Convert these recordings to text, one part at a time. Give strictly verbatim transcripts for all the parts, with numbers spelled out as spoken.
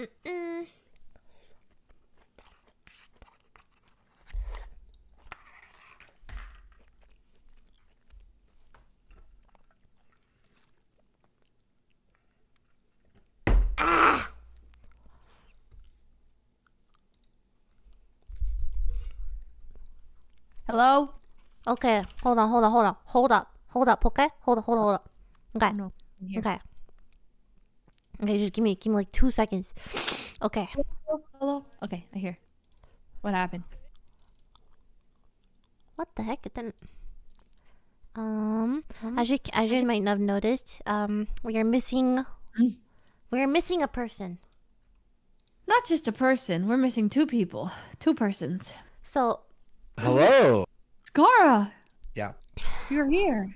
Mm-mm. Hello? Okay, hold on, hold on, hold on. Hold up, hold up, okay? Hold up, hold up, hold up. Okay. No, okay. Okay, just give me, give me like two seconds. Okay. Hello? Okay, I hear. What happened? What the heck? It didn't... Um, um as, you, as you might not have noticed, um, we are missing... We are missing a person. Not just a person. We're missing two people. Two persons. So... Hello, Scarra. Yeah, you're here.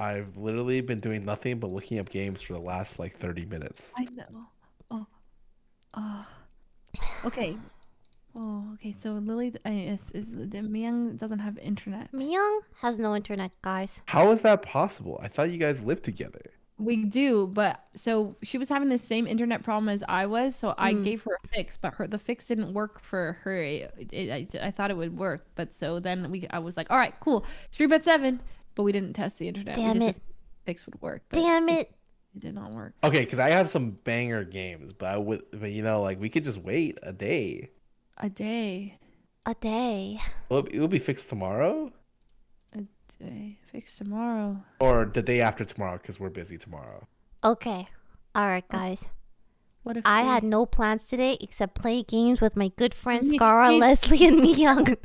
I've literally been doing nothing but looking up games for the last like thirty minutes. I know. Oh, oh. Okay. Oh, okay. So Lily uh, is, is Miyoung doesn't have internet. Miyoung has no internet, guys. How is that possible? I thought you guys lived together. We do, but so she was having the same internet problem as I was, so I mm. gave her a fix, but her the fix didn't work for her. It, it, I, I thought it would work, but so then we I was like, all right, cool, three bet seven, but we didn't test the internet. Damn we just it. Fix would work. Damn it. it, it did not work. Okay, because I have some banger games, but I would, but you know, like we could just wait a day, a day, a day. Well, it will be fixed tomorrow. Day. Fix tomorrow or the day after tomorrow because we're busy tomorrow. Okay, all right, guys. What if I we... had no plans today except play games with my good friends Scarra, Leslie, and Miyoung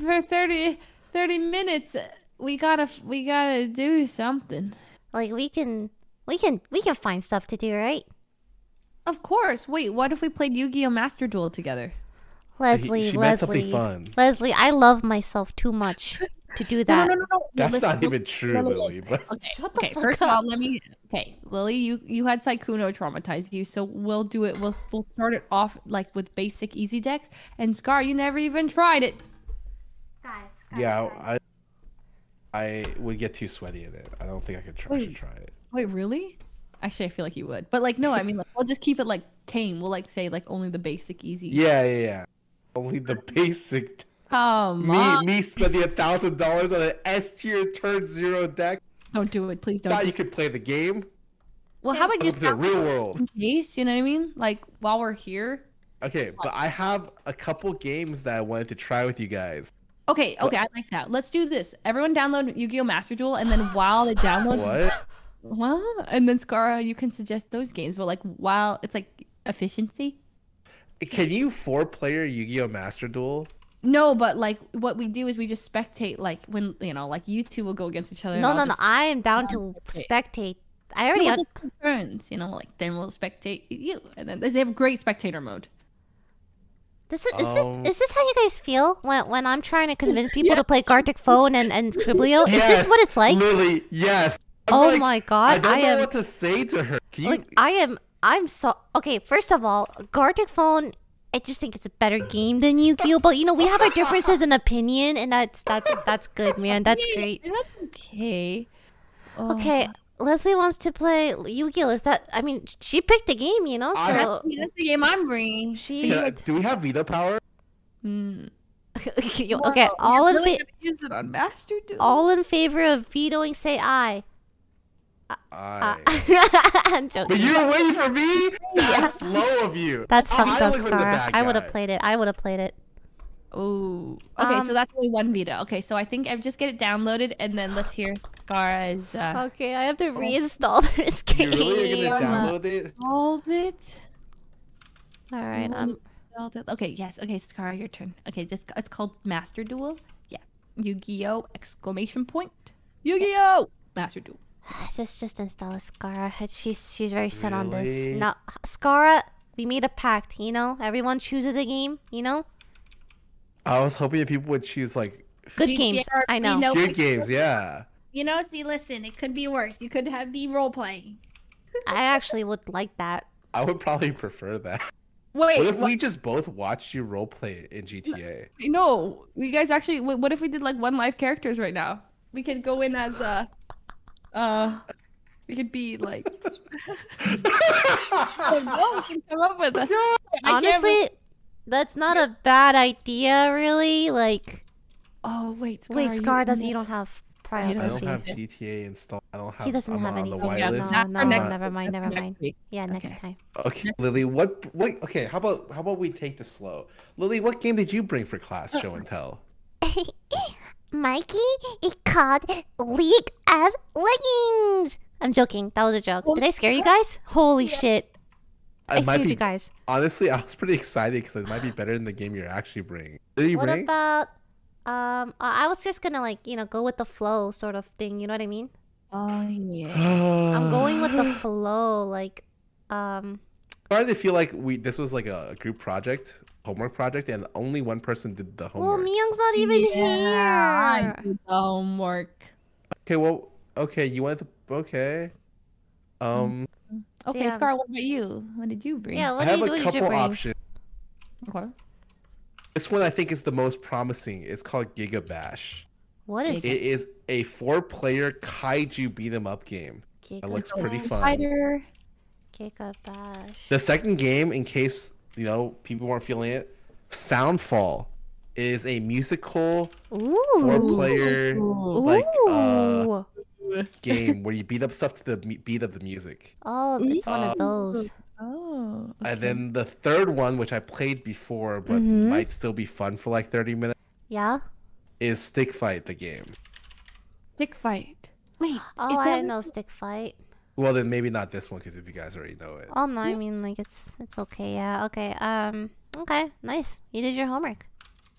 for thirty minutes. We gotta, we gotta do something. Like we can, we can, we can find stuff to do, right? Of course. Wait, what if we played Yu-Gi-Oh! Master Duel together? Leslie, he, she Leslie, fun. Leslie, I love myself too much to do that. No, no, no, no. That's Listen, not even true, Lily. Lily but... Okay, Shut the okay. Fuck first up. of all, let me. Okay, Lily, you you had Sykkuno traumatize you, so we'll do it. We'll we'll start it off like with basic easy decks. And Scar, you never even tried it. Guys. guys yeah, guys. I I would get too sweaty in it. I don't think I could try, wait, I should try it. Wait, really? Actually, I feel like you would, but like no, I mean, like, we'll just keep it like tame. We'll like say like only the basic easy. Yeah, yeah, yeah. Only the basic. Oh my! Me, me spending a thousand dollars on an S tier turn zero deck. Don't do it, please don't. Thought do you it. could play the game. Well, how about just the real world? Case, you know what I mean? Like while we're here. Okay, but I have a couple games that I wanted to try with you guys. Okay, okay, what? I like that. Let's do this. Everyone, download Yu-Gi-Oh! Master Duel, and then while it downloads, what? Well, and then Scarra, you can suggest those games, but like while it's like efficiency. Can you four-player Yu-Gi-Oh! Master Duel? No, but like what we do is we just spectate. Like when you know, like you two will go against each other. No, no, no. I am down to spectate. I already have turns. You know, like then we'll spectate you, and then they have great spectator mode. This is is um, this is this how you guys feel when when I'm trying to convince people yes. to play Gartic Phone and and Criblio? Is yes, this what it's like? Lily, yes. I'm oh like, my god! I don't I know am, what to say to her. Can you... Like I am. I'm so okay. First of all, Gartic Phone. I just think it's a better game than Yu-Gi-Oh! But you know we have our differences in opinion, and that's that's that's good, man. That's great. That's okay. Oh. Okay, Leslie wants to play Yu-Gi-Oh! Is that? I mean, she picked the game, you know. So I have, that's the game I'm bringing. She. So, do we have Vita power? Mm. okay, well, all in really use it on Master Duel. All in favor of vetoing, say aye. I... I'm joking. But you were waiting for me? That's yeah. low of you. That's fucked up, Scarra. I would have played it. I would have played it. Oh. Okay, um, so that's only one Vita. Okay, so I think I just get it downloaded and then let's hear Scarra's. Uh... Okay, I have to reinstall oh. this game. You really are gonna download it? Hold it. All right. Um. Okay. Yes. Okay, Scarra, your turn. Okay, just it's called Master Duel. Yeah. Yu-Gi-Oh! Exclamation point. Yu-Gi-Oh! Master Duel. Just, just install a Scarra. She's, she's very set really? on this. Now, Scarra, we made a pact. You know, everyone chooses a game. You know. I was hoping that people would choose like good games. I know. You know good games, yeah. You know, see, listen, it could be worse. You could have be role playing. I actually would like that. I would probably prefer that. Wait, what if what? we just both watched you role play in G T A? No, you guys actually. What if we did like one live characters right now? We could go in as a. Uh... Uh, we could be like No, we can come up with it. No, honestly, that's not a bad idea, really. Like, oh wait, Scar, wait, Scar doesn't. You don't have prior. I don't have G T A installed. I don't have. He doesn't I'm have any. Okay, no, no, no, never mind, never mind. Yeah, okay. Next time. Okay, Lily, what? Wait, okay. How about how about we take this slow? Lily, what game did you bring for class show and tell? Mikey, it's called League of Legends. I'm joking. That was a joke. Did I scare you guys? Holy yeah. shit! I, I scared be, you guys. Honestly, I was pretty excited because it might be better than the game you're actually bringing. Did you what bring? About? Um, I was just gonna like you know go with the flow sort of thing. You know what I mean? Oh yeah. I'm going with the flow. Like, um. Sorry, they feel like we this was like a group project. Homework project and only one person did the homework. Well, Miyoung's not even yeah, here. I did the homework. Okay, well, okay, you went to okay. Um. Okay, yeah. Scar, what about you? What did you bring? Yeah, what I did have you, a what couple did you options. Okay. This one I think is the most promising. It's called Giga Bash. What is it? It is a four-player kaiju beat-em-up game. Giga that looks pretty fun. Fighter. Giga Bash. The second game, in case. You know, people weren't feeling it. Soundfall is a musical four-player like uh, game where you beat up stuff to the beat of the music. Oh, it's um, one of those. Oh. Okay. And then the third one, which I played before, but mm-hmm. might still be fun for like thirty minutes. Yeah. Is Stick Fight the game? Stick Fight. Wait. Oh, I didn't know Stick Fight. Well, then maybe not this one because if you guys already know it. Oh no, I mean like it's it's okay, yeah, okay, um, okay, nice. You did your homework.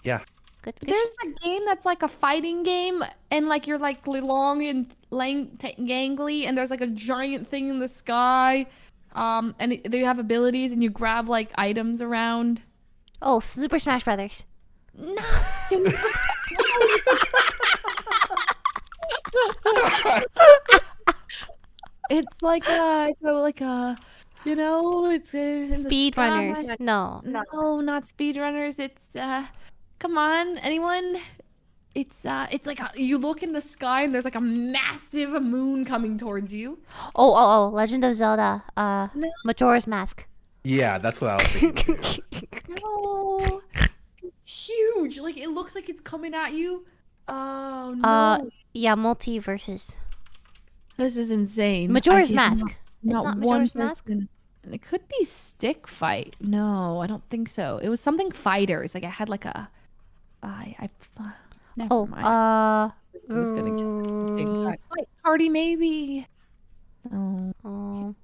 Yeah. Good. Good. There's a game that's like a fighting game, and like you're like long and lang gangly, and there's like a giant thing in the sky, um, and it, they have abilities, and you grab like items around. Oh, Super Smash Brothers. No. Super It's like a, like a, you know, it's speedrunners. No, no, not speedrunners. It's, uh, come on, anyone. It's, uh, it's like a, you look in the sky and there's like a massive moon coming towards you. Oh, oh, oh, Legend of Zelda, uh, no. Majora's Mask. Yeah, that's what I was thinking. No, it's huge. Like it looks like it's coming at you. Oh no. Uh, yeah, multiverses. This is insane. Majora's Mask. Not, it's not Majora's one Mask. Person. It could be Stick Fight. No, I don't think so. It was something fighters. Like I had like a. Uh, I. Uh, never oh. Mind. Uh. I was gonna guess Stick Fight. Fight party maybe. Oh. Oh.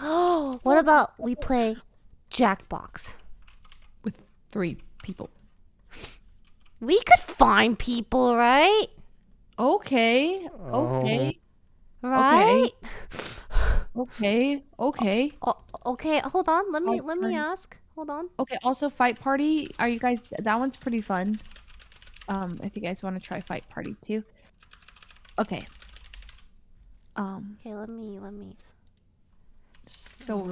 Oh. What about we play Jackbox with three people? We could find people, right? Okay. Okay. Oh. Right. Okay. Okay. Oh, okay. Hold on. Let me fight let me party. ask. Hold on. Okay. Also, fight party. Are you guys? That one's pretty fun. Um, if you guys want to try fight party too. Okay. Um. Okay. Let me. Let me. So. All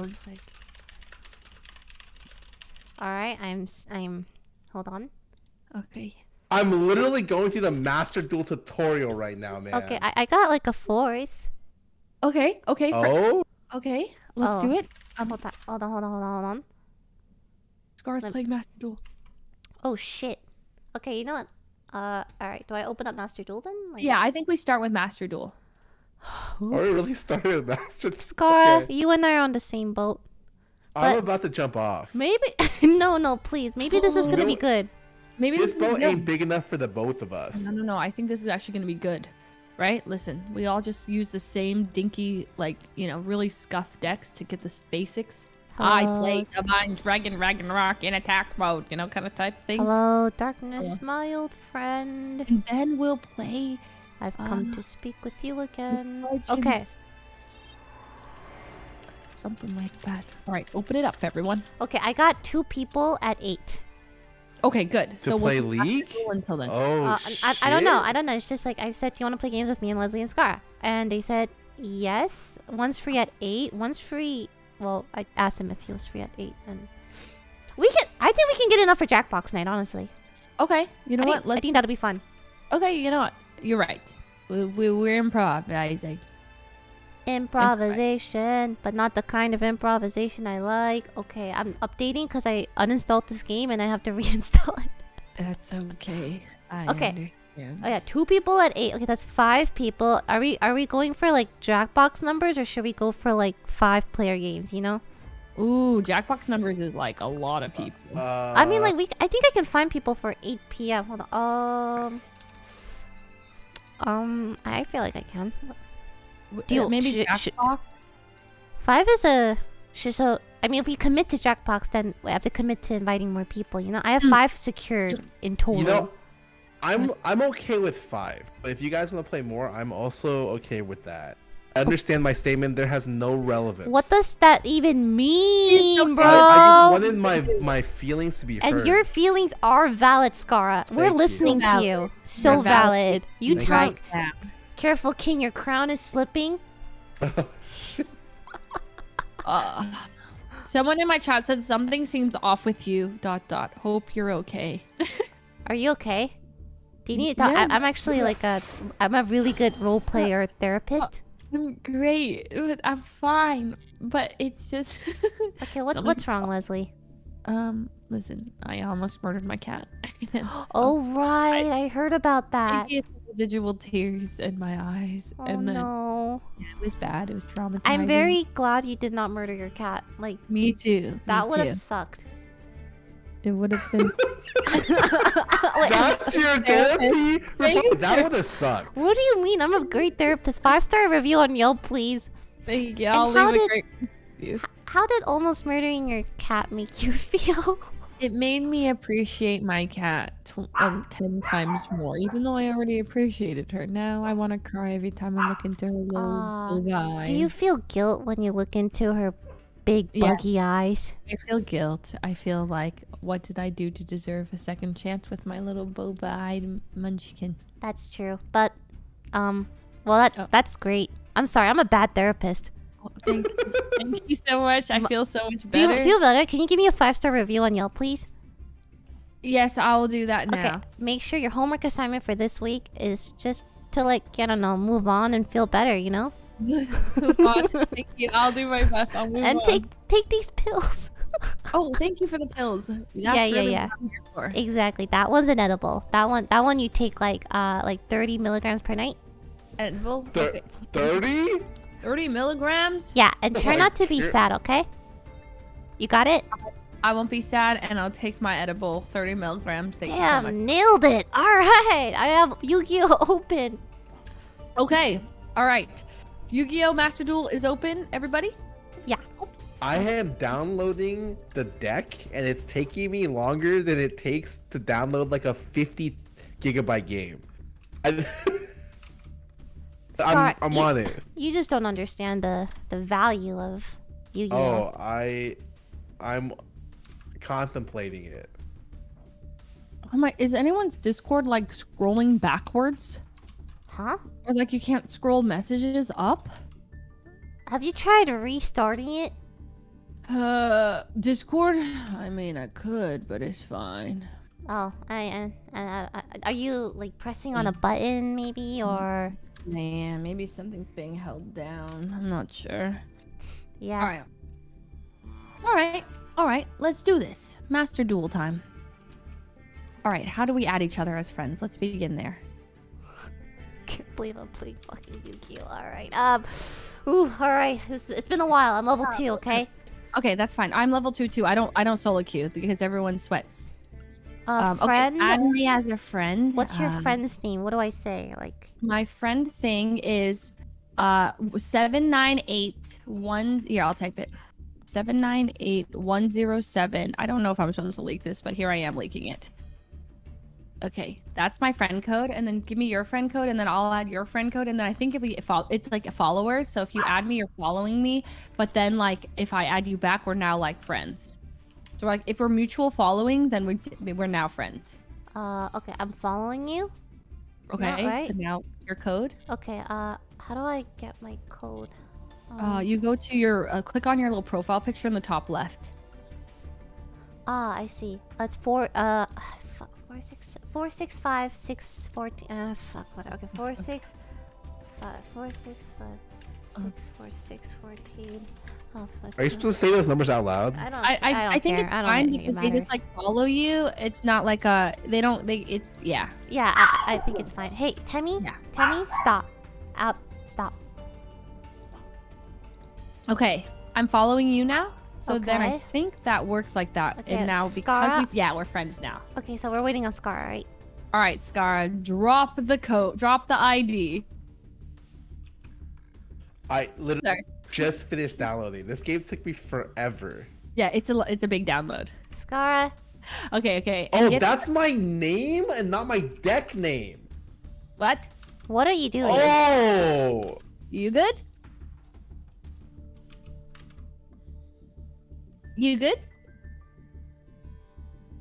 right. I'm. I'm. Hold on. Okay. I'm literally going through the Master Duel tutorial right now, man. Okay, I, I got like a fourth. Okay, okay. Oh. Okay, let's oh. do it. Um, hold on, hold on, hold on, hold on. Scar's Let... playing Master Duel. Oh, shit. Okay, you know what? Uh, Alright, do I open up Master Duel then? Like... Yeah, I think we start with Master Duel. Or we really start with Master Duel. Scar, okay. You and I are on the same boat. I'm about to jump off. Maybe... no, no, please. Maybe oh, this is going to no. be good. Maybe this, this boat be ain't big enough for the both of us. No, no, no. I think this is actually going to be good. Right? Listen, we all just use the same dinky, like, you know, really scuffed decks to get the basics. Hello. I play Divine Dragon Ragnarok in attack mode, you know, kind of type thing. Hello, darkness, yeah. my old friend. And then we'll play... I've um, come to speak with you again. Legends. Okay. Something like that. All right, open it up, everyone. Okay, I got two people at eight. Okay, good. To so play we'll League? Until then. Oh, uh, I, I don't know. I don't know. It's just like I said, do you want to play games with me and Leslie and Scar? And they said, yes. One's free at eight. One's free. Well, I asked him if he was free at eight. And we can. I think we can get enough for Jackbox night, honestly. Okay. You know I what? Think, Let's... I think that'll be fun. Okay, you know what? You're right. We, we, we're improvising. Improvisation, but not the kind of improvisation I like. Okay, I'm updating because I uninstalled this game and I have to reinstall it. That's okay. I okay. Understand. Oh yeah, two people at eight. Okay, that's five people. Are we are we going for like Jackbox numbers or should we go for like five player games? You know. Ooh, Jackbox numbers is like a lot of people. Uh, I mean, like we. I think I can find people for eight P M Hold on. Um. Um. I feel like I can. Do you, maybe Jackbox? Five is a. So I mean, if we commit to Jackbox, then we have to commit to inviting more people. You know, I have five secured in total. You know, I'm I'm okay with five, but if you guys want to play more, I'm also okay with that. I understand my statement. There has no relevance. What does that even mean, bro? I, I just wanted my my feelings to be heard. And your feelings are valid, Scarra. Thank We're you. listening so to you. So We're valid. valid. You talk. Careful, King. Your crown is slipping. uh, someone in my chat said something seems off with you. Dot dot. Hope you're okay. Are you okay? Do you need? To yeah. I I'm actually like a. I'm a really good role player therapist. I'm great. But I'm fine. But it's just. Okay. What what's wrong, Leslie? Um. Listen. I almost murdered my cat. Oh right. I, I heard about that. It's residual tears in my eyes. Oh, and then no. Yeah, it was bad. It was traumatizing. I'm very glad you did not murder your cat. Like me too. That would have sucked. It would have been That's your therapy? That would have sucked. What do you mean? I'm a great therapist. Five star review on Yelp, please. Thank you. I'll leave did, a great review. How did almost murdering your cat make you feel? It made me appreciate my cat ten times more, even though I already appreciated her. Now I want to cry every time I look into her little, uh, little eyes. Do you feel guilt when you look into her big buggy yes. eyes? I feel guilt. I feel like, what did I do to deserve a second chance with my little boba-eyed munchkin? That's true, but um, well, that oh. that's great. I'm sorry, I'm a bad therapist. Thank you. Thank you so much. I feel so much better. Do you feel better? Can you give me a five-star review on Yelp, please? Yes, I will do that now. Okay. Make sure your homework assignment for this week is just to, like, I don't know, move on and feel better, you know? Move on. Thank you. I'll do my best. I'll move and on. And take, take these pills. Oh, thank you for the pills. That's yeah, yeah, really yeah. What I'm here for. Exactly. That one's an edible. That one, that one you take, like, uh, like thirty milligrams per night. Edible? Th thirty? thirty milligrams? Yeah, and try not to be sad, okay? You got it? I won't be sad, and I'll take my edible thirty milligrams. Thank Damn, you so much. Nailed it. All right. I have Yu-Gi-Oh! Open. Okay. All right. Yu-Gi-Oh! Master Duel is open, everybody? Yeah. I am downloading the deck, and it's taking me longer than it takes to download, like, a fifty gigabyte game. I I'm, I'm you, on it. You just don't understand the the value of Yu-Gi-Oh. Oh, I, I'm contemplating it. Oh my! Is anyone's Discord like scrolling backwards? Huh? Or like you can't scroll messages up? Have you tried restarting it? Uh, Discord. I mean, I could, but it's fine. Oh, I, I, I, I are you like pressing on a button maybe or? Man, maybe something's being held down. I'm not sure. Yeah. All right. All right. All right. Let's do this. Master Duel time. All right. How do we add each other as friends? Let's begin there. Can't believe I'm playing fucking Yu-Gi-Oh! All right. Um. Ooh. All right. It's, it's been a while. I'm level two. Okay. Okay, that's fine. I'm level two too. I don't. I don't solo queue because everyone sweats. A um, friend? Okay, add me as a friend. What's your um, friend's name? What do I say? Like my friend thing is uh seven nine eight one. Yeah, I'll type it. Seven nine eight one zero seven. I don't know if I'm supposed to leak this, but here I am leaking it. Okay, that's my friend code, and then give me your friend code, and then I'll add your friend code, and then I think if we follow, it's like a followers. So if you add me, you're following me. But then like if I add you back, we're now like friends. So like if we're mutual following, then we we're now friends. Uh, okay, I'm following you. Okay, right. So now your code. Okay, uh, how do I get my code? Um, uh, you go to your uh, click on your little profile picture in the top left. Ah, I see. That's four. Uh, fuck, four six four six five six fourteen. Uh, fuck, whatever. Okay, four six five, four, six, five, six, four, six, fourteen. Oh, are you supposed to say those numbers out loud? I don't. I I, I, don't I think care. It's I don't fine because it they just like follow you. It's not like a they don't. They it's yeah. Yeah, I, I think it's fine. Hey, Temmie, yeah. Temmie, stop, out, stop. Okay, I'm following you now. So okay. Then I think that works like that. Okay, and now because we yeah we're friends now. Okay, so we're waiting on Scarra, right? All right, Scarra, drop the code, drop the I D. I literally. Sorry. Just finished downloading. This game took me forever. Yeah, it's a it's a big download. Scarra. Okay, okay. And oh, that's the... my name and not my deck name. What? What are you doing? Oh. You good? You good?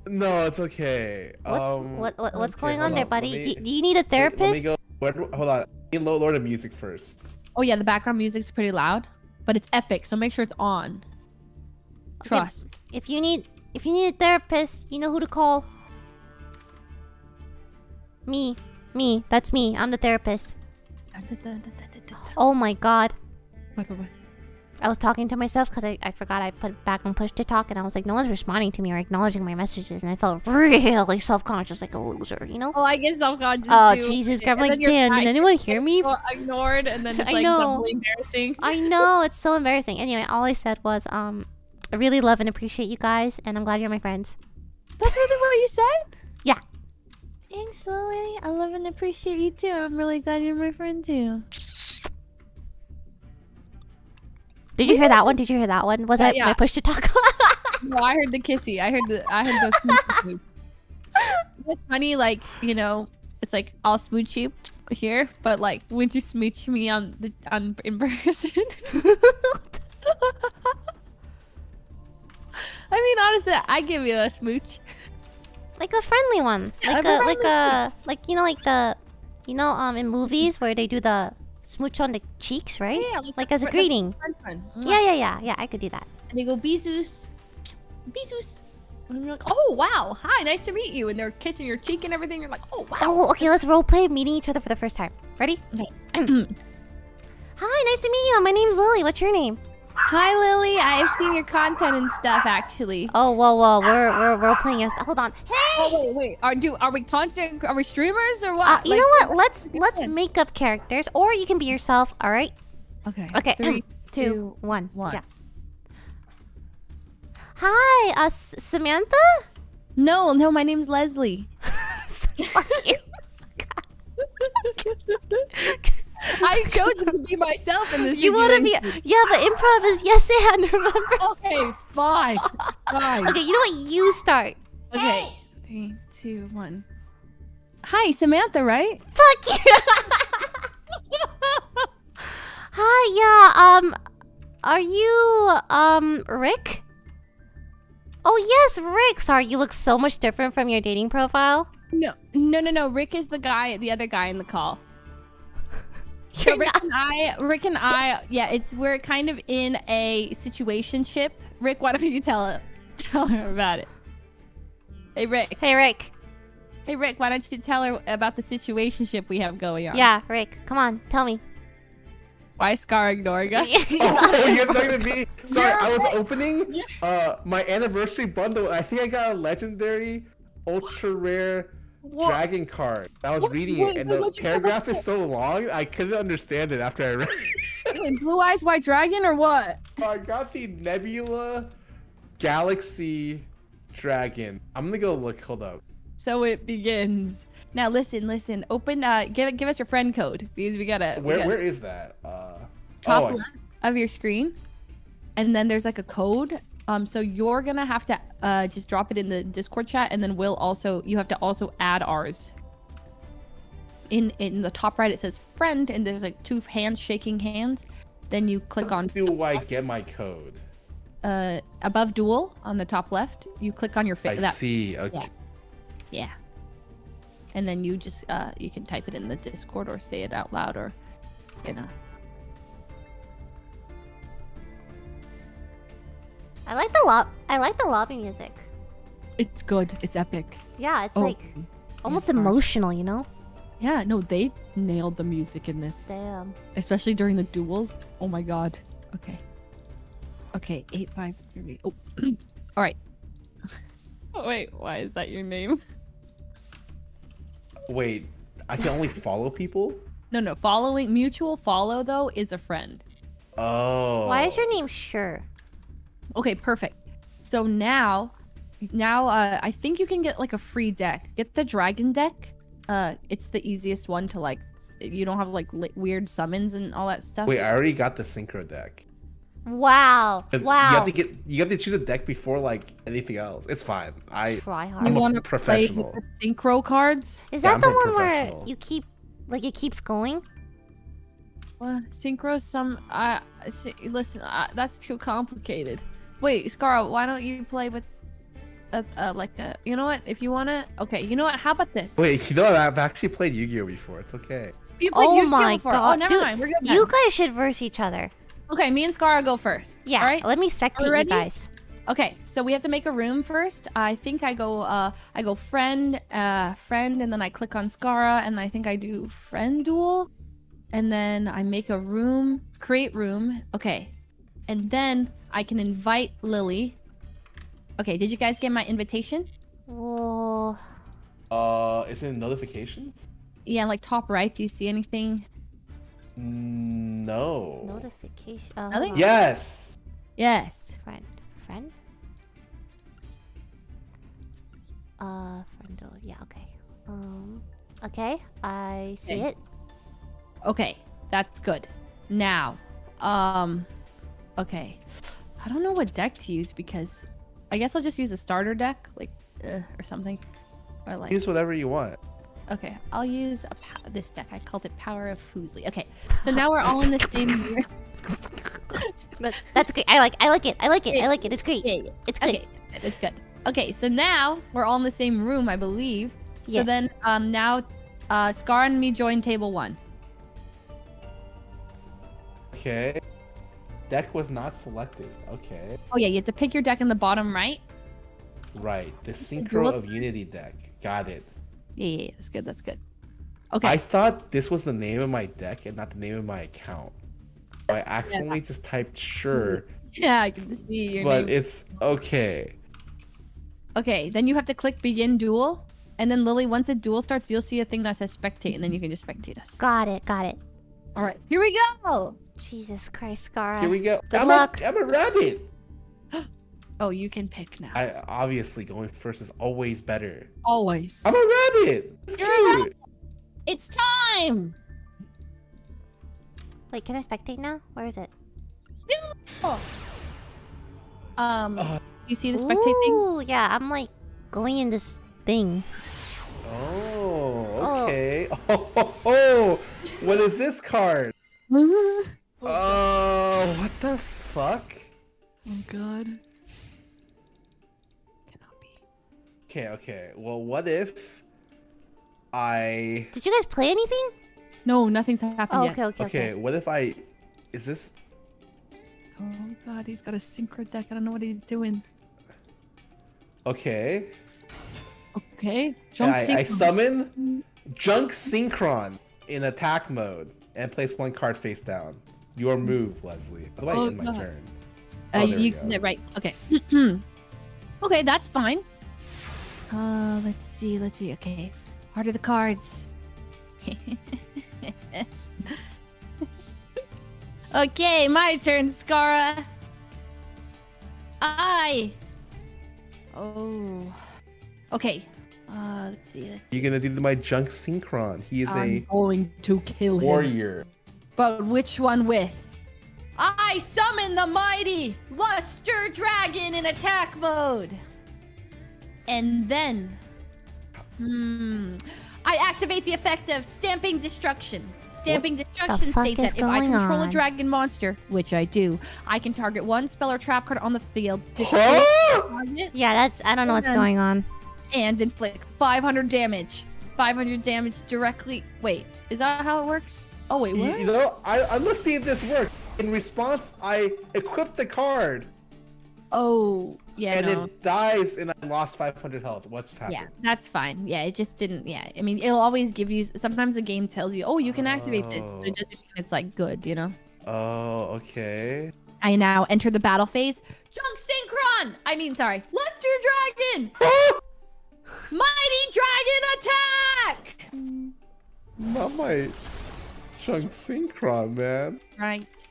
No, it's okay. What, um. What, what what's okay, going on, on there, buddy? Me, do, do you need a therapist? Wait, let me go. Where do, hold on. Let me lower the music first. Oh yeah, the background music's pretty loud. But it's epic, so make sure it's on. Trust. If, if you need, if you need a therapist, you know who to call. Me, me, that's me. I'm the therapist. Oh my god. What? What? What? I was talking to myself because I, I forgot I put back on push to talk, and I was like, no one's responding to me or acknowledging my messages, and I felt really self-conscious, like a loser, you know? Oh, I get self-conscious. Oh, too. Jesus, I'm like, damn, did anyone hear me? Ignored, and then it's like doubly embarrassing. I know, it's so embarrassing. Anyway, all I said was, um, I really love and appreciate you guys, and I'm glad you're my friends. That's really what you said? Yeah. Thanks, Lily. I love and appreciate you too, and I'm really glad you're my friend too. Did you hear that one? Did you hear that one? Was that yeah, yeah. my push to talk? No, I heard the kissy. I heard the. I heard the. It's funny, like you know, it's like I'll smooch you here, but like would you smooch me on the on in person? I mean, honestly, I give you a smooch, like a friendly one, like yeah, a, a like a like you know like the, you know um in movies where they do the. Smooch on the cheeks, right? Yeah, like, like as a greeting. Mm. Yeah, yeah, yeah, yeah. I could do that. And they go, "Bizus, Bizus," and you're like, "Oh wow, hi, nice to meet you." And they're kissing your cheek and everything. You're like, "Oh wow." Oh, okay. Let's role play meeting each other for the first time. Ready? Okay. Hi, nice to meet you. My name's Lily. What's your name? Hi, Lily. I've seen your content and stuff, actually. Oh, whoa, whoa. We're we're role playing. Us. Hold on. Hey. Oh, wait, wait. Are do are we content? Are we streamers or what? Uh, you like, know what? Let's let's make up characters, or you can be yourself. All right. Okay. Okay. Three, two, two, one. One. Yeah. Hi, uh, Samantha. No, no. My name's Leslie. Fuck you. I chose to be myself in this. You want to be? Yeah, but improv is yes and remember. Okay, fine, fine. Okay, you know what? You start. Okay. Hey. Three, two, one. Hi, Samantha, right? Fuck you. Hi, yeah. Um, are you um Rick? Oh yes, Rick. Sorry, you look so much different from your dating profile. No, no, no, no. Rick is the guy, the other guy in the call. So Rick and I, Rick and I, yeah, it's we're kind of in a situationship. Rick, why don't you tell her, tell her about it? Hey Rick. Hey Rick. Hey Rick, why don't you tell her about the situationship we have going on? Yeah, Rick, come on, tell me. Why is Scar ignoring us? Oh, you're not gonna be. Sorry, I was opening uh my anniversary bundle. I think I got a legendary, ultra rare. What? Dragon card. I was what? reading it, wait, and wait, the paragraph is so long, I couldn't understand it after I read it. Wait, Blue Eyes White Dragon or what? I got the Nebula Galaxy Dragon. I'm gonna go look. Hold up. So it begins. Now listen, listen. Open. Uh, give give us your friend code because we gotta. Where we gotta... where is that? Uh, Top oh, left I... of your screen, and then there's like a code. Um, so you're gonna have to uh, just drop it in the Discord chat, and then we'll also you have to also add ours. In in the top right it says friend, and there's like two hands shaking hands. Then you click on. How do I get my code? Uh, above duel on the top left, you click on your face. I that, see. Okay. Yeah. yeah. And then you just uh, you can type it in the Discord or say it out loud or, you know. I like the lob. I like the lobby music. It's good. It's epic. Yeah, it's oh. like almost emotional, you know. Yeah, no, they nailed the music in this. Damn. Especially during the duels. Oh my god. Okay. Okay, eight five three. Oh, all right. Oh, wait, why is that your name? Wait, I can only follow people? No, no, following, mutual follow though is a friend. Oh. Why is your name Sure? Okay, perfect. So now, now uh, I think you can get like a free deck. Get the dragon deck. Uh, it's the easiest one to like. You don't have like weird summons and all that stuff. Wait, I already got the synchro deck. Wow! Wow! You have to get. You have to choose a deck before like anything else. It's fine. I. Try hard. I'm you want to play with the synchro cards? Is that yeah, the one where you keep, like, it keeps going? Well, synchro some. I uh, listen. Uh, that's too complicated. Wait, Scarra, why don't you play with, a, a, like a. You know what? If you wanna. Okay. You know what? How about this? Wait. You know what? I've actually played Yu-Gi-Oh before. It's okay. You played oh Yu-Gi-Oh my before. God! Oh, never Dude, mind. We're good. You guys should verse each other. Okay, me and Scarra go first. Yeah, all right? Let me spectate you guys. Okay, so we have to make a room first. I think I go uh, I go friend, uh, friend, and then I click on Scarra, and I think I do friend duel. And then I make a room, create room. Okay, and then I can invite Lily. Okay, did you guys get my invitation? Oh. Uh, is it notifications? Yeah, like top right, do you see anything? No. Notification. Uh, yes. Yes. Friend. Friend. Uh, friend. Yeah. Okay. Um. Okay. I see okay. it. Okay. That's good. Now. Um. Okay. I don't know what deck to use because I guess I'll just use a starter deck, like, uh, or something, or like. Use whatever you want. Okay, I'll use a pow this deck. I called it Power of Foosley. Okay, so now we're all in the same room. that's that's great. I like I like it. I like it. I like it. It's great. Yeah, yeah. It's good. Okay, it's good. Okay, so now we're all in the same room, I believe. Yeah. So then um now uh Scarra and me join table one. Okay. Deck was not selected. Okay. Oh yeah, you have to pick your deck in the bottom right. Right. The Synchro of Unity deck. Got it. Yeah, yeah, that's good, that's good. Okay. I thought this was the name of my deck and not the name of my account. I accidentally yeah. just typed Sure. Yeah, I can see your but name. But it's okay. Okay, then you have to click Begin Duel. And then Lily, once a duel starts, you'll see a thing that says Spectate, and then you can just spectate us. Got it, got it. All right, here we go! Jesus Christ, Scarra. Here we go. Good I'm, luck. A, I'm a rabbit! Oh, you can pick now. I obviously going first is always better. Always. I'm a rabbit. It's You're cute. A rabbit. It's time. Wait, can I spectate now? Where is it? Oh. Um, uh, you see the spectate ooh, thing? Yeah, I'm like going in this thing. Oh, okay. Oh, oh, oh, oh. What is this card? Oh, uh, what the fuck? Oh god. Okay, okay. Well, what if I... Did you guys play anything? No, nothing's happened oh, okay, yet. Okay, okay, okay. What if I... Is this... Oh, God. He's got a synchro deck. I don't know what he's doing. Okay. Okay. Junk I, I summon Junk Synchron in attack mode and place one card face down. Your move, Leslie. By the way, oh, in my God. turn. Oh, uh, you, right. Okay. Okay, that's fine. Uh, let's see, let's see. Okay, heart of the cards. Okay, my turn, Scarra. I. Oh. Okay. Uh, let's see. Let's You're see. gonna do my Junk Synchron. He is I'm a going to kill warrior. Him. But which one with? I summon the mighty Luster Dragon in attack mode. And then, hmm, I activate the effect of Stamping Destruction. Stamping what Destruction states that if I control on? a dragon monster, which I do, I can target one spell or trap card on the field. Destroy target, yeah, that's, I don't know what's and, going on. And inflict five hundred damage. five hundred damage directly. Wait, is that how it works? Oh, wait, what? You know, I, I must see if this works. In response, I equip the card. Oh. Yeah, and no. it dies, and I lost five hundred health. What's happening? Yeah, that's fine. Yeah, it just didn't. Yeah, I mean, it'll always give you. Sometimes the game tells you, oh, you can activate oh. this, but it doesn't mean it's like good, you know? Oh, okay. I now enter the battle phase. Junk Synchron! I mean, sorry. Luster Dragon! Mighty Dragon Attack! Not my Junk Synchron, man. Right.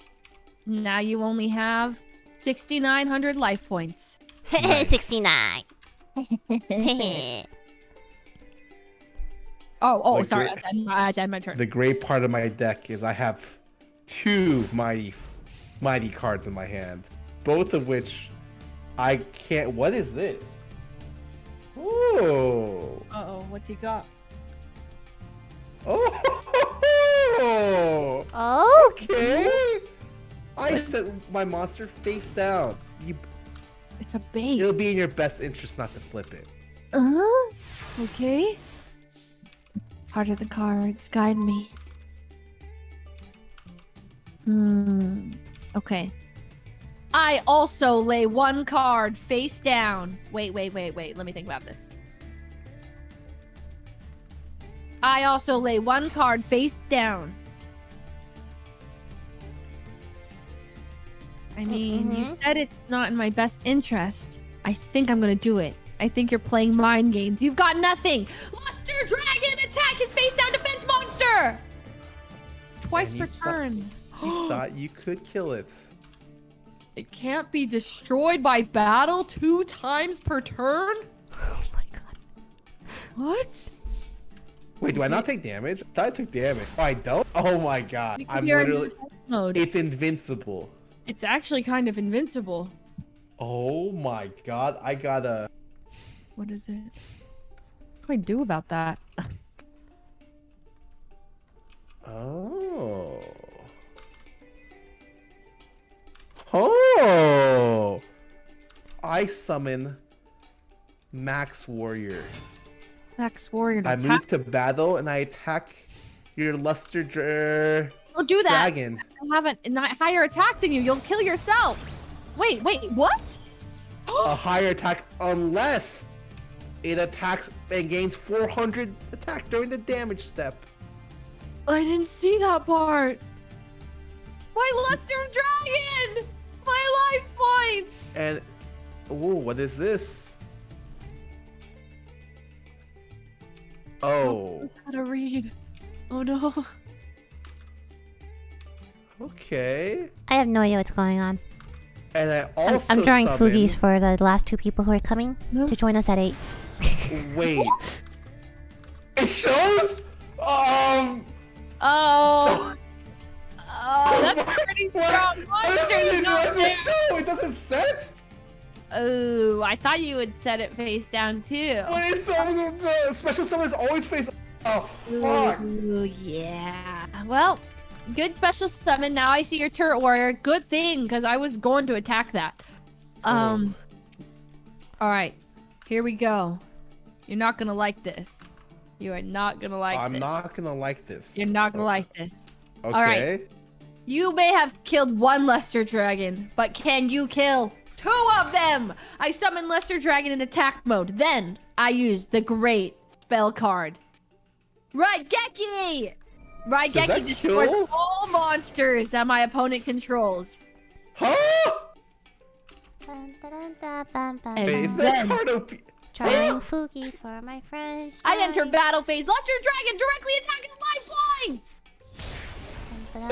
Now you only have sixty-nine hundred life points. Nice. sixty-nine. oh, oh, the sorry. Great, I, had my, I had my turn. The great part of my deck is I have two mighty... mighty cards in my hand, both of which I can't. What is this? Oh. Uh oh. What's he got? Oh. Oh. Okay. I set my monster face down. You. It's a bait. It'll be in your best interest not to flip it. Uh huh. Okay. Heart of the cards, guide me. Hmm. Okay. I also lay one card face down. Wait, wait, wait, wait. Let me think about this. I also lay one card face down. I mean, mm-hmm. you said it's not in my best interest. I think I'm gonna do it. I think you're playing mind games. You've got nothing. Luster Dragon attack his face down defense monster. Twice per turn. You thought you could kill it. It can't be destroyed by battle two times per turn? Oh my god. What? Wait, do I not take damage? I, I took damage. Oh, I don't? Oh my god. Because I'm literally... mode. It's invincible. It's actually kind of invincible. Oh my god. I gotta... What is it? What do I do about that? Oh... Oh! I summon Max Warrior. Max Warrior to I attack. move to battle and I attack your Luster Dragon. Don't do that. Dragon. I haven't not higher attack than you. You'll kill yourself. Wait, wait, what? A higher attack unless it attacks and gains four hundred attack during the damage step. I didn't see that part. My Luster Dragon! My life points! And, oh, what is this? Oh. How to read. Oh no. Okay. I have no idea what's going on. And I also I'm, I'm drawing summon... foogies for the last two people who are coming no. to join us at eight. Wait. It shows? Um. Oh. Oh, that's a pretty strong monster. You know it, show. it doesn't set. Oh, I thought you would set it face down too. But it's always, the special summons always face. Oh fuck. Ooh, yeah. Well, good special summon. Now I see your turret warrior. Good thing, because I was going to attack that. Um. Oh. All right, here we go. You're not gonna like this. You are not gonna like. I'm this. not gonna like this. You're not gonna okay. like this. Okay. All right. You may have killed one Luster Dragon, but can you kill two of them? I summon Luster Dragon in attack mode. Then I use the great spell card. Raigeki! Raigeki destroys kill? all monsters that my opponent controls. Huh? Is that card O P? Trying foogies for my friends. I enter battle phase. Luster Dragon directly attack his life points! I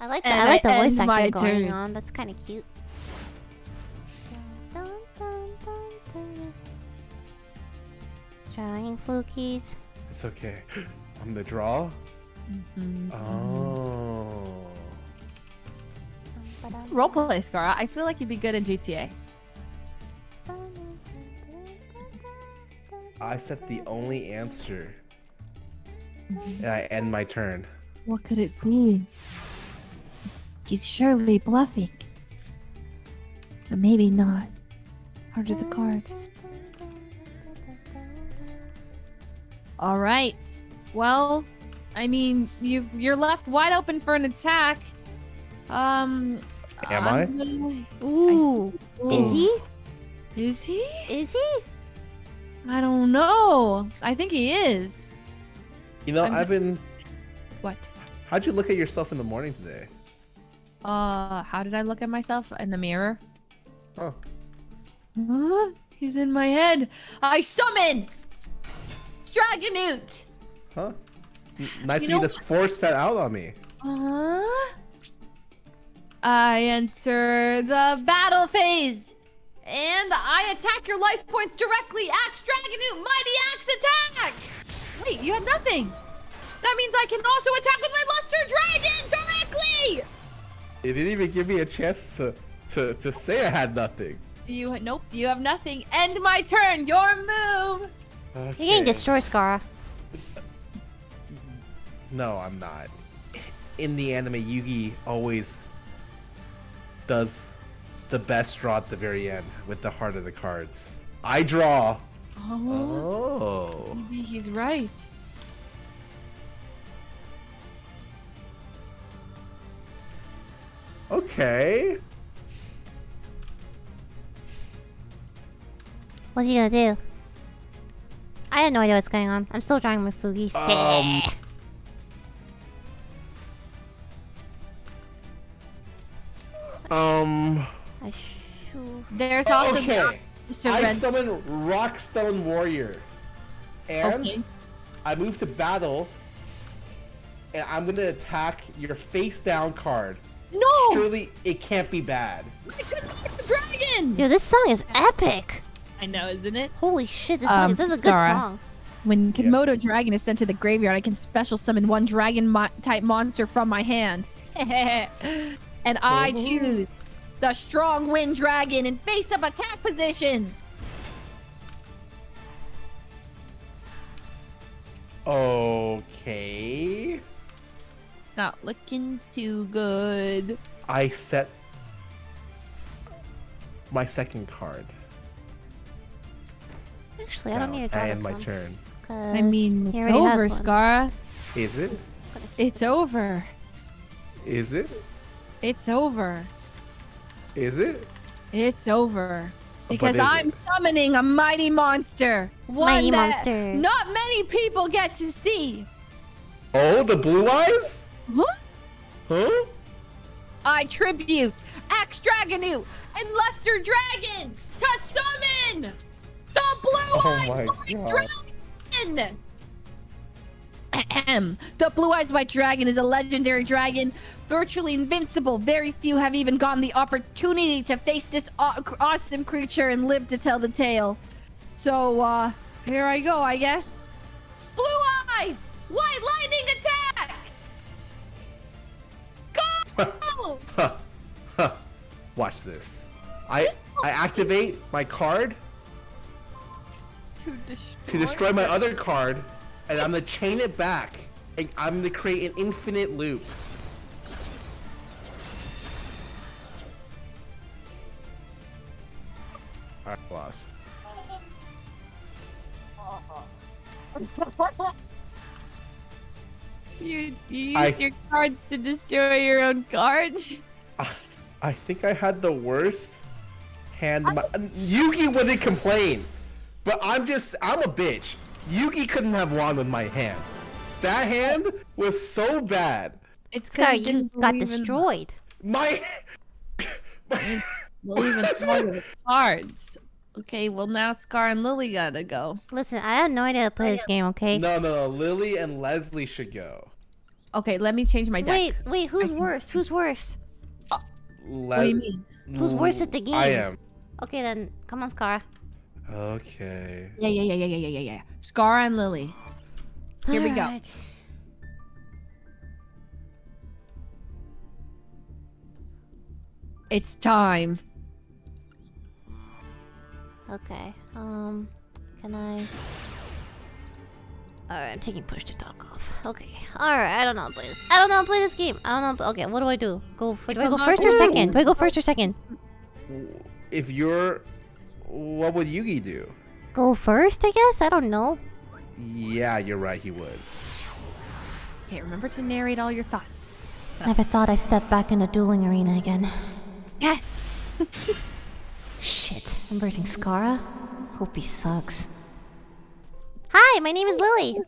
like that. I like the voice acting going on. That's kind of cute. Dun, dun, dun, dun, dun. Drawing flukies. It's okay. I'm the draw. Mm-hmm. Oh. Roleplay, Scarra. I feel like you'd be good in G T A. I said the only answer. And I end my turn. What could it be? He's surely bluffing. But maybe not. Heart of the cards. Alright. Well, I mean, you've, you're left wide open for an attack. Um, Am I? Um, ooh. I, is he? Is he? Is he? I don't know. I think he is. You know, I'm I've been... What? How'd you look at yourself in the morning today? Uh, how did I look at myself? In the mirror? Oh. Huh? He's in my head. I summon! Dragonute! Huh? Nice you of you to force that out on me. Uh-huh. I enter the battle phase, and I attack your life points directly. Axe Dragonute, Mighty Axe Attack! Wait, you have nothing. That means I can also attack with my Luster Dragon directly! It didn't even give me a chance to, to, to say I had nothing. You Nope, you have nothing. End my turn, your move! Okay. You're gonna destroy Scarra. No, I'm not. In the anime, Yugi always does the best draw at the very end with the heart of the cards. I draw. Oh. oh. Maybe he's right. Okay. What's he gonna do? I have no idea what's going on. I'm still drawing my flugies. Um. Um. There's also okay. the I summon Rockstone Warrior, and okay. I move to battle, and I'm gonna attack your face down card. No! Surely it can't be bad. Dragon! Yo, this song is epic. I know, isn't it? Holy shit! This, um, song is, this is a good song. When Komodo yep. Dragon is sent to the graveyard, I can special summon one dragon mo type monster from my hand. And I choose the strong wind dragon in face-up attack position. Okay. It's not looking too good. I set my second card. Actually, I don't no, need to draw I this end one. my turn. I mean, it's over, Scarra. Is it? It's over. Is it? It's over. Is it? It's over. Because I'm it? summoning a mighty monster. One mighty that monster. Not many people get to see. Oh, the Blue Eyes? Huh? Huh? I tribute Axe Dragonute and Luster Dragon to summon the Blue oh Eyes White Dragon! Ahem. The Blue Eyes White Dragon is a legendary dragon, virtually invincible. Very few have even gotten the opportunity to face this aw awesome creature and live to tell the tale. So, uh, here I go, I guess. Blue Eyes! White Lightning Attack! Go! Huh. Huh. Watch this. I, I activate my card to destroy, to destroy my other card. And I'm gonna chain it back, and I'm gonna create an infinite loop. I lost. You, you used I, your cards to destroy your own cards? I, I think I had the worst hand. My, Yugi wouldn't complain, but I'm just, I'm a bitch. Yugi couldn't have won with my hand. That hand was so bad. It's because you got destroyed. In... My... my... Believe in one of the cards. Okay, well now Scar and Lily gotta go. Listen, I have no idea to play this game, okay? No, no, no. Lily and Leslie should go. Okay, let me change my deck. Wait, wait, who's I... worse? Who's worse? Uh, Le... What do you mean? Who's worse at the game? I am. Okay then, come on Scar. Okay. Yeah, yeah, yeah, yeah, yeah, yeah, yeah. Scarra and Lily. Here All we right. go. It's time. Okay. Um. Can I? All right. I'm taking push to talk off. Okay. All right. I don't know how to play this. I don't know how to play this game. I don't know. How to... Okay. What do I do? Go. For... Do I go first or second? Do I go first or second? If you're What would Yugi do? Go first, I guess? I don't know. Yeah, you're right, he would. Okay, remember to narrate all your thoughts. Never thought I'd step back in a dueling arena again. Yeah. Shit, I'm bursting Scarra? Hope he sucks. Hi, my name is Lily.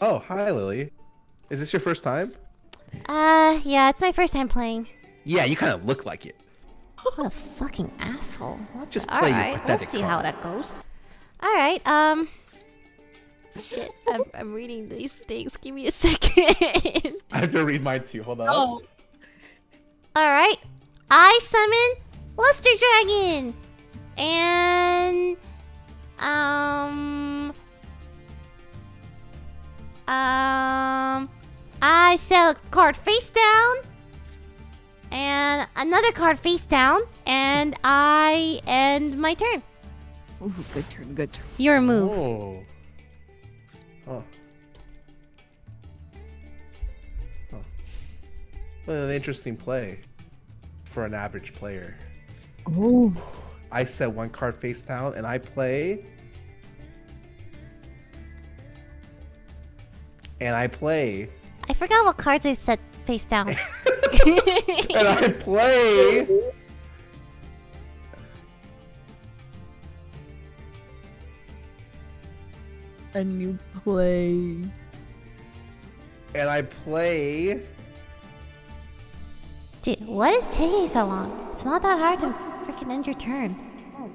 Oh, hi Lily. Is this your first time? Uh, yeah, it's my first time playing. Yeah, you kind of look like it. What a fucking asshole. What Just the... play All right, your pathetic we'll see card. How that goes. Alright, um... Shit, I'm, I'm reading these things. Give me a second. I have to read mine too, hold on. Oh. Alright. I summon Luster Dragon! And... Um... Um... I sell a card face down. And another card face down. And I end my turn. Ooh, good turn, good turn. Your move. Oh. Oh. Oh. What an interesting play for an average player. Oh. I set one card face down and I play. And I play. I forgot what cards I set face down. And I play. And you play. And I play. Dude, what is taking so long? It's not that hard to freaking end your turn. Oh.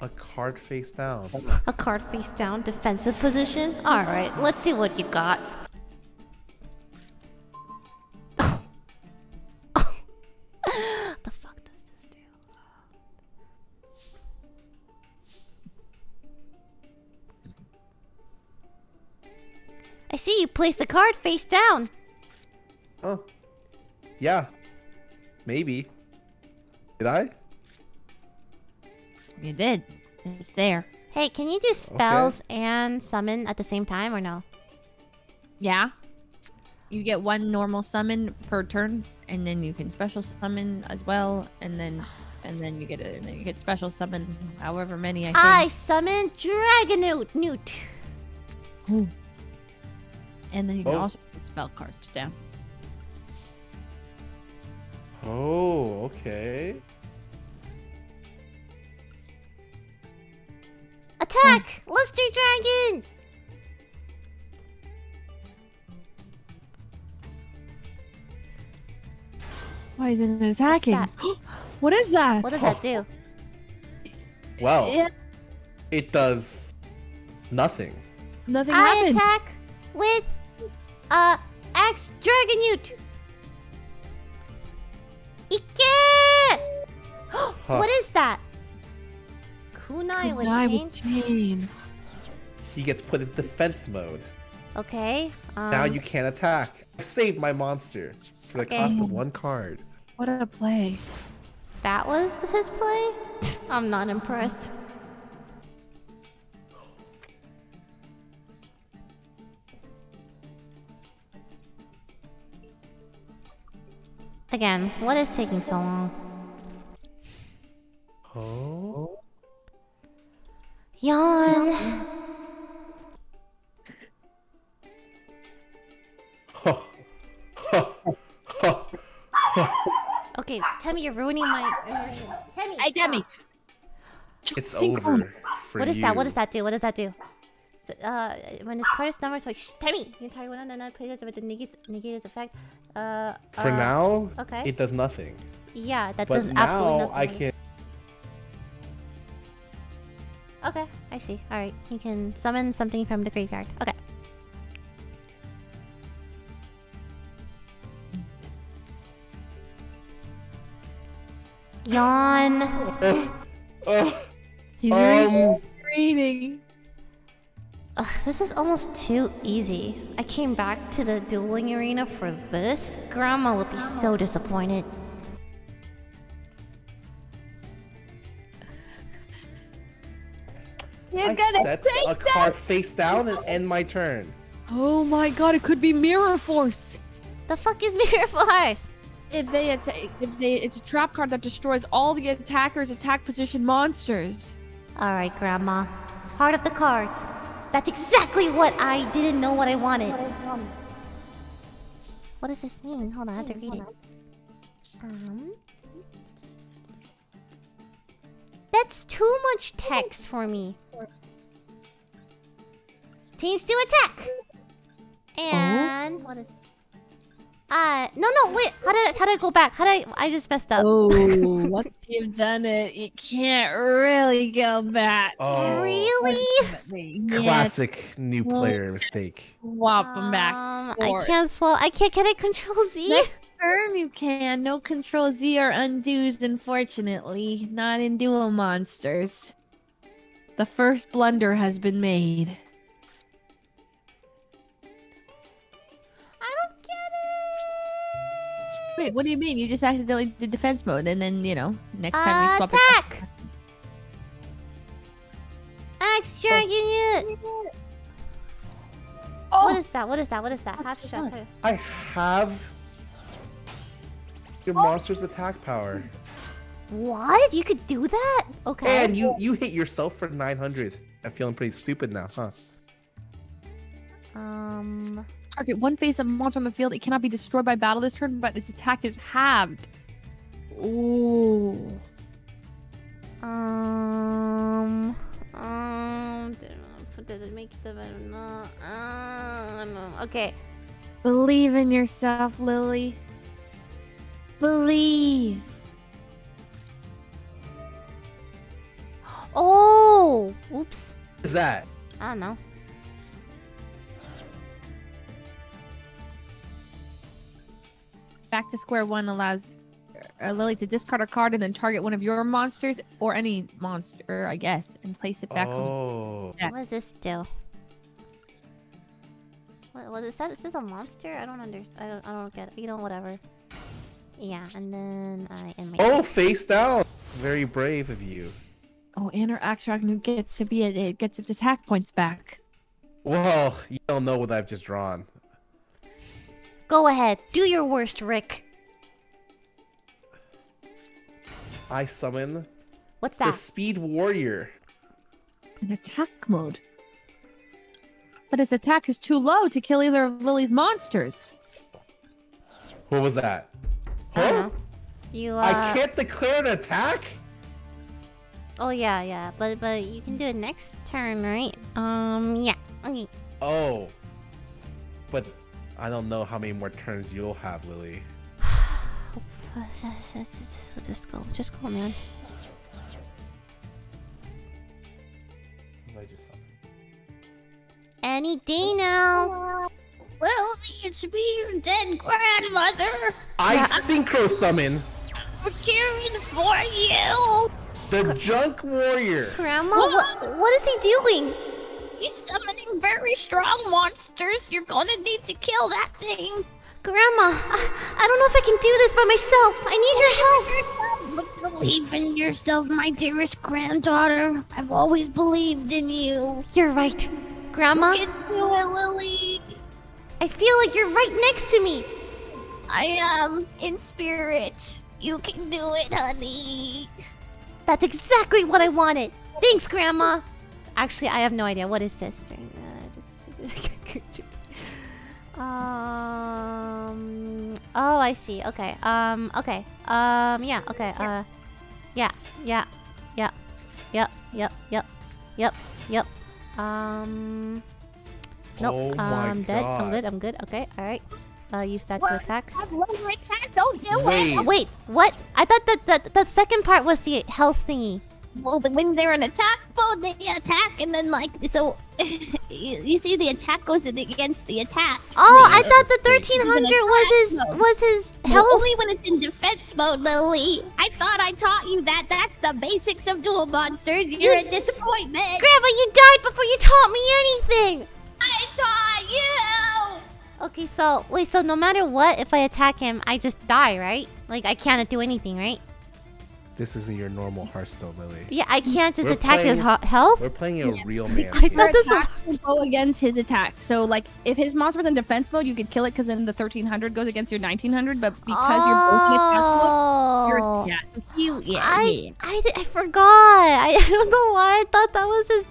A card face down. A card face down, defensive position? Alright, let's see what you got. I see you place the card face down. Oh. Yeah. Maybe. Did I? You did. It's there. Hey, can you do spells okay. and summon at the same time or no? Yeah. You get one normal summon per turn and then you can special summon as well and then and then you get a, and then you get special summon however many I think. I summon Dragonute. Ooh. And then you can oh. also put spell cards down. Oh, okay. Attack! Mm. Luster Dragon! Why isn't it attacking? What is that? What does that do? Well, it, it does nothing. Nothing happens. I attack with... Uh, Axe Dragonute! Ike! Huh. What is that? Kunai, Kunai with chain. He gets put in defense mode. Okay. Um... Now you can't attack. I saved my monster for the okay. cost of one card. What a play. That was his play? I'm not impressed. Again, what is taking so long? Oh. Yawn. Okay, Temi, you're ruining my immersion. Temi, hey, Temi. It's over. For what is you. That? What does that do? What does that do? So, uh, when his card is numbered, so like, shh, Temi, the entire one on another plays it with the negates, negated effect. Uh, For uh, now, okay. it does nothing. Yeah, that but does absolutely nothing. Now I can. Okay, I see. All right, you can summon something from the graveyard. Okay. Yawn. Oh, oh, He's um... reading. Ugh, this is almost too easy. I came back to the dueling arena for this. Grandma would be so disappointed. You're I gonna set take a that. card face down and end my turn. Oh my god! It could be Mirror Force. The fuck is Mirror Force? If they attack, if they, it's a trap card that destroys all the attacker's attack position monsters. All right, Grandma. Heart of the cards. That's exactly what I didn't know what I wanted. What does this mean? Hold on, I have to read it. Um... That's too much text for me. Teams to attack! And... Oh? What is... Uh, no, no, wait. How did, how did I go back? How did I... I just messed up. Oh, once you've done it, you can't really go back. Oh. Really? Classic yeah. new player mistake. Swap um, them back. Forward. I can't swap. I can't get it. Control Z. Next term you can. No Control Z or undos, unfortunately. Not in Duel Monsters. The first blunder has been made. Wait, what do you mean? You just accidentally did defense mode, and then, you know, next time uh, you swap attack. It. Attack! Axe Dragon Unit! Oh. What is that? What is that? What is that? Half shot. I have your oh. monster's attack power. What? You could do that? Okay. And you, you hit yourself for nine hundred. I'm feeling pretty stupid now, huh? Um... Target one face of monster on the field. It cannot be destroyed by battle this turn, but its attack is halved. Ooh. Um. Um. Did it make the better? No. Uh, no. Okay. Believe in yourself, Lily. Believe. Oh. Oops. What is that? I don't know. Back to square one allows uh, Lily to discard a card and then target one of your monsters or any monster, I guess, and place it back oh. on. Yeah. What does this do? What, what is that? Is this a monster? I don't understand. I don't. I don't get it. You know, whatever. Yeah, and then I am. Oh, face down. Very brave of you. Oh, Anor Axtragon gets to be. A, it gets its attack points back. Well, you don't know what I've just drawn. Go ahead. Do your worst, Rick. I summon... What's that? The Speed Warrior. In attack mode. But its attack is too low to kill either of Lily's monsters. What was that? Huh? I don't know. You, uh... I can't declare an attack? Oh, yeah, yeah. But, but you can do it next turn, right? Um, yeah. Okay. Oh. But... I don't know how many more turns you'll have, Lily. Just go, just go, man. Any day now. Well, it should be your dead grandmother. I yeah. synchro summon. We're caring for you. The Junk Warrior. Grandma, what, what is he doing? You're summoning very strong monsters. You're gonna need to kill that thing. Grandma, I, I don't know if I can do this by myself. I need your help. Believe in yourself, my dearest granddaughter. I've always believed in you. You're right, Grandma. You can do it, Lily. I feel like you're right next to me. I am in spirit. You can do it, honey. That's exactly what I wanted. Thanks, Grandma. Actually, I have no idea. What is this? um. Oh, I see. Okay. Um. Okay. Um. Yeah. Okay. Uh. Yeah. Yeah. Yeah. Yep. Yep. Yep. Yep. Yep. Um. Nope. Oh my I'm dead. God. I'm good. I'm good. Okay. All right. Uh, use that to attack. attack. Don't do Wait. It. Wait. What? I thought that that that second part was the health thingy. Well, when they're in attack mode, they attack, and then, like, so... you see, the attack goes against the attack. Oh, I thought the thirteen hundred was his... Mode. Was his health. Well, only when it's in defense mode, Lily. I thought I taught you that. That's the basics of Duel Monsters. You're you... a disappointment. Grandma, you died before you taught me anything. I taught you! Okay, so... Wait, so no matter what, if I attack him, I just die, right? Like, I can't do anything, right? This isn't your normal Hearthstone, Lily. Yeah, I can't just we're attack playing, his health. We're playing a yeah. real man. I thought this was would go against his attack. So, like, if his monster was in defense mode, you could kill it because then the thirteen hundred goes against your nineteen hundred. But because oh. you're both in attack mode, you're yeah. You, yeah, I, yeah. I, I, I forgot. I, I don't know why I thought that was his.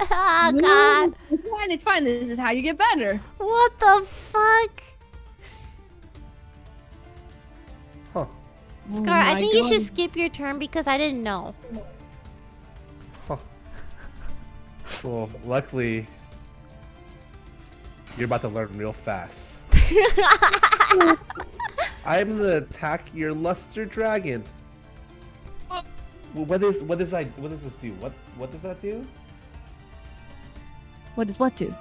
Oh God. It's fine. It's fine. This is how you get better. What the fuck? Scar, oh I think God. you should skip your turn because I didn't know. Huh. Well, luckily, you're about to learn real fast. I'm gonna attack your Luster Dragon. Oh. What is what is I what does this do? What what does that do? What does what do?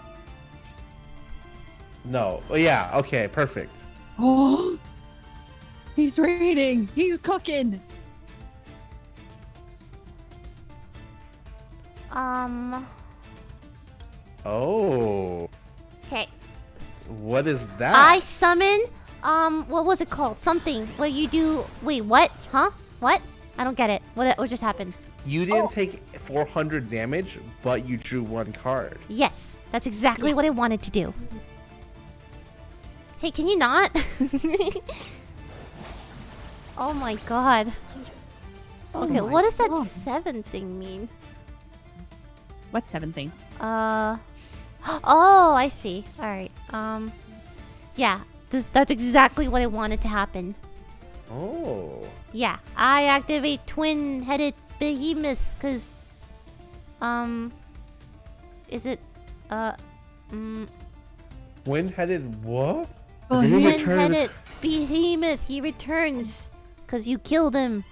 No. Oh yeah. Okay. Perfect. Oh. He's reading. He's cooking. Um. Oh. Okay. What is that? I summon. Um. What was it called? Something where you do. Wait. What? Huh? What? I don't get it. What? What just happened? You didn't oh. take four hundred damage, but you drew one card. Yes. That's exactly yeah. what I wanted to do. Hey, can you not? Oh my God. Okay, oh my what does that God. seven thing mean? What seven thing? Uh, oh, I see. All right. Um, yeah, this, that's exactly what I wanted to happen. Oh. Yeah, I activate twin-headed behemoth because, um, is it, uh, mm, twin-headed what? Twin-headed behemoth. He returns. Because you killed him.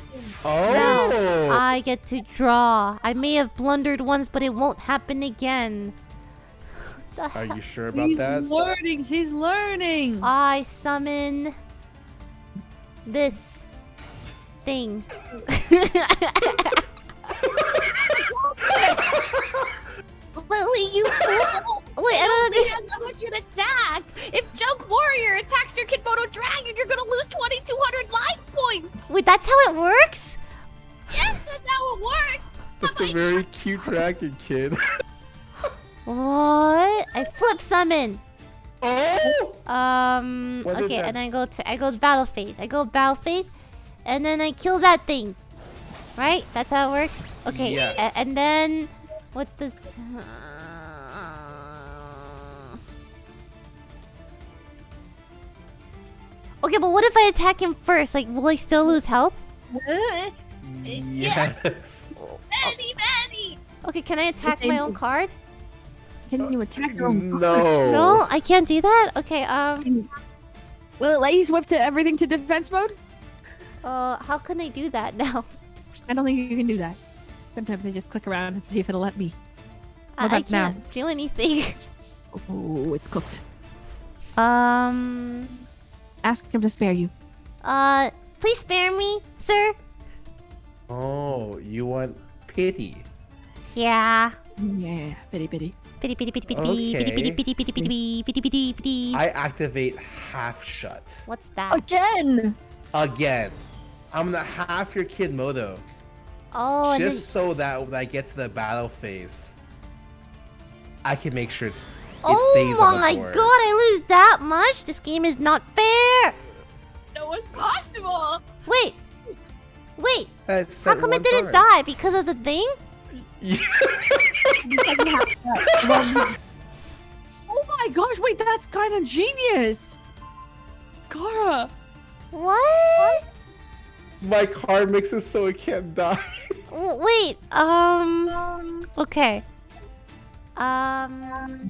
Oh! Now I get to draw. I may have blundered once, but it won't happen again. Are you sure about She's that? She's learning. She's learning. I summon this thing. Lily, you fool! Wait, I don't understand how much you'd attack! If Junk Warrior attacks your Kinmoto Dragon, you're gonna lose twenty-two hundred life points! Wait, that's how it works? Yes, that's how it works! That's a very cute dragon, kid. What? I flip summon! Oh! Um, what okay, and I go to- I go to battle phase. I go battle phase, and then I kill that thing. Right? That's how it works? Okay, yes. a and then... What's this? Okay, but what if I attack him first? Like, will I still lose health? Yes. Manny, Manny. Okay, can I attack my own card? Can you attack your own card? No. No, I can't do that? Okay, um... Will it let you swap to everything to defense mode? Uh, how can I do that now? I don't think you can do that. Sometimes I just click around and see if it'll let me. What about I can't now? do anything. Oh, it's cooked. Um... Ask him to spare you. Uh, please spare me, sir. Oh, you want pity. Yeah. Yeah, pity, pity. Pity, pity, pity, pity, pity, pity, pity, pity, pity, pity, pity, pity. I activate half shut. What's that? Again! Again. I'm gonna half your Kinmoto. Oh, just and then... so that when I get to the battle phase, I can make sure it's, it oh stays on the board. Oh my God, I lose that much? This game is not fair! No, it's possible! Wait! Wait! How come it didn't die? Because of the thing? Yeah. Oh my gosh, wait, that's kind of genius! Scarra! What? What? My card mixes so it can't die. Wait, um... Okay. Um...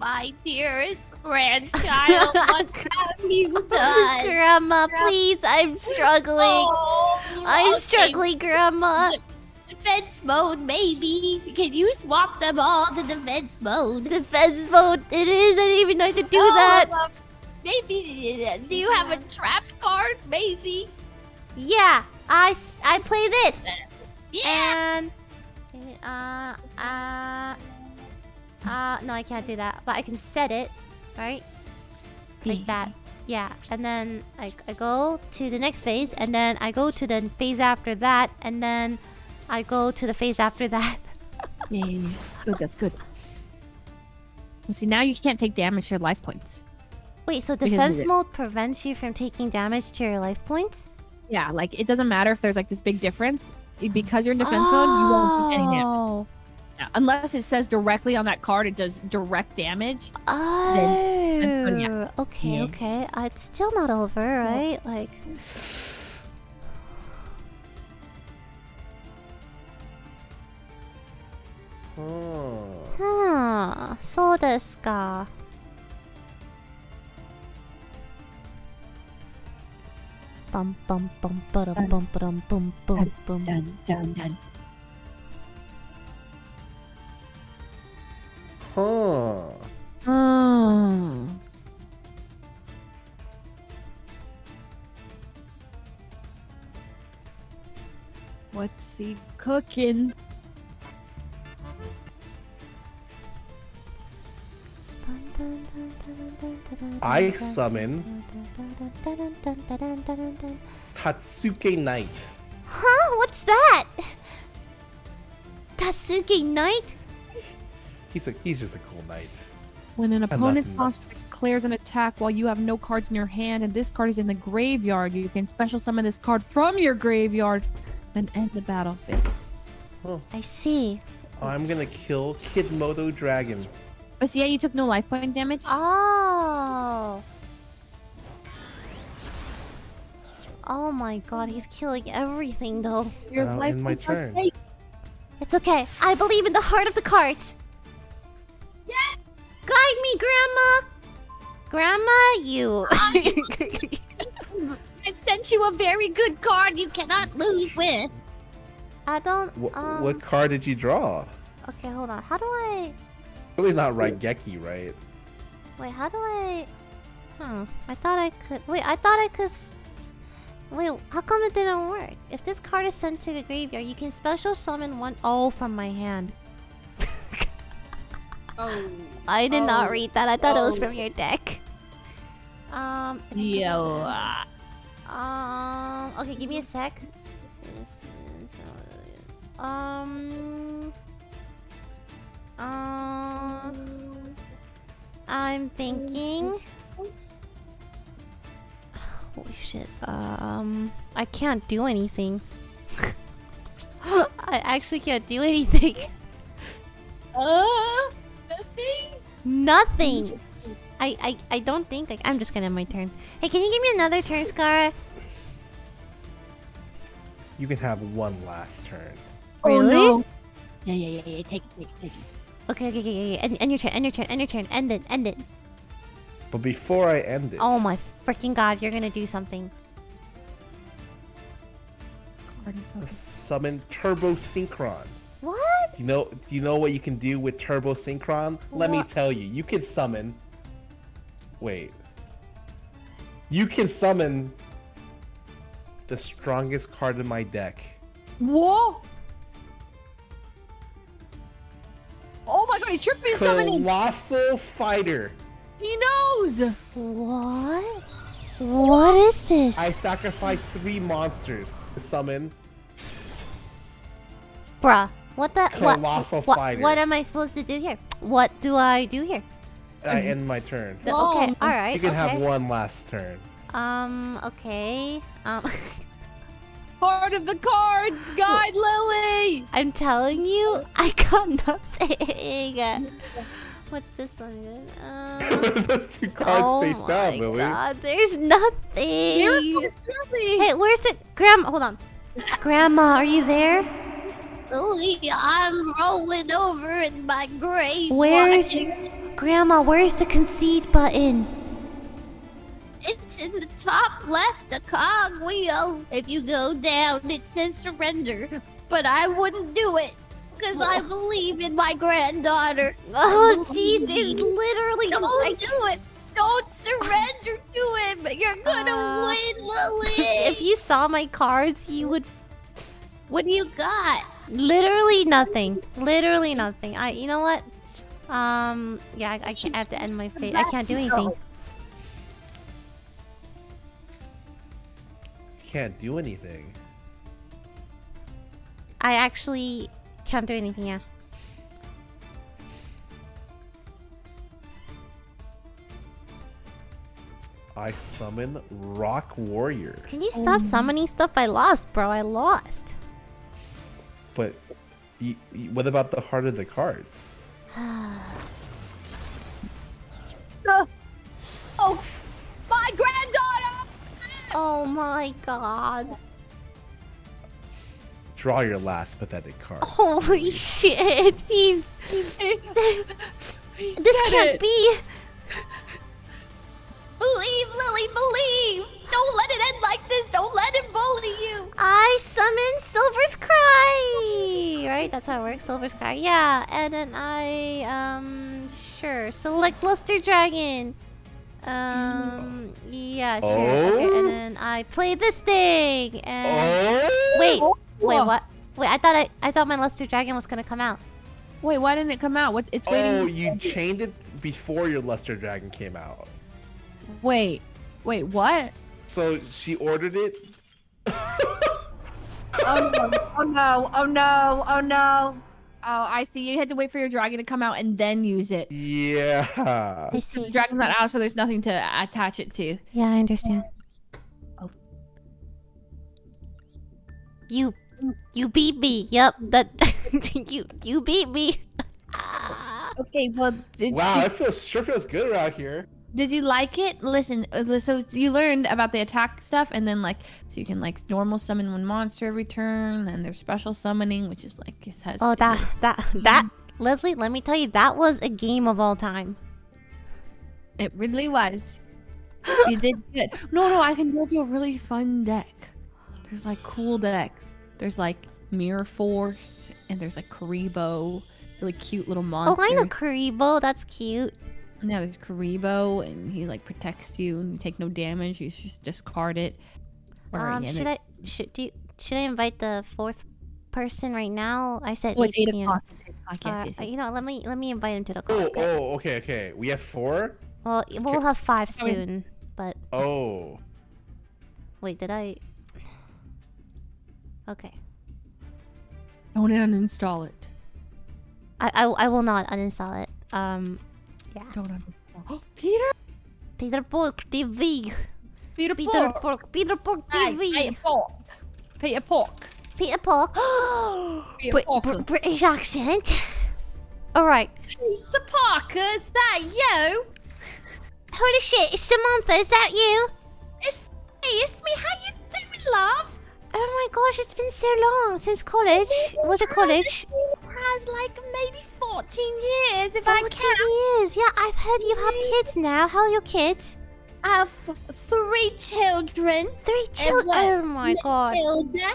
My dearest grandchild, what have you done? Grandma, please, I'm struggling. Oh, I'm okay. struggling, Grandma. Defense mode, maybe. Can you swap them all to defense mode? Defense mode? It is, I didn't even know I could do oh, that. Maybe, do you have a trapped card? Maybe. Yeah, I, I play this. Yeah. And, uh, uh, uh, no, I can't do that. But I can set it, right? Like that. Yeah, and then I, I go to the next phase, and then I go to the phase after that, and then I go to the phase after that. Yeah, yeah, yeah. That's good, that's good. Well, see, now you can't take damage to your life points. Wait, so defense mode prevents you from taking damage to your life points? Yeah, like, it doesn't matter if there's, like, this big difference. Because you're in defense oh. mode, you won't take any damage. Yeah, unless it says directly on that card it does direct damage. Oh, then, then, yeah. okay, yeah. okay. Uh, it's still not over, right? Like... はあ、そうですか。パンパンパンパラパンパランパンパンパン。じゃんじゃんじゃん。はあ。うん。What's he cooking? I summon Tatsuke Knight. Huh? What's that? Tatsuke Knight? He's a he's just a cool knight. When an opponent's monster declares an attack while you have no cards in your hand and this card is in the graveyard, you can special summon this card from your graveyard and end the battle phase. Oh. I see. I'm gonna kill Kidmoto Dragon. But see, yeah, you took no life point damage. Oh. Oh my god, he's killing everything though. Your uh, life point first take. It's okay. I believe in the heart of the cards. Yes. Guide me, Grandma. Grandma, you. I've sent you a very good card you cannot lose with. I don't. Wh um... What card did you draw? Okay, hold on. How do I? Probably not Raigeki, right? Wait, how do I... Hmm, I thought I could... Wait, I thought I could... Wait, how come it didn't work? If this card is sent to the graveyard, you can special summon one... Oh, from my hand. oh. I did oh. not read that. I thought oh. it was from your deck. Um... Yeah. Um... Okay, give me a sec. Um... Um, I'm thinking. Holy shit! Um, I can't do anything. I actually can't do anything. Uh, nothing. Nothing. I, I, I don't think. Like, I'm just gonna have my turn. Hey, can you give me another turn, Scarra? You can have one last turn. Oh really? No! Yeah, yeah, yeah, yeah. Take it, take it, take it. Okay, okay, okay, okay. End, end your turn, end your turn, end your turn. End it, end it. But before I end it... Oh my freaking god, you're gonna do something. Summon Turbo Synchron. What? You know, do you know what you can do with Turbo Synchron? Let what? me tell you. You can summon... Wait. You can summon... the strongest card in my deck. Whoa! Oh my god, he tripped me summoning! Colossal Fighter! He knows! What? What is this? I sacrificed three monsters to summon... Bruh, what the- Colossal what, Fighter. What, what am I supposed to do here? What do I do here? I end my turn. The, okay, alright, You can okay. have one last turn. Um, okay... Um... Part of the cards, guide Lily. I'm telling you, I got nothing. What's this one? Um, Those two cards oh face down, Lily. Oh my god, there's nothing. Miracles, truly. Hey, where's the grandma? Hold on, Grandma, are you there? Lily, I'm rolling over in my grave. Where's Grandma? Where's the concede button? It's in the top left, the cog wheel. If you go down, it says surrender. But I wouldn't do it, because I believe in my granddaughter. Oh, gee, dude, literally... Don't like... do it! Don't surrender to it, but you're gonna uh... win, Lily! If you saw my cards, you would... What do you got? Literally nothing. Literally nothing. I, you know what? Um, yeah, I, I, can't, I have to end my fate. I can't do anything. Can't do anything. I actually can't do anything, yeah. I summon Rock Warrior. Can you stop oh. summoning stuff? I lost, bro. I lost. But y y what about the heart of the cards? uh, oh, my granddaughter! Oh my god. Draw your last pathetic card. Holy shit! He's. he's he this can't it. be. Believe, Lily, believe! Don't let it end like this! Don't let him bully you! I summon Silver's Cry! Right? That's how it works. Silver's Cry. Yeah, and then I, um... sure. Select Luster Dragon! Um... Yeah, sure. Oh? Okay, and then I play this thing! And... Oh? Wait! Wait, what? Wait, I thought I, I thought my Luster Dragon was gonna come out. Wait, why didn't it come out? What's... It's oh, waiting... Oh, you chained it before your Luster Dragon came out. Wait, wait, what? So she ordered it? Oh, no. Oh no, oh no, oh no. Oh, I see. You had to wait for your dragon to come out and then use it. Yeah. I see. The dragon's not out, so there's nothing to attach it to. Yeah, I understand. Oh. You, you beat me. Yep, that. you, you beat me. Okay, well. Did, wow, it feels sure feels good around here. Did you like it? Listen, so you learned about the attack stuff, and then like, so you can like normal summon one monster every turn, and there's special summoning, which is like it has. Oh, that that that Leslie, let me tell you, that was a game of all time. It really was. You did good. No, no, I can build you a really fun deck. There's like cool decks. There's like Mirror Force, and there's like Karibo, really cute little monster. Oh, I know Karibo. That's cute. Now there's Karibo, and he like protects you, and you take no damage. You should discard it. Or um, should I should do? You, should I invite the fourth person right now? I said. Oh, it's eight o'clock. Uh, yes, yes. You know, let me let me invite him to the call. Oh, oh, okay, okay. We have four. Well, we'll okay. have five soon, but. Oh. Wait, did I? Okay. I want to uninstall it. I, I I will not uninstall it. Um. Yeah. Don't uninstall. Peter? Peter Pork T V. Peter, Peter Pork. Pork. Peter Pork T V. Peter Pork. Peter Pork. Peter Pork. Peter Pork. Br Br British accent. Alright. Lisa Parker, is that you? Holy shit, it's Samantha, is that you? It's me, it's me. How you doing, love? Oh my gosh, it's been so long since college. Was it college? Has like maybe fourteen years, if I can. fourteen years, yeah. I've heard you have kids now. How are your kids? I have three children. Three children. Oh my god. Matilda,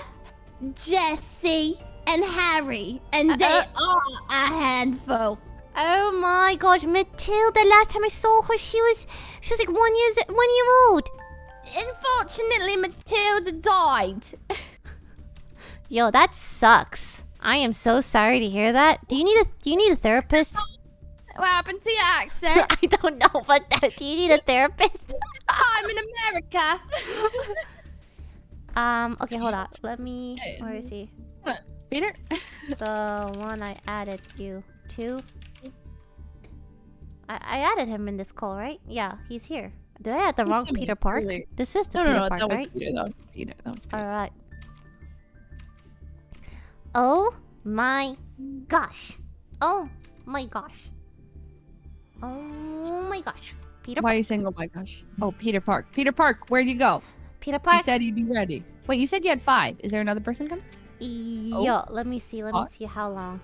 Jesse, and Harry, and uh, they uh, are a handful. Oh my god, Matilda! Last time I saw her, she was she was like one years one year old. Unfortunately, Matilda died. Yo, that sucks. I am so sorry to hear that. Do you need a do you need a therapist? What happened to your accent? I don't know, but that, do you need a therapist? I'm in America. um. Okay, hold on. Let me. Where is he? Peter. The one I added you to. I I added him in this call, right? Yeah, he's here. Did I add the he's wrong Peter Park? Really? This is the no, Peter no, no, Park, that was right? Peter, that was Peter. That was Peter. All right. Oh my gosh. Oh my gosh. Oh my gosh. Peter Park. Why are you saying oh my gosh? Oh, Peter Park. Peter Park, where'd you go? Peter Park. You said you'd be ready. Wait, you said you had five. Is there another person coming? Yo, oh. let me see. Let me see how long.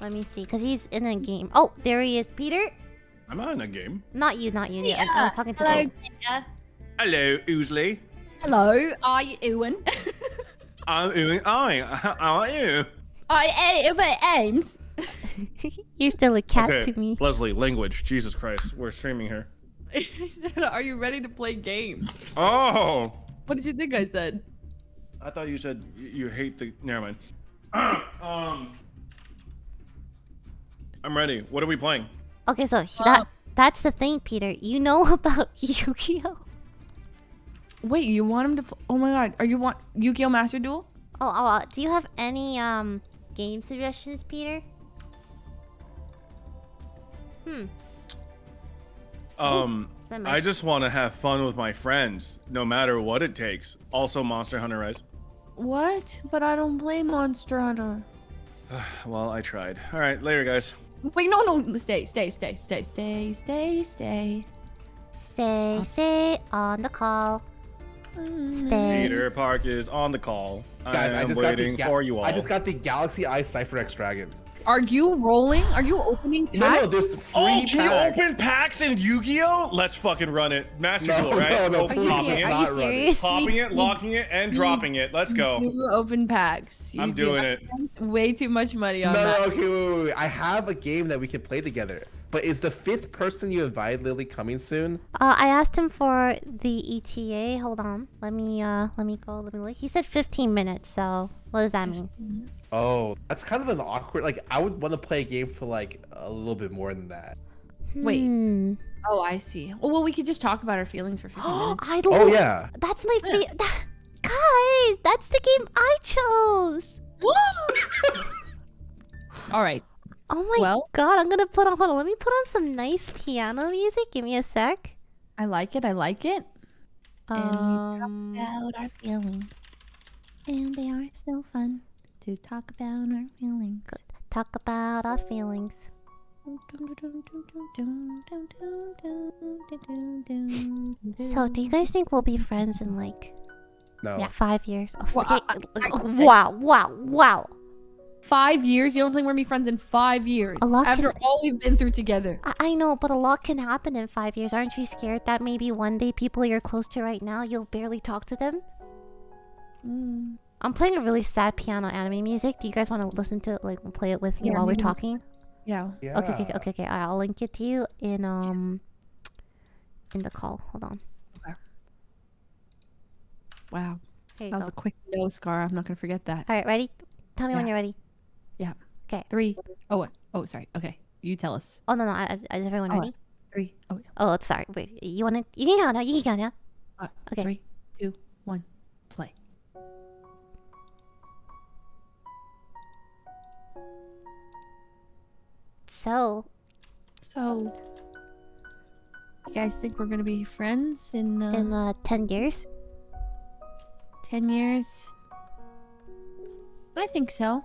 Let me see. Because he's in a game. Oh, there he is. Peter? Am I in a game? Not you, not you. Yeah. I, I was talking to Hello, someone. Peter. Hello, Oosley. Hello, are you Ewan? I'm doing I. How are you? I ate my aims. You're still a cat okay. to me. Leslie, language. Jesus Christ. We're streaming here. I said, are you ready to play games? Oh. What did you think I said? I thought you said you hate the... Never mind. um, I'm ready. What are we playing? Okay, so uh, that that's the thing, Peter. You know about Yu-Gi-Oh! Wait, you want him to? Pl oh my God, are you want Yu-Gi-Oh! Master Duel? Oh, oh, uh, do you have any um game suggestions, Peter? Hmm. Um, Ooh, I just want to have fun with my friends, no matter what it takes. Also, Monster Hunter Rise. What? But I don't play Monster Hunter. Well, I tried. All right, later, guys. Wait, no, no, stay, stay, stay, stay, stay, stay, stay, stay, stay on the call. Stay. Peter Park is on the call. Guys, I, I am just waiting got the for you all. I just got the Galaxy Eye Cipher X Dragon. Are you rolling? Are you opening packs? No, no, there's free oh, packs. Can you open packs in Yu-Gi-Oh? Let's fucking run it. Master Duel, no, right? No, no, no. Popping it, Are you serious? Popping it, locking it, and dropping it. Let's go. You open packs. You I'm do. doing it. Way too much money on no, that. No, okay, wait, wait, wait. I have a game that we can play together. But is the fifth person you invite, Lily, coming soon? Uh, I asked him for the E T A. Hold on. Let me, uh, let me go. Let me look. He said fifteen minutes, so what does that mean? Oh, that's kind of an awkward... Like, I would want to play a game for, like, a little bit more than that. Wait. Hmm. Oh, I see. Oh, well, we could just talk about our feelings for fifteen minutes. I love... Oh, yeah. That's my favorite... Yeah. Guys, that's the game I chose. Whoa! All right. Oh my well, god, I'm gonna put on, hold on, let me put on some nice piano music. Give me a sec. I like it, I like it. Um, and we talk about our feelings. And they are so fun to talk about our feelings. Good. Talk about our feelings. So, do you guys think we'll be friends in like no. yeah, five years? Oh, well, okay. I, I, I, wow, wow, wow. Five years? You don't think we're gonna be friends in five years? A lot after can... all we've been through together. I, I know, but a lot can happen in five years. Aren't you scared that maybe one day people you're close to right now, you'll barely talk to them? Mm. I'm playing a really sad piano anime music. Do you guys want to listen to it? Like, play it with me yeah, while we're talking? Yeah. yeah. Okay, okay, okay, okay. All right, I'll link it to you in um in the call. Hold on. Okay. Wow. That go. was a quick no, Scarra. I'm not gonna forget that. All right, ready? Tell me yeah. when you're ready. Yeah. Okay. Three. Oh, oh, sorry. Okay. You tell us. Oh, no, no. I, I, is everyone ready? Oh, three. Oh, yeah. Oh, sorry. Wait. You want to... You can go now. You can go now. Uh, okay. Three, two, one. Play. So. So. You guys think we're going to be friends in... Uh, in uh, ten years? ten years? I think so.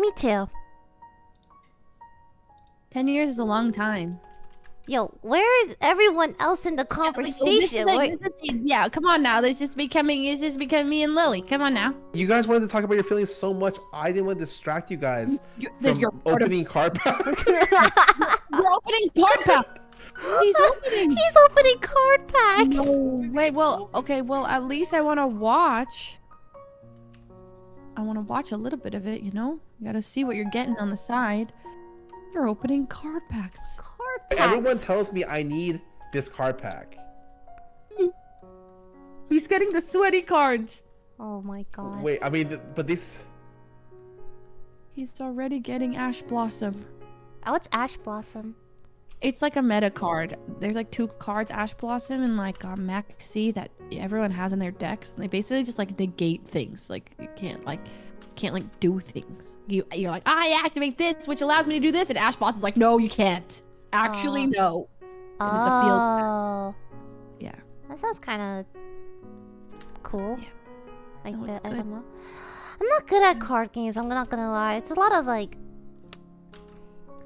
Me too. Ten years is a long time. Yo, where is everyone else in the conversation? Yeah, like, oh, this is like, this is, yeah come on now. This just becoming. It's just becoming me and Lily. Come on now. You guys wanted to talk about your feelings so much. I didn't want to distract you guys you, from your opening card pack. You're opening card pack. He's opening. He's opening card packs. No. Wait. Well. Okay. Well, at least I want to watch. I want to watch a little bit of it, you know? You gotta see what you're getting on the side. You're opening card packs. Card packs. Everyone tells me I need this card pack. He's getting the sweaty cards. Oh my god. Wait, I mean, but this... He's already getting Ash Blossom. Oh, what's Ash Blossom? It's like a meta card. There's like two cards, Ash Blossom and like uh, Maxi, that everyone has in their decks. And they basically just like negate things. Like you can't like, can't like do things. You you're like I activate this, which allows me to do this, and Ash Blossom is like, no, you can't. Actually, um, no. And it's a field map. Yeah. That sounds kind of cool. Yeah. Like no, the, I don't know. I'm not good at card games. I'm not gonna lie. It's a lot of like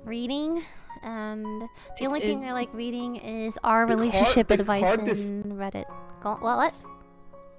reading. And the only thing I like reading is our relationship advice in Reddit. Well, what?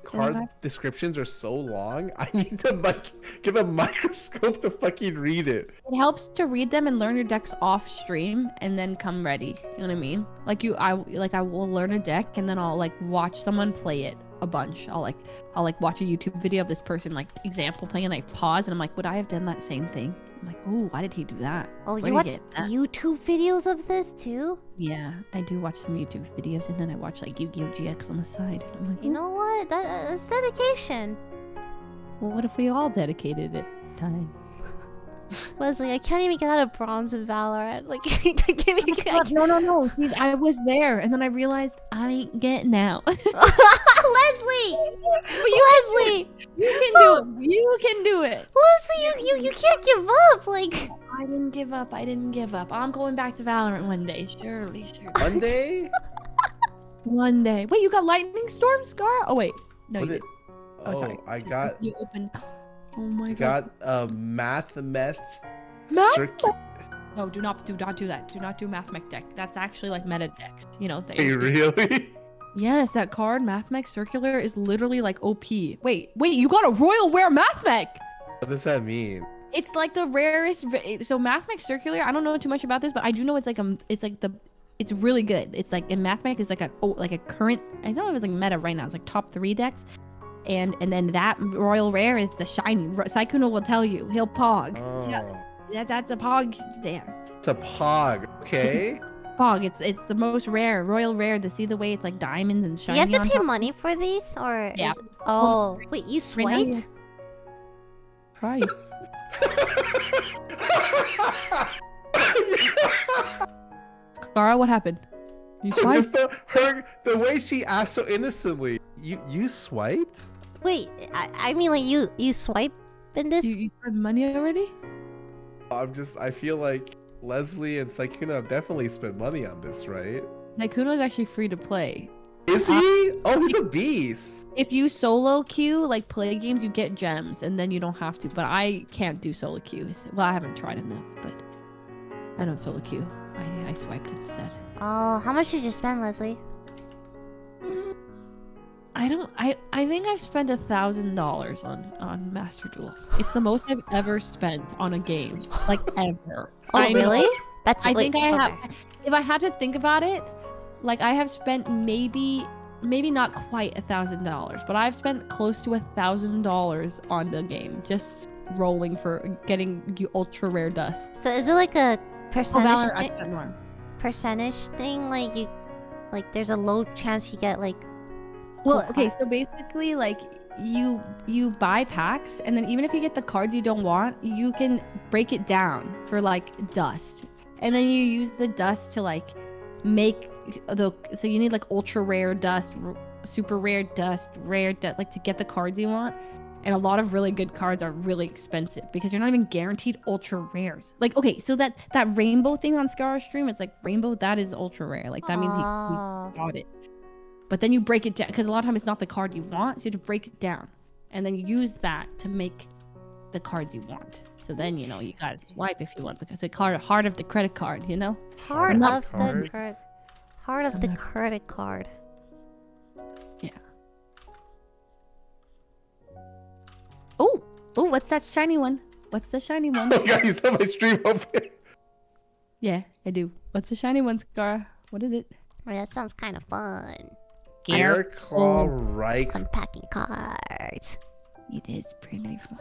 Card descriptions are so long. I need to like give a microscope to fucking read it. It helps to read them and learn your decks off stream, and then come ready. You know what I mean? Like you, I like I will learn a deck, and then I'll like watch someone play it a bunch. I'll like I'll like watch a YouTube video of this person like example playing, and I pause, and I'm like, would I have done that same thing? I'm like, oh, why did he do that? Oh, where you watch YouTube videos of this too? Yeah, I do watch some YouTube videos, and then I watch like Yu-Gi-Oh! G X on the side. I'm like, you know what? That, uh, that's dedication. Well, what if we all dedicated it time? Leslie, I can't even get out of bronze in Valorant. Like, give me oh no, no, no. See, I was there, and then I realized I ain't getting out. Leslie, you Leslie, you can do it. You can do it. Leslie, you you you can't give up. Like, I didn't give up. I didn't give up. I'm going back to Valorant one day, surely, surely. One day. One day. Wait, you got lightning storm, Scarra? Oh wait, no, what you did. Did. Oh, oh, sorry. I got. You opened. Oh my god. Got a uh, Mathmech Circular. No, do not do not do that. Do not do Mathmech deck. That's actually like meta decks. You know they. Hey, really? Yes, that card, Mathmech Circular, is literally like O P. Wait, wait, you got a Royal Rare Mathmech! What does that mean? It's like the rarest. So Mathmech Circular, I don't know too much about this, but I do know it's like a, it's like the, it's really good. It's like, and Mathmech is like a, oh, like a current, I don't know if it's like meta right now. It's like top three decks. And and then that Royal Rare is the shiny. Sykkuno will tell you, he'll pog. Oh. Yeah, that, that's a pog, damn. It's a pog, okay. Pog, it's it's the most rare Royal Rare. To see the way it's like diamonds and shiny. Do you have to pay top? money for these, or yeah. Is, oh, wait, you swiped? Right. Scarra, what happened? You swiped? Just the, her, the way she asked so innocently. You you swiped? Wait, I, I mean like you you swipe in this? You, you spent money already? I'm just I feel like Leslie and Sykkuno have definitely spent money on this, right? Sykkuno is actually free to play. Is he? Oh, he's a beast. If you solo queue, like play games, you get gems and then you don't have to. But I can't do solo queues. Well, I haven't tried enough, but I don't solo queue. I, I swiped instead. Oh, how much did you spend, Leslie? I don't. I I think I've spent a thousand dollars on on Master Duel. It's the most I've ever spent on a game, like ever. Oh I really? Know. That's. I like, think I okay. have. If I had to think about it, like I have spent maybe maybe not quite a thousand dollars, but I've spent close to a thousand dollars on the game, just rolling for getting ultra rare dust. So is it like a percentage? Oh, Valorant, I spent more. Percentage thing, like you, like there's a low chance you get like. Well, okay, so basically, like, you you buy packs, and then even if you get the cards you don't want, you can break it down for, like, dust. And then you use the dust to, like, make the... So you need, like, ultra-rare dust, super-rare dust, rare dust, like, to get the cards you want. And a lot of really good cards are really expensive because you're not even guaranteed ultra-rares. Like, okay, so that, that rainbow thing on Scarra's stream, it's like, rainbow, that is ultra-rare. Like, that means he, he got it. But then you break it down, because a lot of times it's not the card you want, so you have to break it down. And then you use that to make the cards you want. So then, you know, you gotta swipe if you want the card. So it's heart of the credit card, you know? Heart of the card. Heart of the credit card. Yeah. Oh! Oh, what's that shiny one? What's the shiny one? Oh god, you saw my stream open. Yeah, I do. What's the shiny one, Scarra? What is it? Well, that sounds kind of fun. Gear Claw Reich. Unpacking cards. It is pretty fun.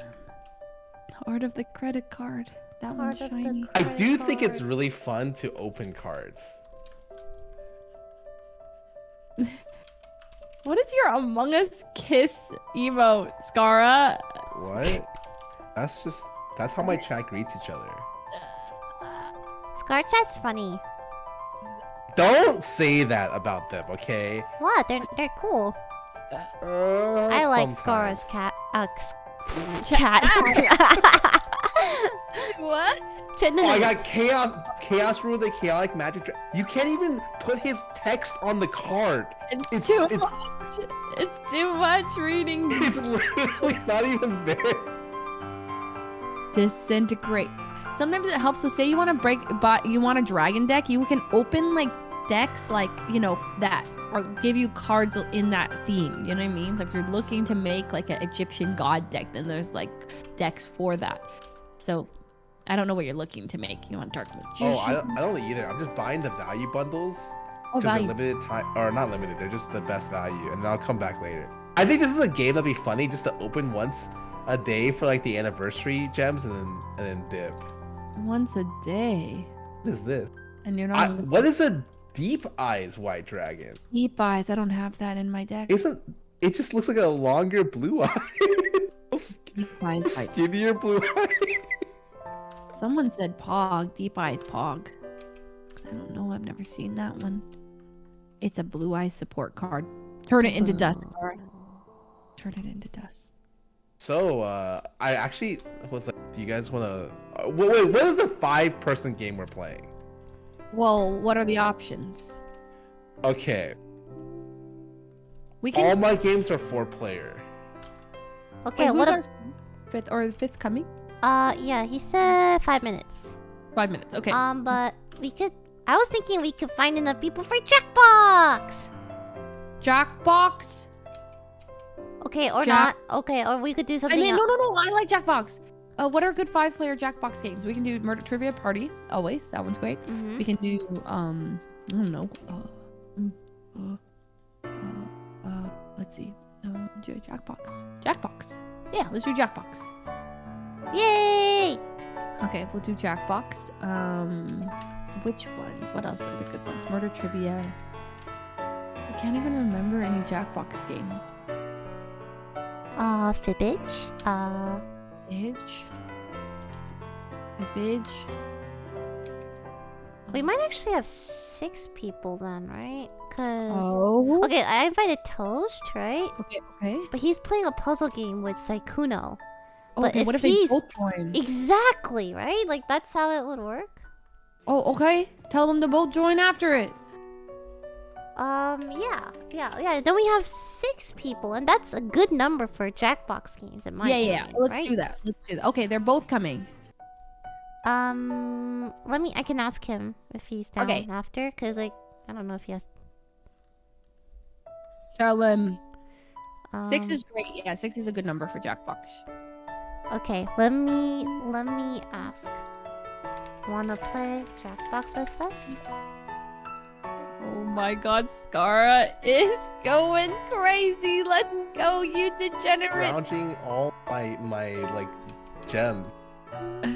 Heart of the credit card. That one's shiny. I do think it's really fun to open cards. What is your Among Us kiss emote, Scarra? What? That's just... That's how my chat greets each other. Scar chat's funny. Don't say that about them, okay? What? They're they're cool. Uh, I like Scarra's cat. Uh, chat. What? Ch no, oh, no. I got chaos, chaos rule, the chaotic magic. You can't even put his text on the card. It's, it's too it's, much. It's too much reading. It's literally not even there. Disintegrate. Sometimes it helps. So say you want to break, but you want a dragon deck, you can open like decks like, you know, that or give you cards in that theme. You know what I mean? Like if you're looking to make like an Egyptian god deck, then there's like decks for that. So I don't know what you're looking to make. You want dark magician? Oh, I don't, I don't either. I'm just buying the value bundles. Oh, value. Limited time, or not limited. They're just the best value, and I'll come back later. I think this is a game that'd be funny just to open once a day for like the anniversary gems, and then and then dip. Once a day. What is this? And you're not. I, what is a Deep Eyes White Dragon? Deep Eyes. I don't have that in my deck. Isn't it just looks like a longer blue eye? Deep Eyes White. Skinnier blue eye. Someone said pog. Deep Eyes pog. I don't know. I've never seen that one. It's a blue eye support card. Turn it into dust. Card. Turn it into dust. So uh, I actually was like, do you guys want to? Wait, wait, what is the five-person game we're playing? Well, what are the options? Okay. We can. All my games are four-player. Okay, wait, what are fifth or fifth coming? Uh, yeah, he said five minutes. Five minutes, okay. Um, but we could. I was thinking we could find enough people for Jackbox. Jackbox? Okay, or Jack not. Okay, or we could do something I mean, else. No, no, no, I like Jackbox. Uh, what are good five-player Jackbox games? We can do Murder Trivia Party, always. That one's great. Mm-hmm. We can do, um, I don't know. Uh, uh, uh, uh, let's see. Uh, do Jackbox. Jackbox. Yeah, let's do Jackbox. Yay! Okay, we'll do Jackbox. Um, which ones? What else are the good ones? Murder Trivia. I can't even remember any Jackbox games. Uh, Fibbage. Uh... Fibbage. Fibbage. We might actually have six people then, right? Cause... Oh. Okay, I invited Toast, right? Okay, okay. But he's playing a puzzle game with Sykkuno. Oh, okay, what if they both join? Exactly, right? Like, that's how it would work. Oh, okay. Tell them to both join after it. Um, yeah. Yeah, yeah. Then we have six people, and that's a good number for Jackbox games in my opinion. Yeah, yeah. Let's right? do that. Let's do that. Okay, they're both coming. Um, let me... I can ask him if he's down okay. after, because, like, I don't know if he has... Tell him. Um, six is great. Yeah, six is a good number for Jackbox. Okay, let me... Let me ask. Wanna play Jackbox with us? Oh my god, Scarra is going crazy! Let's go, you degenerate! Counting all my, my, like, gems. I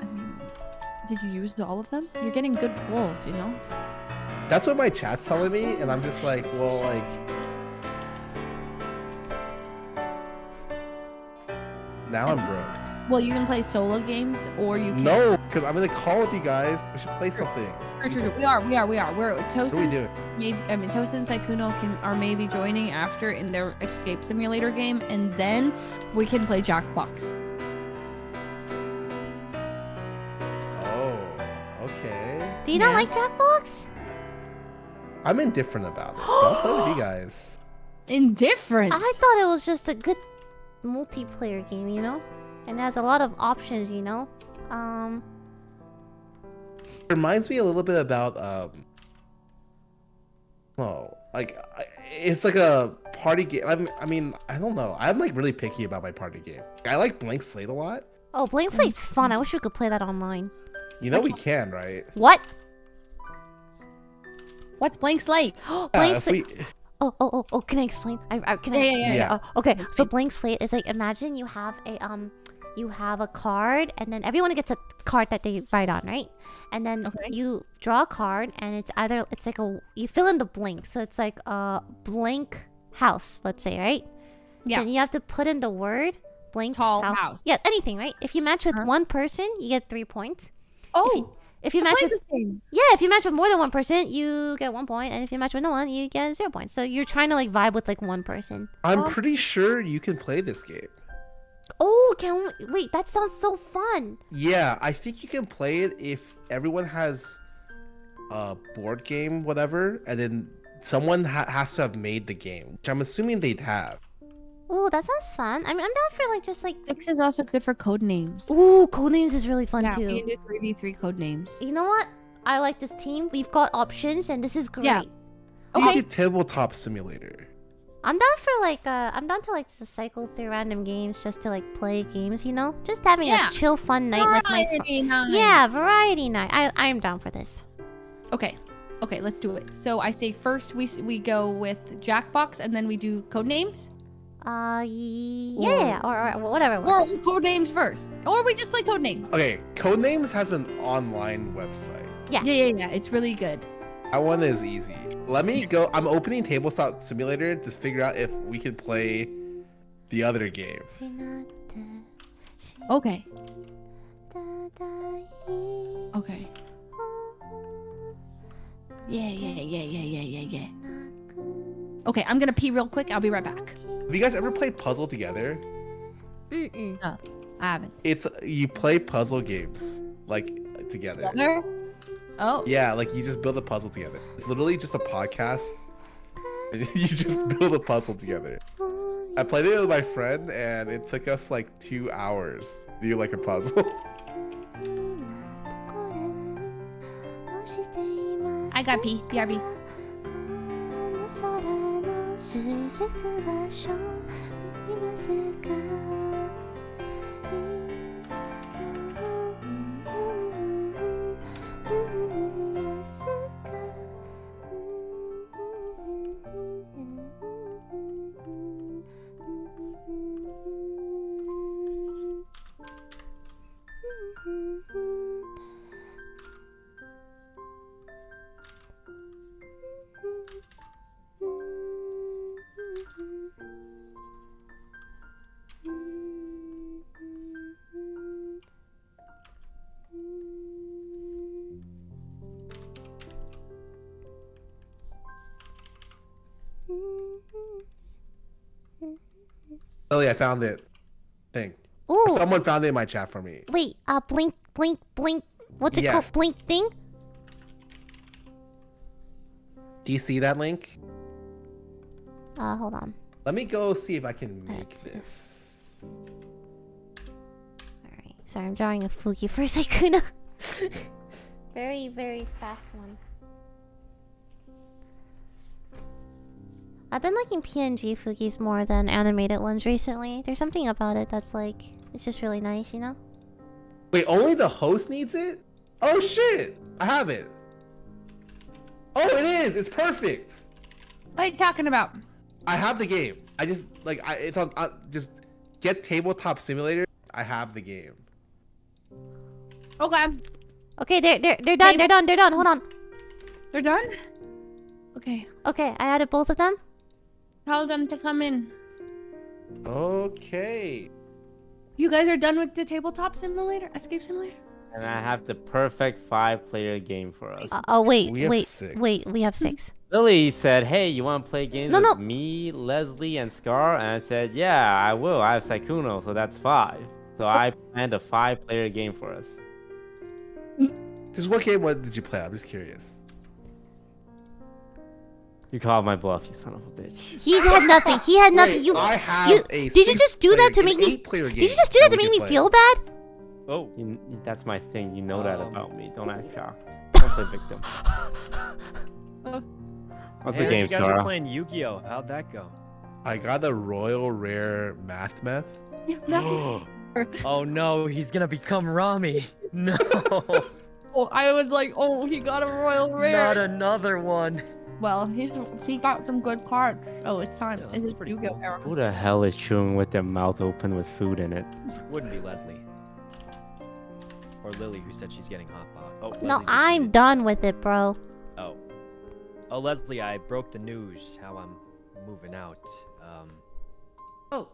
mean, did you use all of them? You're getting good pulls, you know? That's what my chat's telling me, and I'm just like, well, like... Now I'm broke. Well, you can play solo games, or you can... No, because I'm going to call with you guys. We should play something. True, true, true. We are, we are, we are. We're Toast and we maybe, I mean, Toast and Sykkuno can are maybe joining after in their escape simulator game, and then we can play Jackbox. Oh, okay. Do you yeah. not like Jackbox? I'm indifferent about it. I'll play with you guys. Indifferent? I thought it was just a good multiplayer game, you know? And has a lot of options, you know. Um, reminds me a little bit about um. Oh, like it's like a party game. I'm, I mean, I don't know. I'm like really picky about my party game. I like Blank Slate a lot. Oh, Blank Slate's fun. I wish we could play that online. You know we can, right? What? What's Blank Slate? Oh, Blank Slate. Yeah, Oh, oh, oh, oh, can I explain? I, I can I yeah, yeah, yeah. Oh, okay, so Blank Slate is like, imagine you have a, um, you have a card, and then everyone gets a card that they write on, right? And then okay. you draw a card, and it's either, it's like a, you fill in the blank. So it's like a blank house, let's say, right? Yeah. Then you have to put in the word, blank Tall house. house. Yeah, anything, right? If you match with uh-huh. one person, you get three points. Oh! If you, If you match with this game. Yeah, if you match with more than one person, you get one point, and if you match with no one, you get zero points. So you're trying to like vibe with like one person. I'm oh. pretty sure you can play this game. Oh, can we wait, that sounds so fun. Yeah, I think you can play it if everyone has a board game, whatever, and then someone ha has to have made the game, which I'm assuming they'd have. Oh, that sounds fun. I mean, I'm down for like just like... Six is also good for Codenames. Ooh, Codenames is really fun yeah, too. Yeah, we can do three v three Codenames. You know what? I like this team. We've got options and this is great. Yeah. Okay. Do Tabletop Simulator. I'm down for like... Uh, I'm down to like just cycle through random games just to like play games, you know? Just having yeah. a chill, fun night variety with my... Night. Yeah, variety night. I, I'm down for this. Okay. Okay, let's do it. So I say first we, we go with Jackbox and then we do Codenames. Uh, yeah, or, or, or whatever it was. Or Codenames first. Or we just play Codenames. Okay, Codenames has an online website. Yeah. Yeah, yeah, yeah, it's really good. That one is easy. Let me go, I'm opening Tabletop Simulator to figure out if we can play the other game. Okay. Okay. Yeah, yeah, yeah, yeah, yeah, yeah, yeah. Okay, I'm gonna pee real quick, I'll be right back. Have you guys ever played puzzle together? Mm-mm. No, I haven't. It's you play puzzle games like together. Together? Oh. Yeah, like you just build a puzzle together. It's literally just a podcast. You just build a puzzle together. I played it with my friend, and it took us like two hours to do like a puzzle. I got P. B R B. Lily, I found it. Thing. Ooh. Someone found it in my chat for me. Wait, uh, blink, blink, blink. What's it yes. called? Blink thing? Do you see that link? Uh, hold on. Let me go see if I can make right. this. Alright, sorry, I'm drawing a fluky for Sykkuno. Very, very fast one. I've been liking P N G Fukis more than animated ones recently. There's something about it that's like, it's just really nice, you know? Wait, only the host needs it? Oh shit! I have it! Oh, it is! It's perfect! What are you talking about? I have the game. I just, like, I, it's on, I, just get Tabletop Simulator. I have the game. Okay. Okay, they're, they're, they're done, hey, they're done, they're done, hold on. They're done? Okay. Okay, I added both of them. Tell them to come in. Okay. You guys are done with the Tabletop Simulator? Escape Simulator? And I have the perfect five-player game for us. Uh, oh, wait, we wait, wait, we have six. Lily said, hey, you want to play games no, with no. me, Leslie, and Scar? And I said, yeah, I will. I have Sykkuno, so that's five. So I planned a five-player game for us. Just what game what did you play? I'm just curious. You called my bluff, you son of a bitch. He had nothing. He had nothing. Wait, you, I have you a did you just do that to make me? Did you just do that to make me feel bad? Oh, you, that's my thing. You know um, that about me. Don't act shocked. Don't play victim. What's hey, the game, Scarra? You guys are playing Yu-Gi-Oh! How'd that go? I got the Royal Rare Mathmech. Oh no, he's gonna become Rami. No. Oh, I was like, oh, he got a Royal Rare. Not another one. Well, he's he got some good cards. Oh, it's time. Yeah, it's pretty cool. Era. Who the hell is chewing with their mouth open with food in it? Wouldn't be Leslie. Or Lily, who said she's getting hot pot. Oh, Leslie no, I'm it. done with it, bro. Oh. Oh, Leslie, I broke the news how I'm moving out. Um. Oh.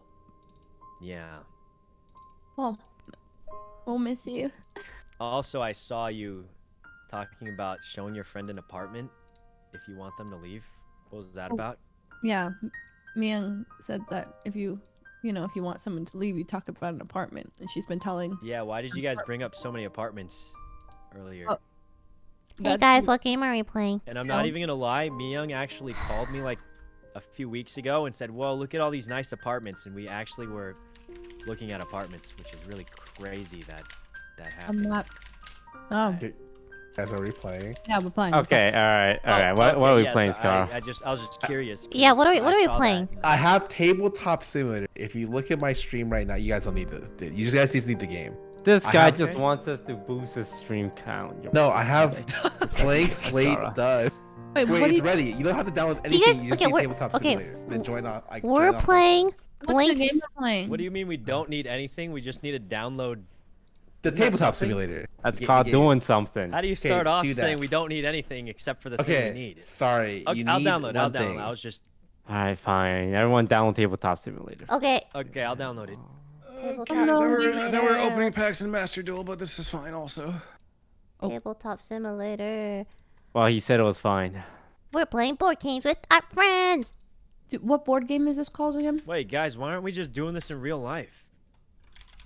Yeah. Oh. We'll miss you. Also, I saw you talking about showing your friend an apartment. If you want them to leave, what was that oh, about? Yeah, Miyoung said that if you, you know, if you want someone to leave, you talk about an apartment, and she's been telling. Yeah, why did you guys bring up so many apartments earlier? Oh. Hey guys, what game are we playing? And I'm not oh. even gonna lie, Miyoung actually called me like a few weeks ago and said, "Well, look at all these nice apartments," and we actually were looking at apartments, which is really crazy that that happened. I'm not. Oh. It Guys, are we playing? Yeah, we're playing. Okay, all right, all right. Oh, what, okay, what are we yeah, playing, so Scar? I, I just, I was just curious. Yeah, what are we, what are we playing? That. I have Tabletop Simulator. If you look at my stream right now, you guys don't need the, you guys just need the game. This I guy just game. wants us to boost his stream count. Yo, no, I have Blank Slate done. Wait, Wait it's you... ready. You don't have to download anything. Do you guys, you just okay, we're, Tabletop okay. Simulator. Then join off, I, we're join playing. What's the game we're playing? What do you mean we don't need anything? We just need to download. The Isn't Tabletop that Simulator. That's called yeah, yeah. doing something. How do you start okay, off do saying we don't need anything except for the okay, thing we need? Sorry, okay, you I'll need download. I'll thing. download. I was just. All right, fine. Everyone, download Tabletop Simulator. Okay. Okay, I'll download it. Uh, okay, there, were, there were opening packs in Master Duel, but this is fine also. Oh. Tabletop Simulator. Well, he said it was fine. We're playing board games with our friends. Dude, what board game is this called again? Wait, guys, why aren't we just doing this in real life?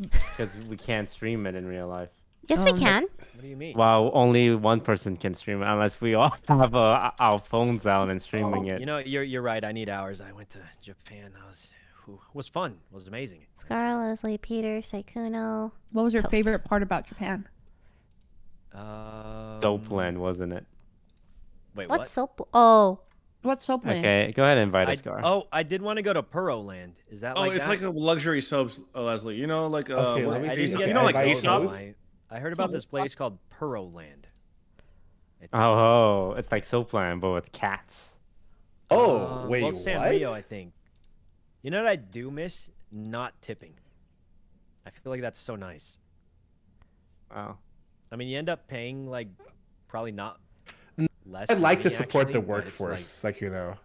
Because we can't stream it in real life. Yes, we can. What do you mean? Well, only one person can stream it unless we all have uh, our phones out and streaming oh. it. You know, you're you're right. I need hours. I went to Japan. I was whew, was fun. It was amazing. Scarra, Leslie, Peter, Sykkuno. What was your Toast. favorite part about Japan? Um, Soapland, wasn't it? Wait, what? What's Soap? Oh. What's Soapland? Okay, go ahead and invite us, Scar. Oh, I did want to go to Puroland. Is that? Oh, like it's that? like a luxury soaps, uh, Leslie. You know, like uh, okay, what, I Aesop, you know, like Aesop's. I, I heard about this place called Puroland. It's like, oh, oh, it's like Soapland but with cats. Oh, uh, wait, well, Sanrio, what? I think. You know what I do miss? Not tipping. I feel like that's so nice. Wow. I mean, you end up paying like probably not. Less I'd like money, to support actually, the workforce, like, like you know.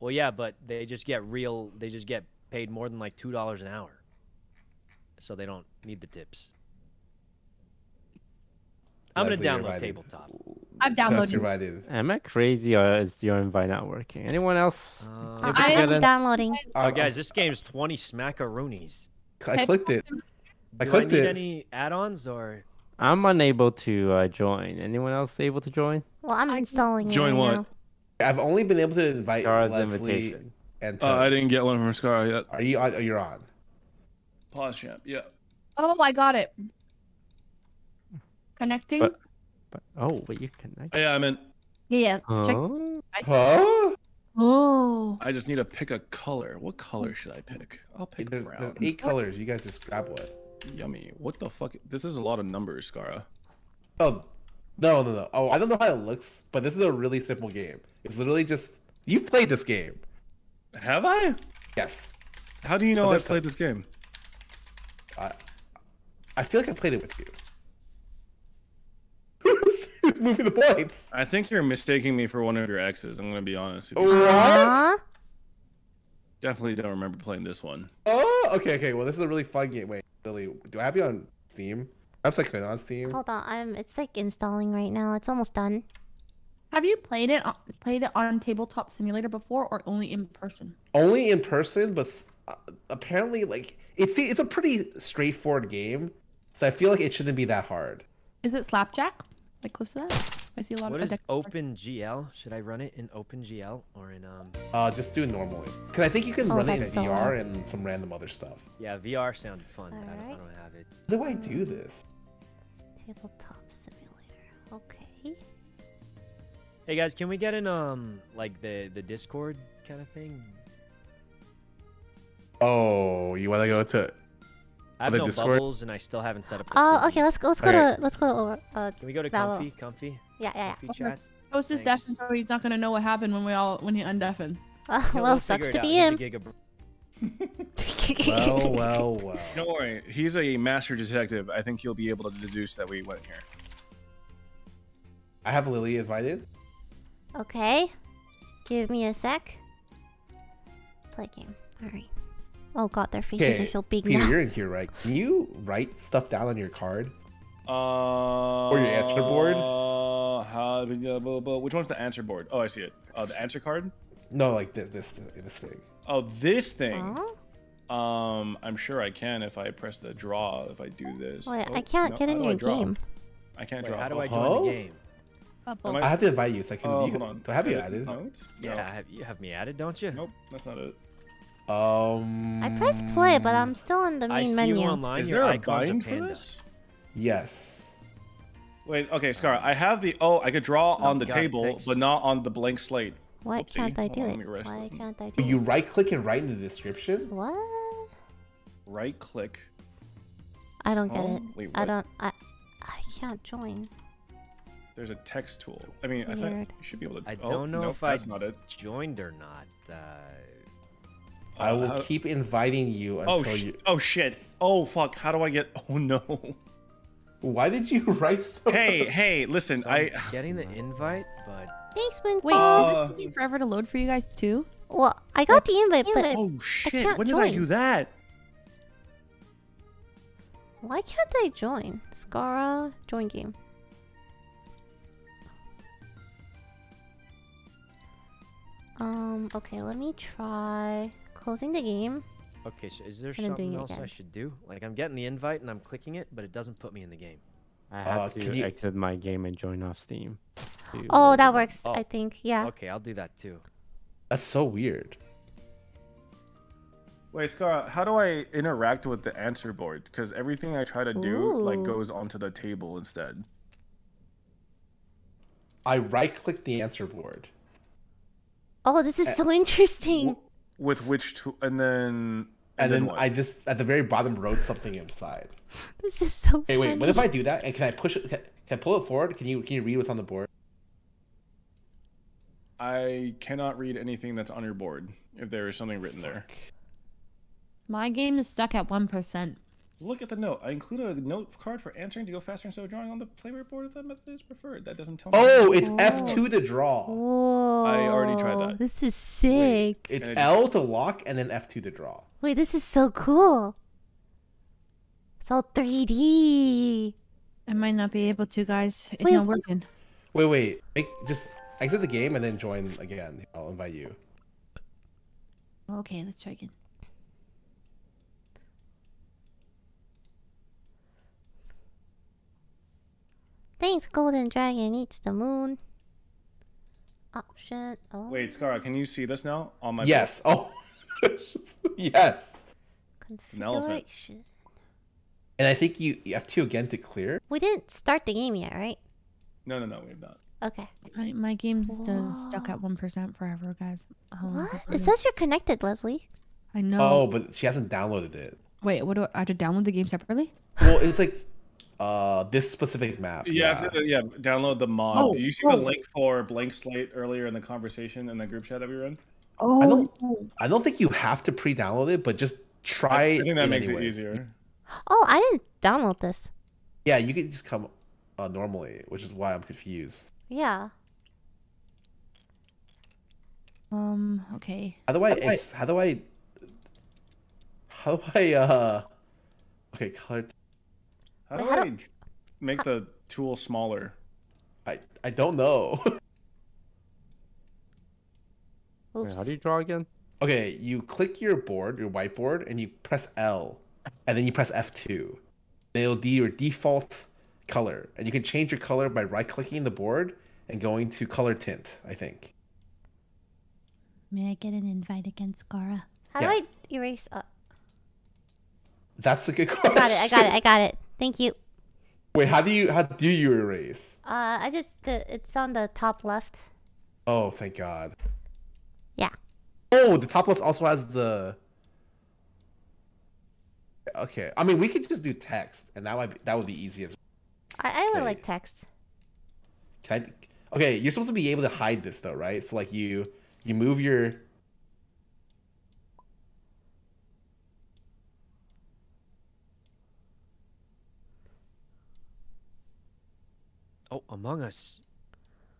Well, yeah, but they just get real. They just get paid more than like two dollars an hour, so they don't need the tips. I'm Leslie, gonna download invited. Tabletop. I've downloaded. Am I crazy or is your invite not working? Anyone else? Uh, I am in? downloading. Oh, guys, this game's twenty smackaroonies. I clicked it. I Do clicked I need it. Any add-ons or? I'm unable to uh, join. Anyone else able to join? Well, I'm installing. Join it right what? Now. I've only been able to invite Scarra's Leslie invitation. And Toast. Uh, I didn't get one from Scarra yet. Are you? On, you're on. Pause champ. Yeah. Oh, I got it. Connecting. But, but oh, wait, you connect. Oh, yeah, I'm in. Yeah. Huh? Check. Huh? Oh. I just need to pick a color. What color should I pick? I'll pick there's, brown. There's eight colors. You guys just grab one. Yummy. What the fuck? This is a lot of numbers, Scarra. Oh, no, no, no. Oh, I don't know how it looks, but this is a really simple game. It's literally just... You've played this game. Have I? Yes. How do you know oh, I've played this game? I, I feel like I played it with you. It's moving the points. I think you're mistaking me for one of your exes. I'm going to be honest. What? What? Definitely don't remember playing this one. Oh, okay, okay. Well, this is a really fun game. Wait, Lily, do I have you on Steam? I'm Sykkuno on Steam. Hold on, I'm. It's like installing right now. It's almost done. Have you played it? Played it on Tabletop Simulator before, or only in person? Only in person, but apparently, like it's it's a pretty straightforward game, so I feel like it shouldn't be that hard. Is it Slapjack? Like close to that? I see a lot what of is OpenGL? Should I run it in OpenGL or in um? Uh, just do it normally. Cause I think you can oh, run it in so V R hard. And some random other stuff. Yeah, V R sounded fun. But right. I, I don't have it. How do I do this? Tabletop Simulator. Okay. Hey guys, can we get in um like the the Discord kind of thing? Oh, you want to go to? I have no Discord? Bubbles, and I still haven't set up. Oh, uh, okay. Let's go. Let's go okay. to. Let's go to. Uh, can we go to Comfy? Comfy. Yeah, yeah, yeah. Comfy chat. Toast is deaf, so he's not gonna know what happened when we all when he undeafens. Uh, well, well sucks to be him. well, well, well. Don't worry. He's a master detective. I think he'll be able to deduce that we went here. I have Lily invited. Okay. Give me a sec. Play game. All right. Oh god, their faces okay. are so big Peter, now. You're in here, right? Can you write stuff down on your card? Uh, or your answer board? Uh, how, blah, blah, blah. Which one's the answer board? Oh, I see it. Uh, the answer card? No, like this, this, this thing. Oh, this thing? Aww. Um, I'm sure I can if I press the draw, if I do this. Wait, oh, I can't no, get in your game. I can't Wait, draw. How do I join the game? Bubble. I have to invite you so I can... Oh, you, hold on. Do I have you added? No. Yeah, have, you have me added, don't you? Nope, that's not it. Um, I press play, but I'm still in the main I menu. See you online. Is there a bind for this? Yes. Wait, okay, Scar. I have the. Oh, I could draw oh, on the God, table, thanks. But not on the blank slate. Why Oopsie. Can't I do oh, it? Why them. Can't I do it? You this? Right click and write in the description? What? Right click. I don't get oh, it. Wait, I don't. I, I can't join. There's a text tool. I mean, Weird. I think you should be able to. I don't oh, know no, if I joined or not. Uh... I will uh, keep inviting you until oh, sh you. Oh shit! Oh fuck! How do I get? Oh no! Why did you write stuff? Hey, hey! Listen, so I getting the invite, but thanks, Winkle. Wait, uh... is this taking forever to load for you guys too? Well, I got what? the invite, but oh shit! I can't when join. Did I do that? Why can't I join? Scarra, join game. Um. Okay, let me try. Closing the game. Okay, so is there something else I should do? Like, I'm getting the invite and I'm clicking it, but it doesn't put me in the game. I have uh, to you... exit my game and join off Steam. Dude. Oh, that works, oh. I think. Yeah. Okay, I'll do that too. That's so weird. Wait, Scarra, how do I interact with the answer board? Because everything I try to do Ooh. like goes onto the table instead. I right-click the answer board. Oh, this is and, so interesting. With which tool, and then... And, and then, then I just, at the very bottom, wrote something inside. This is so hey, funny. Wait, what if I do that? And can I push it? Can I pull it forward? Can you, can you read what's on the board? I cannot read anything that's on your board if there is something written there. My game is stuck at one percent. Look at the note. I include a note card for answering to go faster instead of drawing on the playboard board if that method is preferred. That doesn't tell me. Oh, it's oh. F two to draw. Whoa. I already tried that. This is sick. Wait, it's L to lock and then F two to draw. Wait, this is so cool. It's all three D. I might not be able to, guys. It's wait, not working. Wait, wait. Make, just exit the game and then join again. I'll invite you. Okay, let's try again. Thanks, Golden Dragon eats the moon. Oh, shit. Oh. Wait, Scarra, can you see this now? On my yes. Board? Oh. Yes. Configuration. An elephant. And I think you, you have to again to clear. We didn't start the game yet, right? No, no, no, we have not. Okay. My, my game's still stuck at one percent forever, guys. Oh, what? It says you're connected, Leslie. I know. Oh, but she hasn't downloaded it. Wait, what do I, I have to download the game separately? Well, it's like... Uh, this specific map. Yeah, yeah. To, yeah download the mod. Oh, do you see oh. the link for Blank Slate earlier in the conversation in the group chat that we were in? Oh. I don't. I don't think you have to pre-download it, but just try. I, I think that makes it easier. Oh, I didn't download this. Yeah, you can just come uh, normally, which is why I'm confused. Yeah. Um. Okay. How do I? How do I? How do I? How do I uh. Okay, color. How do Wait, I how do... make how... the tool smaller? I I don't know. Wait, how do you draw again? Okay, you click your board, your whiteboard, and you press L, and then you press F two. They'll be your default color, and you can change your color by right-clicking the board and going to color tint. I think. May I get an invite against Scarra? How yeah. do I erase? Uh... That's a good question. I got it. I got it. I got it. Thank you. Wait, how do you how do you erase? Uh, I just uh, it's on the top left. Oh, thank God. Yeah. Oh, the top left also has the. Okay, I mean we could just do text, and that would be, that would be easiest. I I would like text. Can I, okay, you're supposed to be able to hide this though, right? So like you you move your. Oh, Among Us.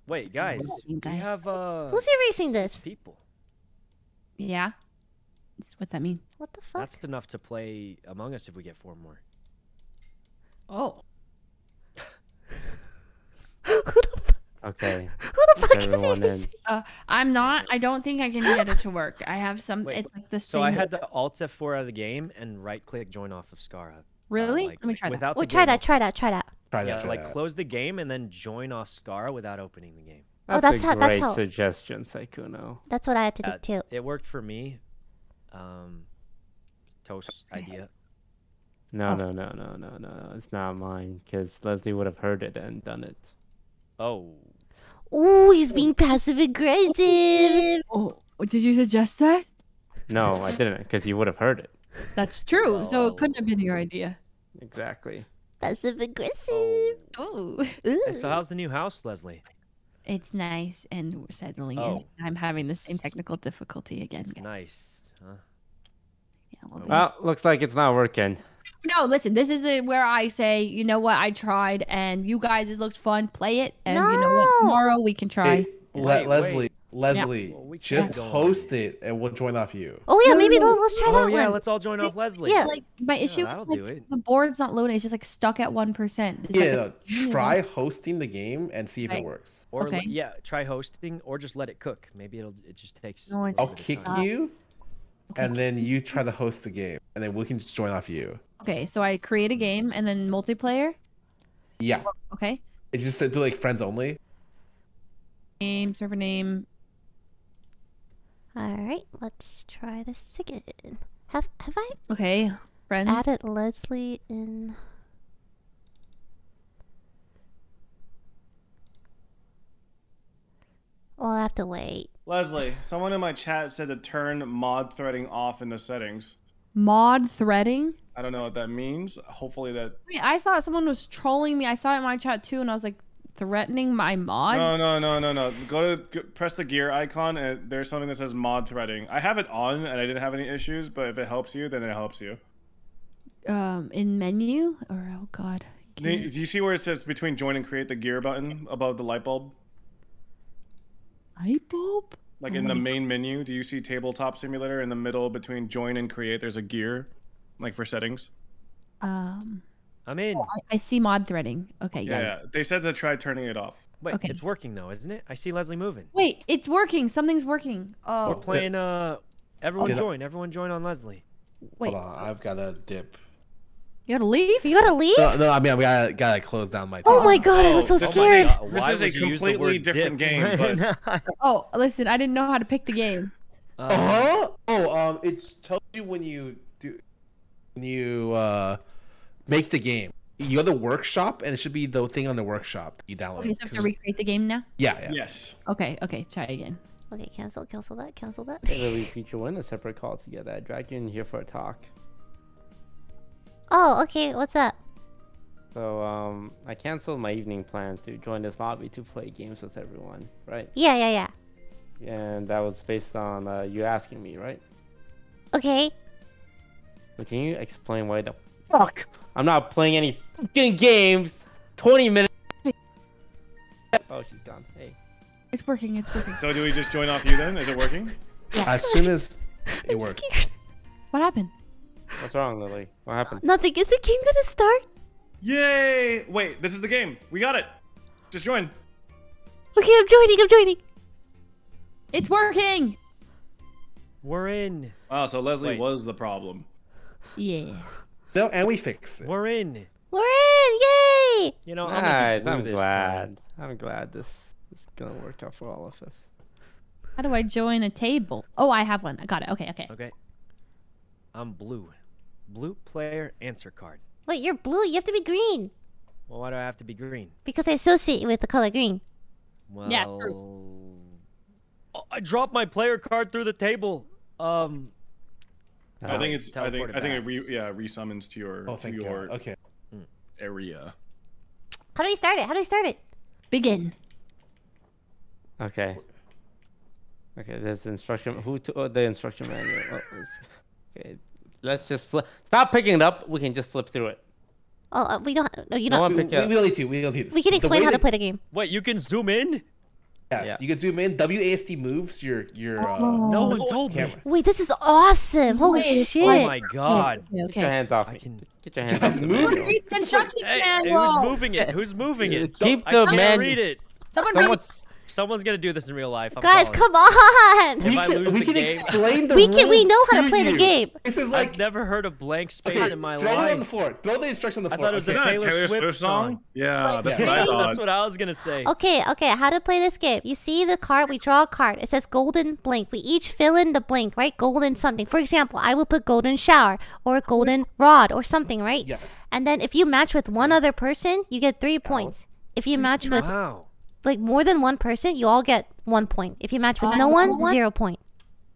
Wait, guys, guys. We have, uh... Who's erasing this? People. Yeah. What's that mean? What the fuck? That's enough to play Among Us if we get four more. Oh. Who the fuck? Okay. Who the fuck is erasing? Uh, I'm not. I don't think I can get it to work. I have some... Wait, it's like the so same... So I had to Alt F four out of the game and right-click join off of Scarra. Really? Uh, like, Let me try that. Oh, try that, try that, try that. Try yeah, that, try like that. Close the game and then join off Scarra without opening the game. That's, oh, that's a how, great that's how... suggestion, Sykkuno. That's what I had to do uh, too. It worked for me. Um, Toast's idea. No, oh. no, no, no, no, no. It's not mine because Leslie would have heard it and done it. Oh. Oh, he's being passive aggressive. Oh, did you suggest that? No, I didn't because you would have heard it. That's true. Oh. So it couldn't have been your idea. Exactly. Passive aggressive. Oh. So how's the new house, Leslie? It's nice and settling oh. in. I'm having the same technical difficulty again, guys. Nice. Huh? Yeah, we'll, be... well, looks like it's not working. No, listen. This is where I say, you know what? I tried, and you guys, it looked fun. Play it, and no. you know what? Tomorrow we can try. Hey, yeah. wait, Leslie. Wait. Leslie, yeah. well, just host on. it, and we'll join off you. Oh yeah, maybe no, let's try oh, that one. Oh yeah, let's all join off Leslie. Yeah, like my issue yeah, is like, the board's not loading; it's just like stuck at one percent. Yeah, like a... no, try hosting the game and see if right. it works. Or okay. yeah, try hosting, or just let it cook. Maybe it'll it just takes. No, I'll kick time. you, and then you try to host the game, and then we can just join off you. Okay, so I create a game and then multiplayer. Yeah. Okay. It's just it'd be like friends only. Name, server name. Alright, let's try this again. Have have I Okay, friends added Leslie in? We'll have to wait. Leslie, someone in my chat said to turn mod threading off in the settings. Mod threading? I don't know what that means. Hopefully that... Wait, I thought someone was trolling me. I saw it in my chat too, and I was like, threatening my mod? No, no, no, no, no. Go to go, press the gear icon, and there's something that says mod threading. I have it on, and I didn't have any issues, but if it helps you, then it helps you. Um, in menu? Or, oh god. Do you, do you see where it says between join and create the gear button above the light bulb? Light bulb? Like oh in the main god. menu, do you see Tabletop Simulator in the middle between join and create? There's a gear, like for settings. Um, I'm in. Oh, I, I see mod threading. Okay, yeah, yeah. They said to try turning it off. Wait, okay. It's working though, isn't it? I see Leslie moving. Wait, it's working. Something's working. Oh. We're playing. Uh, everyone oh, join. I... Everyone join on Leslie. Wait. Hold on, I've got a dip. You gotta leave? You gotta leave? No, no I mean, I gotta, gotta close down my... Oh my god, oh, I was so scared. Is, this is a completely different game. Right? But... oh, listen, I didn't know how to pick the game. Uh, uh-huh. Oh, um, it tells you when you do... When you, uh, make the game. You go to the workshop, and it should be the thing on the workshop you download. Oh, you just have to recreate the game now? Yeah, yeah. Yes. Okay, okay, try again. Okay, cancel, cancel that, cancel that. Really feature one, a separate call together. I dragged you in here for a talk. Oh, okay, what's up? So, um, I canceled my evening plans to join this lobby to play games with everyone, right? Yeah, yeah, yeah. And that was based on uh, you asking me, right? Okay. But can you explain why the fuck I'm not playing any fucking games? twenty minutes. Oh, she's gone. Hey. It's working, it's working. So do we just join off you then? Is it working? Yeah. As soon as it works. What happened? What's wrong, Lily? What happened? Nothing. Is the game gonna start? Yay! Wait, this is the game. We got it. Just join. Okay, I'm joining. I'm joining. It's working. We're in. Wow, so Leslie Wait. was the problem. Yeah. No, and we fixed it. We're in. We're in. Yay! You know, nice. I'm, I'm glad. I'm glad this is gonna work out for all of us. How do I join a table? Oh, I have one. I got it. Okay, okay. Okay. I'm blue. Blue player answer card. Wait, you're blue. You have to be green. Well, why do I have to be green? Because I associate you with the color green. Well, yeah, true. I dropped my player card through the table. Um, no, I think it's. I think. It I think it. Re, yeah, resummons to your oh, to your okay. area. How do we start it? How do we start it? Begin. Okay. Okay. There's the instruction. Who to, oh, the instruction manual. Oh, okay. Let's just flip. Stop picking it up. We can just flip through it. Oh, uh, we don't. No, you don't. No we don't need to. We don't need to. We can explain how to play the game. Wait, you can zoom in? Yes, yeah. You can zoom in. W A S D moves your your. Uh, oh. No one told me. Wait, this is awesome! Holy Wait. shit! Oh my god! Okay, okay, okay. Get your hands off! I can get your hands off. Move construction hey, manual. Who's moving it? Who's moving it? Keep I the man. Read it. Someone read. Someone's gonna do this in real life. I'm Guys, calling. come on! If we I can, lose we the can game, explain the we rules. Can, we know how to play you. the game. This is like I've never heard of blank space okay, in my throw life. Throw it on the floor. Throw the instruction on the I floor. I thought it was okay. a Taylor, Taylor Swift, Swift song. song. Yeah, that's, yeah. What that's what I was gonna say. Okay, okay. How to play this game? You see the card? We draw a card. It says golden blank. We each fill in the blank, right? Golden something. For example, I will put golden shower or golden rod or something, right? Yes. And then if you match with one other person, you get three points. If you match with wow. like more than one person, you all get one point. If you match with uh, no one, one, zero point.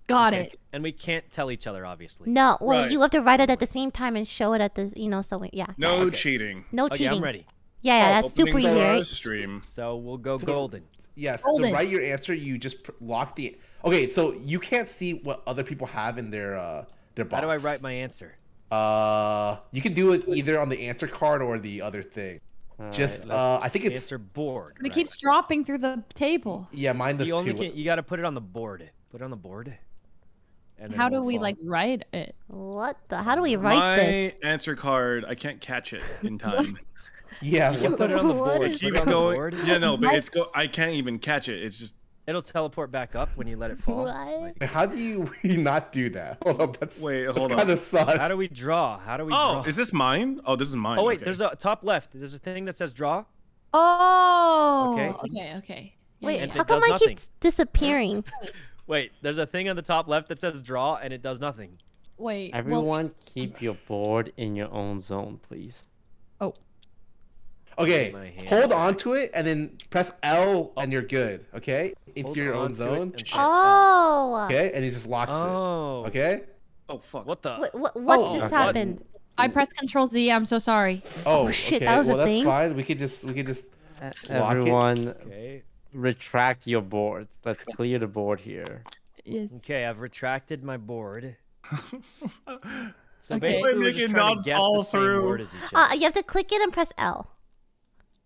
Got okay. it. And we can't tell each other, obviously. No, well, right. you have to write it at the same time and show it at the, you know, so we, yeah. No okay. cheating. No okay, cheating. I'm ready. Yeah, yeah, oh, that's super easy, right? Stream. So we'll go so, golden. Yes. Golden. To write your answer, you just pr lock the. Okay, so you can't see what other people have in their uh their box. How do I write my answer? Uh, you can do it either on the answer card or the other thing. All Just, right, uh, I think it's... Answer board. But it right? keeps dropping through the table. Yeah, mine does you only too. Can, you gotta put it on the board. Put it on the board. And how do we, fall. like, write it? What the... How do we write My this? My answer card, I can't catch it in time. yeah, what put it on the board. It keeps going... Board? Yeah, no, but it's... Go, I can't even catch it. It's just... It'll teleport back up when you let it fall. Like, how do you we not do that? Hold up, that's, Wait, hold that's on. How do we draw? How do we oh, draw? Oh, is this mine? Oh, this is mine. Oh, wait, okay. there's a top left. There's a thing that says draw. Oh, okay, okay. okay. Wait, and how come I keep disappearing? Wait, there's a thing on the top left that says draw, and it does nothing. Wait. Everyone well, keep your board in your own zone, please. Oh. Okay, hold on to it and then press L and you're good. Okay, into your own zone. Oh. Okay, and he just locks oh. it. Okay. Oh fuck! What the? What, what, what oh. just happened? I pressed Control Z. I'm so sorry. Oh, oh shit! Okay. That was well, a thing. Well, that's fine. We could just we could just uh, lock everyone. It. Okay. Retract your board. Let's clear the board here. Yes. Okay, I've retracted my board. So okay. basically, we're just trying to guess the same word as each other. Uh, you have to click it and press L.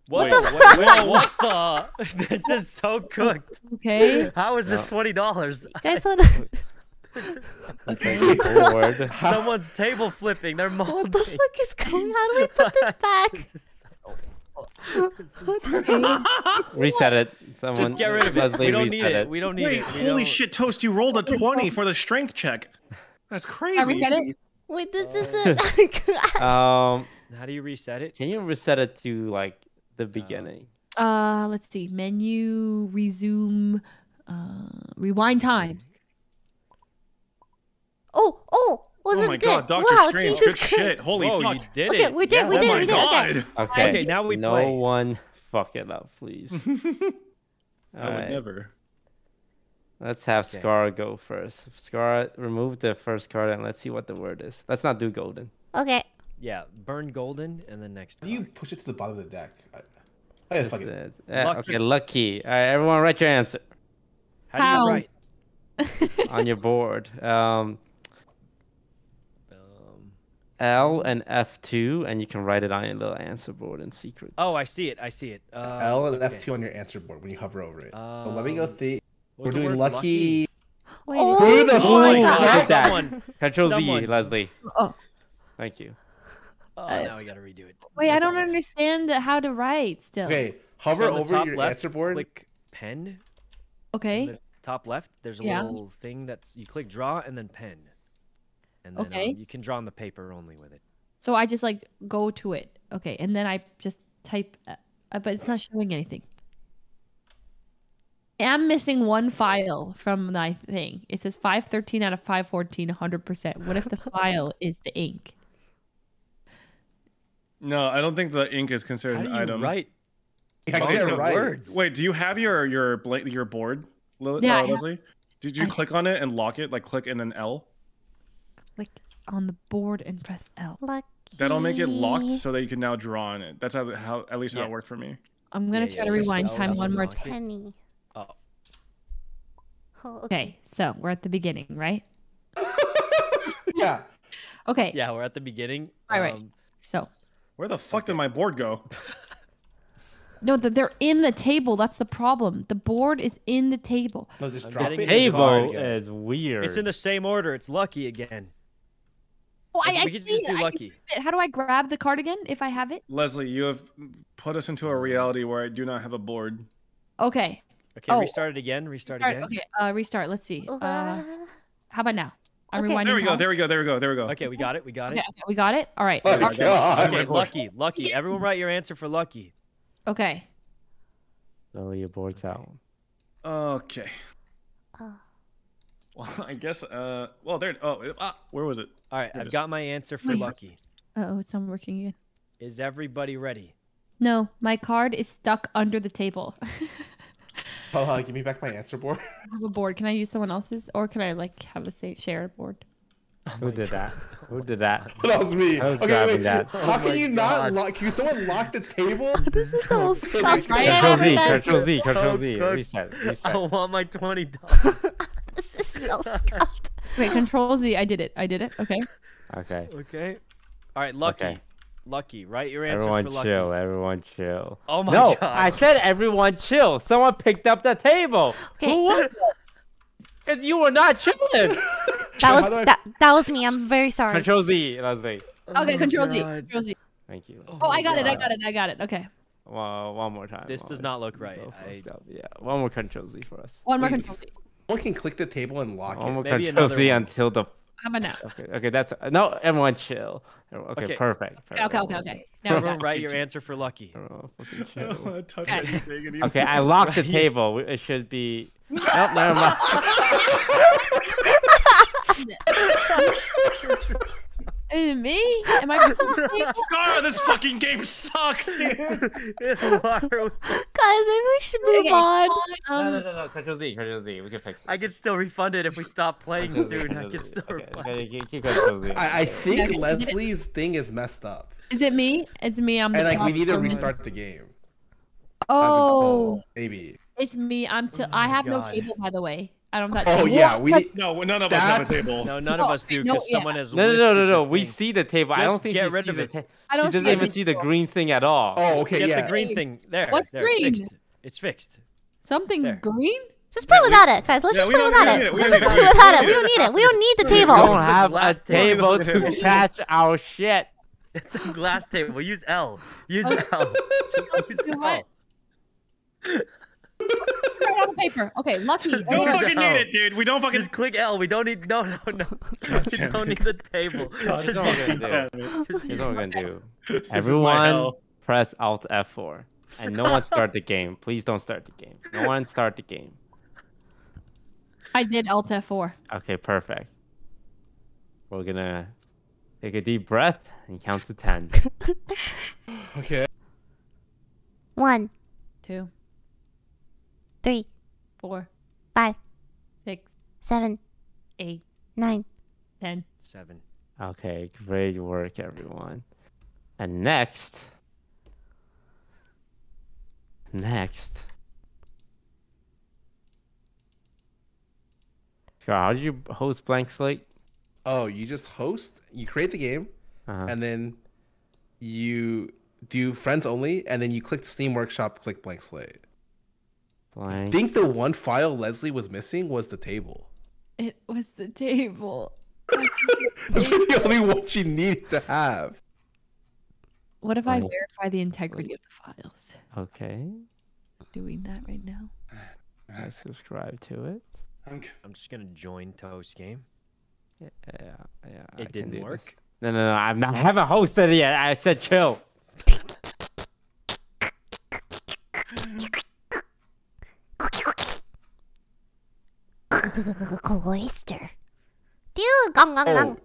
What? Wait, what, wait, what the? This is so cooked. Okay. How is this twenty dollars? Guys, what? Okay. Word. Someone's table flipping. They're molding. What the fuck is going on? How do we put this back? This is so... this is... Reset it. Someone. Just get rid of it. We don't need it. it. We don't need wait, it. We holy don't... shit, Toast! You rolled a twenty for the strength check. That's crazy. I reset it. Wait, this uh, isn't. um. How do you reset it? Can you reset it to like the beginning? Uh, let's see. Menu, resume, uh, rewind time. Oh, oh, well, oh this is good. God, wow, Strange, Jesus good Christ. Shit. Holy Whoa, fuck. You did it. Okay, we did, yeah, we did, oh we did. Okay. okay, okay, now we no play. No one fuck it up, please. I right. would never. Let's have okay. Scarra go first. Scarra, remove the first card and let's see what the word is. Let's not do golden. Okay. Yeah, burn golden and the next card. You push it to the bottom of the deck. I, I gotta fuck it. It. Yeah, lucky. Okay, lucky. All right, everyone write your answer. How, How? do you write? On your board. Um... L and F two, and you can write it on your little answer board in secret. Oh, I see it. I see it. Uh, L and okay. F two on your answer board when you hover over it. Um, so let me go think. We're doing lucky. Wait, oh, who the fuck is Control Someone. Z, Leslie. Oh. Thank you. Oh, uh, now we gotta redo it. Wait, I don't understand how to write still. Okay, hover so over your left, answer board. Click pen. Okay. The top left, there's a yeah. little thing that's you click draw and then pen. And then okay. um, you can draw on the paper only with it. So I just like go to it. Okay. And then I just type, uh, but it's not showing anything. I'm missing one file from my thing. It says five thirteen out of five fourteen, one hundred percent. What if the file is the ink? No, I don't think the ink is considered an item. Right. Okay, so words. Wait, do you have your your your board, Lily? Yeah, uh, Leslie? Did you I click on it and lock it? Like click and then L? Click on the board and press L. Lucky. That'll make it locked so that you can now draw on it. That's how, how at least yeah. how it worked for me. I'm gonna yeah, try yeah, to rewind L, time L, one L, more time. Oh. oh. Okay, so we're at the beginning, right? yeah. Okay. Yeah, we're at the beginning. All right. Um, so. Where the fuck okay. did my board go? No, they're in the table. That's the problem. The board is in the table. No, just drop it. The table is weird. It's in the same order. It's lucky again. Oh, I, I see it. I lucky. It. How do I grab the card again if I have it? Leslie, you have put us into a reality where I do not have a board. Okay. Okay, oh. restart it again. Restart, restart again. Okay, uh, restart. Let's see. Uh, how about now? I'm okay. There we go. There we go. There we go. There we go. Okay, we got it. We got it. Okay, okay, we got it. All right. Oh, okay, okay, lucky. Lucky. Everyone write your answer for lucky. Okay. So your board's out. Okay. Uh, well, I guess. Uh. Well, there. Oh, uh, where was it? All right, there I've just... got my answer for lucky. Uh oh, it's not working again. Is everybody ready? No, my card is stuck under the table. Oh, uh, give me back my answer board. I have a board. Can I use someone else's, or can I like have a say share board? Oh Who did God. that? Who did that? That was me. I was okay, grabbing wait, that. How oh can you God. not lock? Can someone lock the table? This is the most stuck Control Z, Control Z, Control Z. Reset, reset. I want my twenty dollars. This is so scuffed. Wait, Control Z. I did it. I did it. Okay. Okay. Okay. All right, lucky. Okay. Lucky, right? Your answers everyone for lucky. Everyone chill. Everyone chill. Oh my no, God. No, I said everyone chill. Someone picked up the table. Okay. Who was it? Because you were not chilling. That was that, that was me. I'm very sorry. Control Z, Leslie. Okay, Control Z. Control Z. Thank you. Oh, oh I got God. it. I got it. I got it. Okay. Well, one more time. This oh, does not look right. I... Yeah, one more Control Z for us. One more Please. Control Z. One can click the table and lock one it. More Maybe Control Z one. Until the. How about now? Okay. Okay. That's no. Everyone chill. Okay. okay. Perfect, perfect. Okay. Okay. Okay. Now everyone write your answer for lucky. Oh, fucking chill. I don't want to touch anything anymore. Okay. I locked the table. It should be. No, never mind. Is it me? Am I? Scarra, this fucking game sucks, dude. It's wild. Guys, maybe we should move okay. on. Um, no, no, no, no. Control Z, Control Z. We can fix it. I can still refund it if we stop playing soon. I can still okay. refund okay. it. Keep Control Z. I, I think okay. Leslie's thing is messed up. Is it me? It's me. I'm. The and like, we need to restart the game. Oh. Maybe. It's me. I'm. T oh I have God. no table, by the way. I don't have that. Oh table. yeah, we no, none of us have a table. No, none of us do because no, someone yeah. has. No, no, no, no, no. We see the table. Just I don't think get rid of it. Ta I don't. She doesn't see even see the green thing at all. Oh, okay, get yeah. the green thing there. What's there. green? It's fixed. It's fixed. Something there. green? Just play yeah, without we, it, guys. Let's yeah, just play without it. it. Let's just play without it. We don't need it. We don't need the table. We don't have a table to attach our shit. It's a glass table. Use L. Use L. What? Right on the paper. Okay, lucky. Don't anyway. fucking need it, dude. We don't fucking just click L. We don't need. No, no, no. We don't need the table. Just here's what we're gonna do. Just here's what we're gonna do. Everyone, press Alt F four, and no one start the game. Please don't start the game. No one start the game. I did Alt F four. Okay, perfect. We're gonna take a deep breath and count to ten. Okay. One. Two. Three, four, five, six, seven, eight, nine, ten, seven. Okay, great work, everyone. And next, next. Scar, how did you host Blank Slate? Oh, you just host, you create the game, uh-huh. and then you do friends only, and then you click Steam Workshop, click Blank Slate. I think the one file Leslie was missing was the table. It was the table. That's the only one she needed to have. What if I verify the integrity of the files? Okay. Doing that right now. I subscribe to it. I'm, I'm just going to join Toast game. Yeah, yeah. yeah it I didn't work? This. No, no, no. I'm not, I haven't hosted it yet. I said chill. Cloister. Dude, gong gong gong.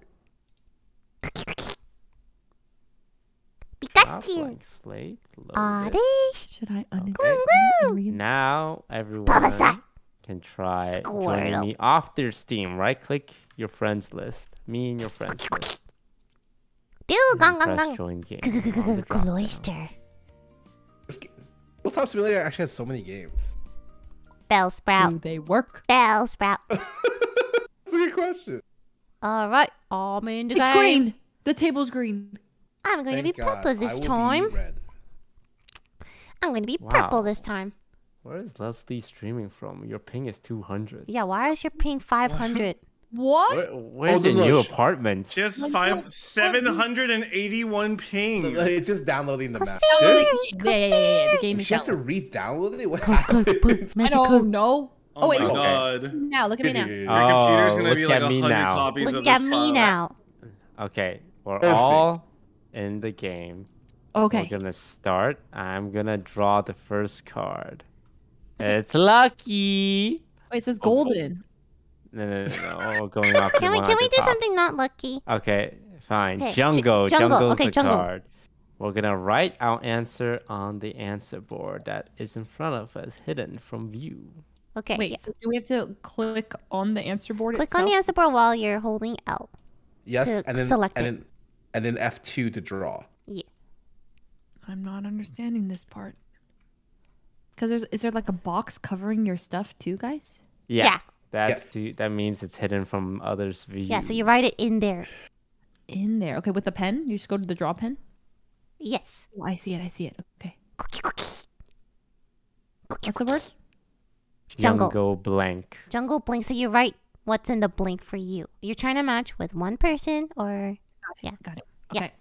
Pikachu. Are they? Should I uninstall? Now everyone can try joining me off their Steam. Right click your friends list. Me and your friends list. Dude, gong gong gong. Join game. Cloister. Tabletop Simulator actually has so many games. Bell Sprout. Do they work? Bell Sprout. That's a good question. All right. I'm in the game. It's green. The table's green. I'm going Thank to be God. purple this I will time. Be red. I'm going to be wow. purple this time. Where is Leslie streaming from? Your ping is two hundred. Yeah, why is your ping five hundred? What? Where, where's oh, your new apartment? Just five, seven hundred eighty-one ping. It's just downloading the map. Yeah, yeah, yeah, yeah. The game is just to re-download it. What happened? I don't know. Oh, oh wait, look at me now. Look at me now. Your computer's gonna be like a hundred copies of this. Look at me now. Okay, we're Perfect. all in the game. Okay. We're gonna start. I'm gonna draw the first card. Okay. It's lucky. Wait, it says golden. Oh. No, no, no, no. Going off can we can we do top. something not lucky? Okay, fine. Okay. Jungle, J jungle, Jungle's okay, the jungle. card. We're gonna write our answer on the answer board that is in front of us, hidden from view. Okay. Wait. Yeah. So do we have to click on the answer board? Click itself? on the answer board while you're holding L. Yes, to and then select and then, and then F two to draw. Yeah. I'm not understanding this part. Cause there's is there like a box covering your stuff too, guys? Yeah. yeah. That's yeah. the, that means it's hidden from others' view. Yeah, so you write it in there. In there. Okay, with a pen? You just go to the draw pen? Yes. Oh, I see it, I see it. Okay. Cookie, cookie. Cookie, what's the word? Jungle. Jungle blank. Jungle blank. So you write what's in the blank for you. You're trying to match with one person or... Got yeah. Got it. Okay.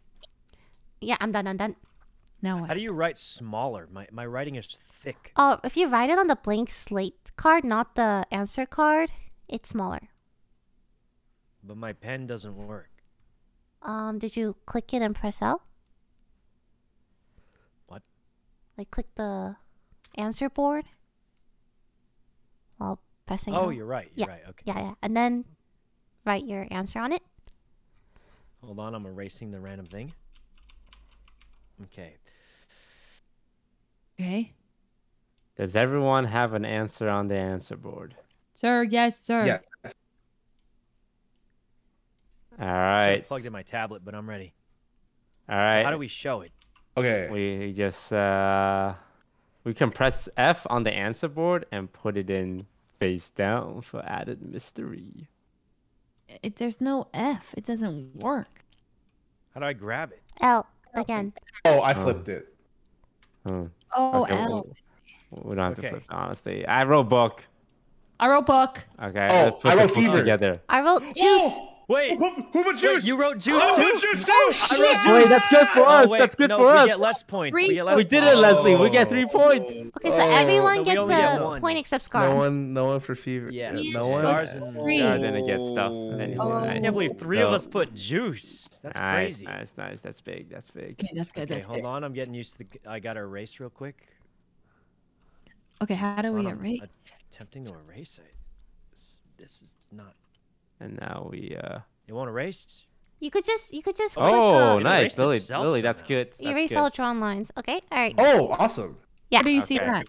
Yeah. yeah, I'm done, I'm done. Now what? How do you write smaller? My, my writing is thick. Oh, if you write it on the blank slate card, not the answer card, it's smaller. But my pen doesn't work. Um, did you click it and press L? What? Like click the answer board while pressing. Oh, L. you're right. You're yeah. right. Okay. Yeah, yeah. And then write your answer on it. Hold on, I'm erasing the random thing. Okay. Okay. Does everyone have an answer on the answer board? Sir, yes, sir. Yeah. All right. I plugged in my tablet, but I'm ready. All right. So how do we show it? Okay. We just uh, we can press F on the answer board and put it in face down for added mystery. It, there's no F. It doesn't work. How do I grab it? L again. Oh, I flipped oh. it. Hmm. Oh, okay, L. We'll, we don't have okay. to flip it, honestly. I wrote book. I wrote book. Okay. Oh, let's put I wrote fever. Together. I wrote juice. Oh! Wait, who, who wrote juice? Wait, you wrote juice oh, too? Wrote juice too? Oh, I wrote juice. Wait, that's good for us. Oh, wait, that's good no, for us. We get less points. We, get less we did it, Leslie. Oh. We get three points. Okay, so oh. everyone no, gets a get point except Scar. No one, no one for fever. Yeah, yeah. no one. Scar's and three. Scar didn't get stuff. Anyway. Oh. I can't believe three so, of us put juice. That's nice, crazy. Nice, nice. That's big. That's big. Okay, that's good. Okay, that's hold good. on. I'm getting used to the. I gotta erase real quick. Okay, how do we um, erase? Attempting to erase it. This is not. And now we uh it won't erase. You could just you could just click Oh uh, nice Lily Lily that's good. That's erase good. all drawn lines. Okay, all right. Oh awesome. Yeah. How do you okay. see that?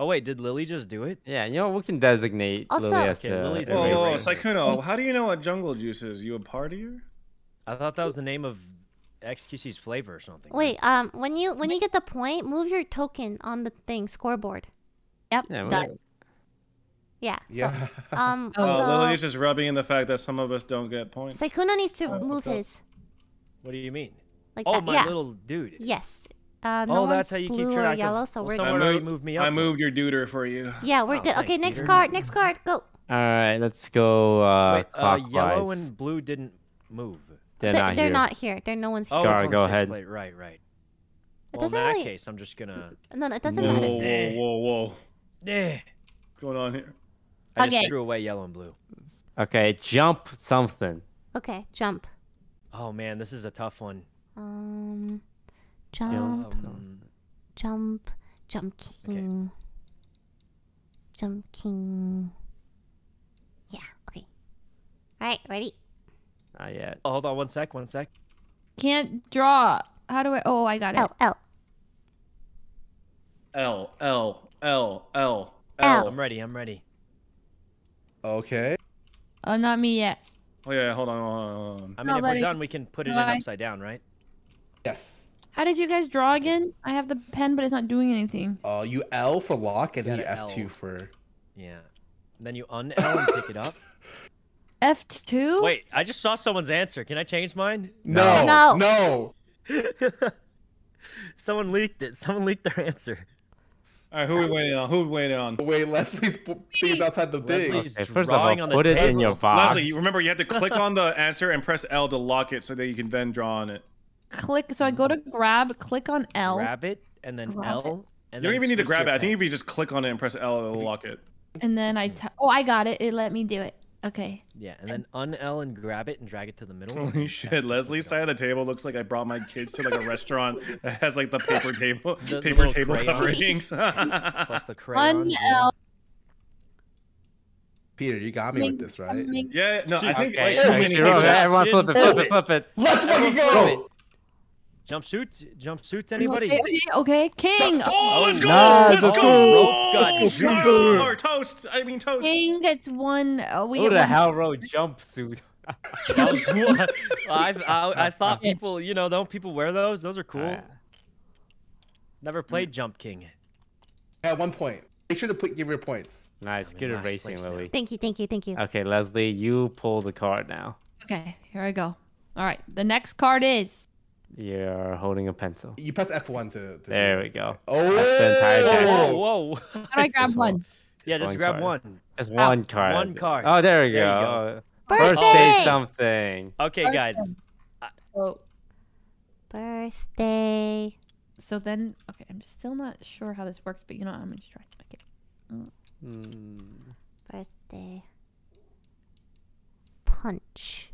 Oh wait, did Lily just do it? Yeah, you know we can designate also, Lily as okay, to Lily's erase. Oh, oh Sykkuno, how do you know what jungle juice is? You a partier? I thought that was the name of X Q C's flavor or something. Wait, right? um when you when you get the point, move your token on the thing, scoreboard. Yep. Yeah, done. Yeah. Yeah. So, um, oh, so... Lily's just rubbing in the fact that some of us don't get points. Sykkuno needs to oh, move his. What do you mean? Like oh, that. my yeah. little dude. Yes. Uh, no oh, that's how you keep track yellow, of. So well, we're someone good. Moved, moved me up. I moved your duder for you. Yeah, we're oh, good. Okay, next Peter. card. Next card. Go. All right, let's go. Uh, Wait, clockwise. Uh, yellow and blue didn't move. They're, they're not they're here. Not here. They're no one's. Here. Oh, Scar, go ahead. Plate. Right, right. It well, in that really... case, I'm just gonna. No, no, it doesn't matter. Whoa, whoa, whoa. Yeah. Going on here. I okay. just threw away yellow and blue. Okay, jump something. Okay, jump. Oh man, this is a tough one. Um, jump, um, jump, jump king, okay. jump king. Yeah. Okay. All right, ready? Not yet. Oh, hold on one sec. One sec. Can't draw. How do I? Oh, I got it. L L L L L L. L. I'm ready. I'm ready. Okay. Oh, not me yet. Oh yeah, hold on. Hold on, hold on. I mean, I'll if we're it... done, we can put it Bye. in upside down, right? Yes. How did you guys draw again? I have the pen, but it's not doing anything. Oh, uh, you L for lock and then you F two L. for. Yeah. And then you un L and pick it up. F two. Wait, I just saw someone's answer. Can I change mine? No. No. No. Someone leaked it. Someone leaked their answer. All right, who are we waiting on? Who are we waiting on? Wait, Leslie's thing's outside the thing. Okay, first of all, put it in your box. Leslie, you remember you had to click on the answer and press L to lock it so that you can then draw on it. Click. So I go to grab, click on L. Grab it, and then grab L. And you don't even need to grab it. I think if you just click on it and press L, it'll lock it. And then I... Oh, I got it. It let me do it. Okay. Yeah, and then un-L and grab it and drag it to the middle. Holy shit, Leslie's side of the table looks like I brought my kids to like a restaurant that has like the paper table, the, paper the table crayons. coverings. Plus the crayons. un-L. Peter, you got me make, with this, right? Make... Yeah, no, shoot. I think... Okay. Like, so wrong, right? Everyone flip it, flip it, flip it. Let's fucking go! Jumpsuits? Jumpsuits, anybody? Okay, okay, okay. King! Oh, let's go! No, let's, let's go! Let's go! Oh, or toast! I mean, toast! King gets one. Oh, we Who the one. hell wrote jumpsuit? I, I, I thought people, you know, don't people wear those? Those are cool. Uh, Never played Jump King. At one point. Make sure to put, give your points. Nice, I'm good at racing, Lily. Now. Thank you, thank you, thank you. Okay, Leslie, you pull the card now. Okay, here I go. All right, the next card is... You're holding a pencil. You press F one to... to there we go. Oh! That's the entire whoa, whoa, whoa. How do I grab one? one? Yeah, just, just one grab card. one. Just one oh, card. One card. Oh, there we there go. go. Birthday. Birthday something. Okay, birthday. guys. Oh. Birthday. So then... Okay, I'm still not sure how this works, but you know what? I'm going to try. Okay. Mm. Mm. Birthday. Punch.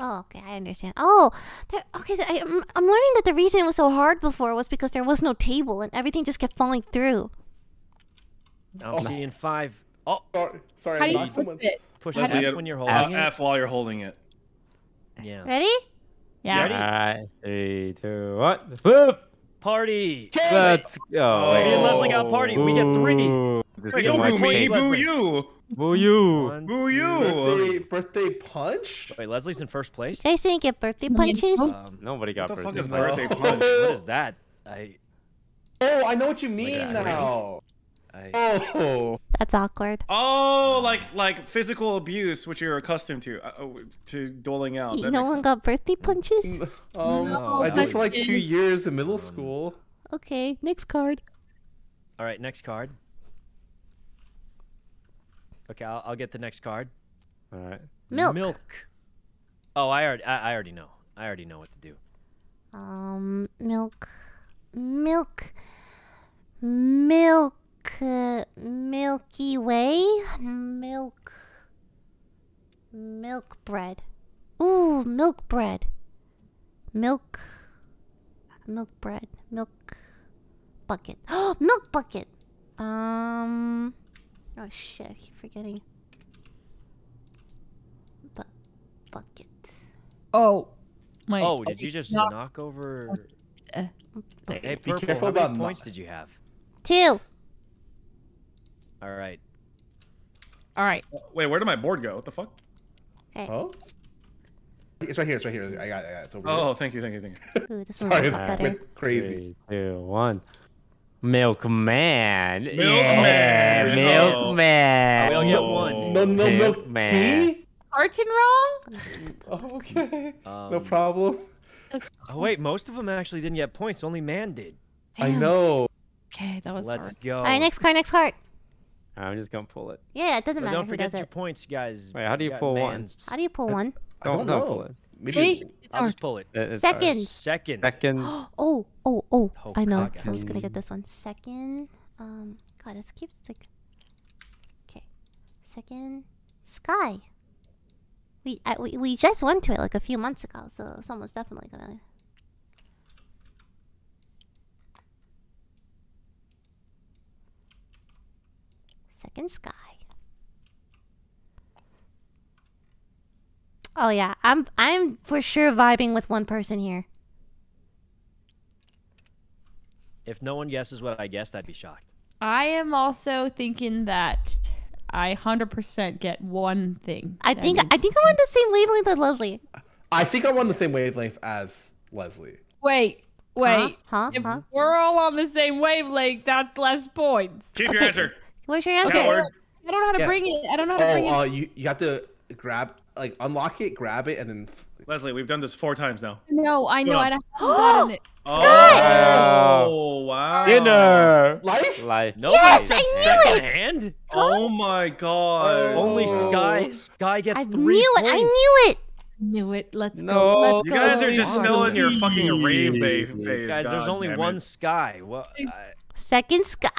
Oh, okay, I understand. Oh, that, okay, so I, I'm, I'm learning that the reason it was so hard before was because there was no table and everything just kept falling through. I'm oh. seeing five. Oh, sorry. sorry How do you flip it? Push F you when you're holding F it. F while you're holding it. Yeah. Ready? Yeah. Ready? Five, three, two, one. Flip! Party! Kay. Let's go. Oh. Me and Leslie got party. Boo. We get three. Just Wait, don't boo me. Boo you. Boo you. Boo you. Birthday, birthday punch? Wait, Leslie's in first place? They didn't get birthday punches. Um, nobody got birthday punches. What the fuck is birthday punch? What is that? I... Oh, I know what you mean like now. I... Oh. That's awkward. Oh, like like physical abuse, which you're accustomed to, uh, to doling out. No one sense. got birthday punches? um, no, I did for like two years in middle school. Okay, next card. All right, next card. Okay, I'll, I'll get the next card. All right. Milk. Milk. Oh, I already, I, I already know. I already know what to do. Um, milk, milk, milk. Uh, Milky Way, milk, milk bread. Ooh, milk bread, milk, milk bread, milk bucket. Oh, milk bucket. Um, oh shit, I keep forgetting. Bu bucket. Oh, my. Oh, did you just knock, knock over? Uh, hey, hey, Purple, be careful how about many points did you have? Two. All right. All right. Wait, where did my board go? What the fuck? Hey. Oh? It's right here. It's right here. I got it. It's over oh, here. thank you. Thank you. Thank you. Ooh, this one Sorry, it's better. Crazy. Three, two, one. Milkman. Milkman. Yeah, milkman. Oh. We all get one. No, no, milk tea? Carton wrong? Oh, okay. Um, no problem. Oh, wait. Most of them actually didn't get points. Only man did. Damn. I know. Okay, that was Let's hard. go. All right, next card. Next card. I'm just gonna pull it. Yeah, it doesn't matter. Don't forget your points, guys. Wait, how do you pull one? How do you pull one? I don't know. See, I'll just pull it. Second. Second. Second. Oh, oh, oh! I know. So I'm just gonna get this one. Second. Um, God, this keeps like. Okay. Second. Sky. We I, we we just went to it like a few months ago, so someone's definitely gonna. Second sky. Oh yeah, I'm I'm for sure vibing with one person here. If no one guesses what I guessed, I'd be shocked. I am also thinking that I one hundred percent get one thing. I think I think I'm on the same wavelength as Leslie. I think I'm on the same wavelength as Leslie. Wait. Wait. Huh? Huh? If huh? we're all on the same wavelength, that's less points. Keep okay. your answer. What's your answer? Okay. I don't know how to yeah. bring it. I don't know how to oh, bring it. Oh, uh, you, you have to grab, like, unlock it, grab it, and then... Leslie, we've done this four times now. No, I Go know. On. I don't have it. Sky! Oh, wow. Dinner. Life? Life. Nobody yes, I knew second it. Hand? Oh, my God. Oh. Only Sky. Sky gets I three knew points. It. I knew it. Knew it. Let's no. go. Let's you go. guys are just oh, still in your fucking rave phase. Guys, God, there's only one it. Sky. Well, I... Second Sky.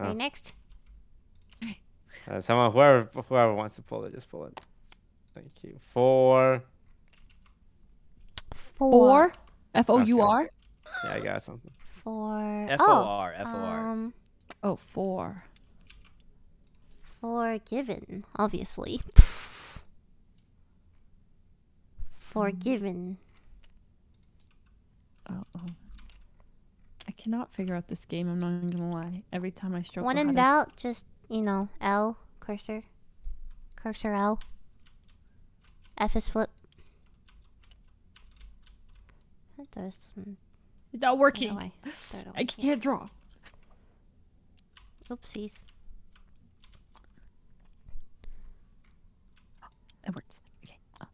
Oh. Right, next. Uh, someone, whoever, whoever wants to pull it, just pull it. Thank you. Four. Four. F O U R. Yeah, I got something. Four. F O R. F O R. Um, oh, four. Forgiven, obviously. Forgiven. Oh. oh. I cannot figure out this game, I'm not even gonna lie. Every time I struggle. When in doubt, to... just, you know, L, cursor. Cursor L. F is flip. That doesn't... It's not working. I, I can't draw. Oopsies. It works. Okay. Oh.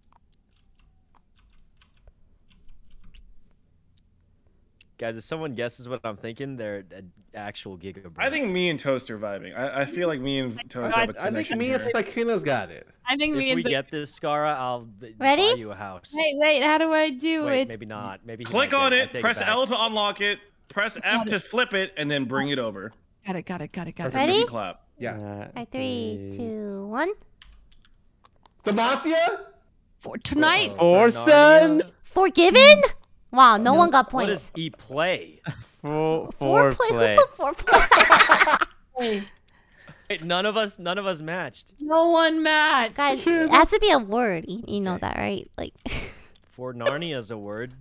Guys, if someone guesses what I'm thinking, they're an actual Giga Bash. I think me and Toast are vibing. I, I feel like me and Toast I, have a connection. I think me here. and Sykkuno's got it. I think if me and If we get this, Scarra, I'll Ready? buy you a house. Wait, wait, how do I do wait, it? Maybe not. Maybe Click on it, it press it L to unlock it, press F it. to flip it, and then bring it over. Got it, got it, got it, got it. Ready? Clap. Yeah. All right, three, two, one. Demacia? For tonight? For son? Forgiven? Wow, no, no one got points. What is e-play? For, for play. For play. Wait, none of us, none of us matched. No one matched. Guys, it has to be a word. You, you know okay. that, right? Like. For Narnia's a word.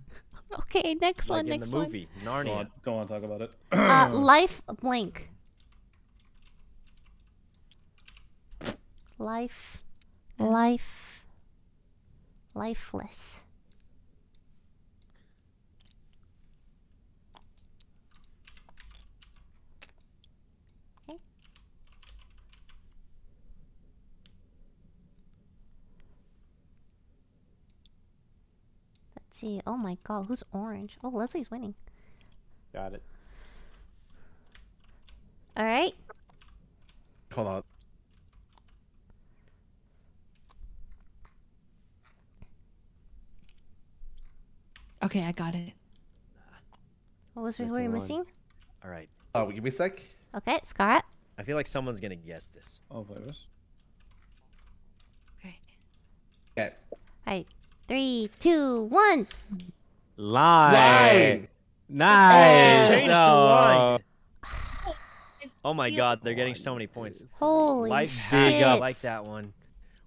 Okay, next like one. Next one. In the movie, one. Narnia. Don't want, don't want to talk about it. Uh, life blank. Life, life, lifeless. Okay. Let's see. Oh my God, who's orange? Oh, Leslie's winning. Got it. All right. Hold on. Okay, I got it. What was we were missing? All right. Oh, give me a sec. Okay, Scarra. I feel like someone's gonna guess this. I'll play this. Okay. Okay. All right. Three, two, one. Line. Line. Nice. Change to line. Oh my God, they're getting so many points. Holy life shit! I like that one.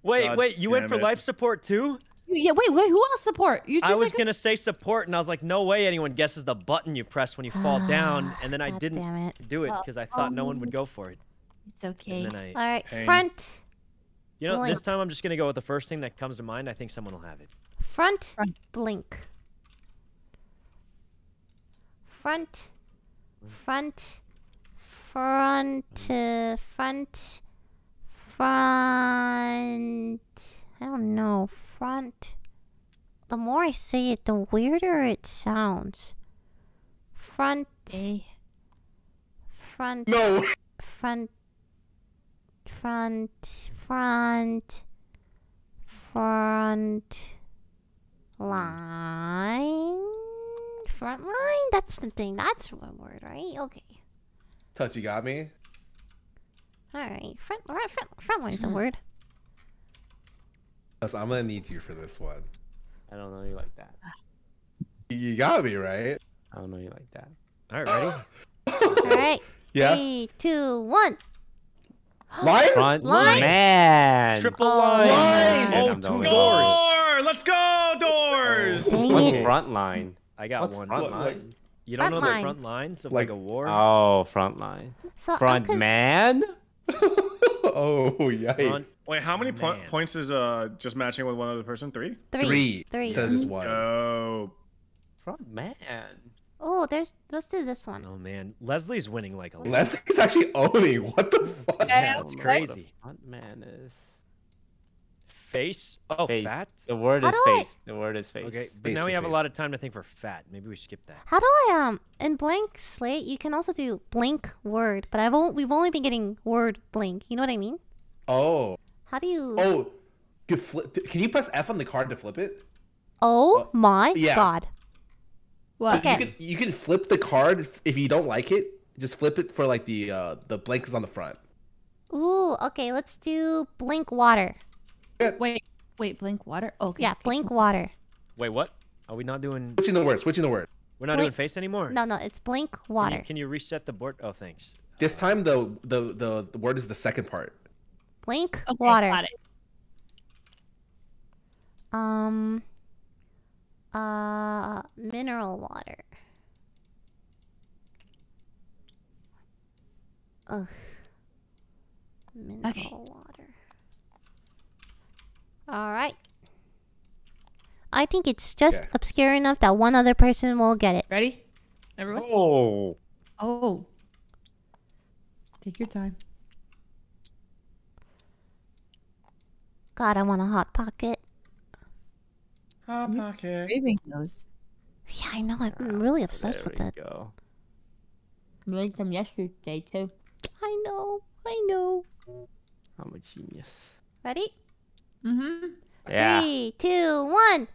Wait, God wait, you went for it. Life support too? Yeah, wait, wait, who else support? You I was like a... gonna say support, and I was like, no way anyone guesses the button you press when you fall down, and then God I didn't it. do it because I thought oh. no one would go for it. It's okay. I... All right, Pain. front. You know, blink. This time I'm just gonna go with the first thing that comes to mind. I think someone will have it. Front, front. blink. Front, front, front, uh, front, front. I don't know. Front. The more I say it, the weirder it sounds. Front. A. Front. No. Front. Front. Front. Front. Line. Front line? That's the thing. That's one word, right? Okay. Tuss, you got me? Alright. Front, front, front line's a word. So I'm gonna need you for this one. I don't know you like that. You gotta be right. I don't know you like that. All right, ready? All right. Yeah. Three, two, one. Line? Front line. Man. Triple oh, line. line. Oh, two doors. Door. Let's go, doors. Oh, what's it. front line? I got What's one. Front line. Like, you don't know line. the front lines of like, like a war? Oh, front line. So front man. Oh, yikes. Front Wait, how many po points is uh just matching with one other person? Three? Three. Three. Three. Instead of just one. Oh. Front man. Oh, there's, let's do this one. Oh, man. Leslie's winning like a lot. Leslie's actually owning. What the fuck? Yeah, that's crazy. Front man is... Face? Oh, face. Fat? The word is face. I... The word is face. Okay, but face now we have face. a lot of time to think for fat. Maybe we skip that. How do I, um, in blank slate, you can also do blank word, but I've only, we've only been getting word blank. You know what I mean? Oh. How do you... Oh, can you press F on the card to flip it? Oh, oh. my yeah. God. What? So okay. you, can, you can flip the card if you don't like it. Just flip it for like the uh, the blank is on the front. Ooh, okay. Let's do blink water. Yeah. Wait, wait, blink water? Okay. Yeah, okay. blink water. Wait, what? Are we not doing... Switching the word, switching the word. We're not blink... doing face anymore? No, no, it's blink water. Can you, can you reset the board? Oh, thanks. This time, the, the, the, the word is the second part. Blink okay, water. Got it. Um. Uh. Mineral water. Ugh. Mineral okay. water. All right. I think it's just yeah. obscure enough that one other person will get it. Ready, everyone? Oh. Oh. Take your time. God, I want a hot pocket. Hot pocket. Craving those. Yeah, I know. I'm really obsessed there with that. Go. I made them yesterday too. I know. I know. I'm a genius. Ready? Mm-hmm. Yeah. Three, two, one.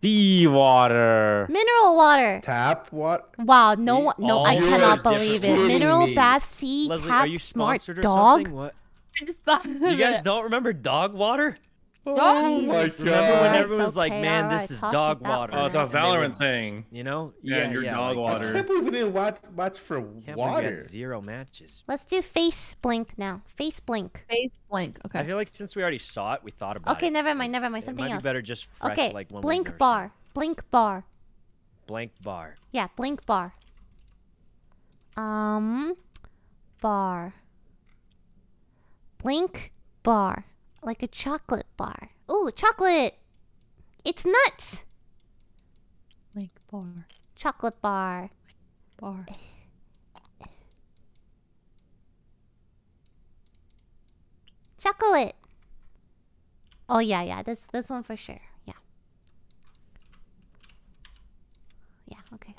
Sea water. Mineral water. Tap water. Wow. No, one, no, oh, I cannot believe it. Mineral me. bath, sea, Leslie, tap, smart dog. What? I just thought of you guys it. don't remember dog water? Oh my god! Remember when everyone was like, "Man, this is dog water." Oh, it's a Valorant thing, you know? Yeah, your dog water. I can't believe we didn't watch watch for water. Zero matches. Let's do face blink now. Face blink. Face blink. Okay. I feel like since we already saw it, we thought about it. Okay, never mind, never mind. Something else. Might be better just fresh, like one. Okay. Blink bar. Blink bar. Blank bar. Yeah, blink bar. Um, bar. Blink bar. Like a chocolate bar. Ooh, chocolate! It's nuts! Blink bar. Chocolate bar. Bar. Chocolate! Oh, yeah, yeah. This, this one for sure. Yeah. Yeah, okay.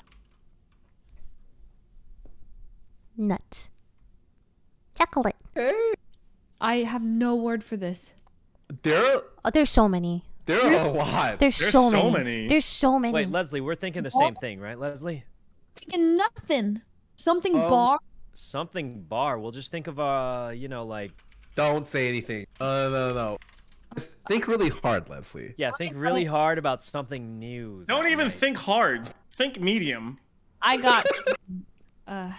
Nuts. Chocolate. Hey. I have no word for this. There are, oh, there's so many. There are a lot. There's, there's so, so many. many. There's so many. Wait, Leslie, we're thinking the same thing, right, Leslie? Thinking nothing. Something um, bar. Something bar. We'll just think of, uh, you know, like... Don't say anything. Uh, no, no. Just think really hard, Leslie. Yeah, think really hard about something new. Don't even night. think hard. Think medium. I got... uh,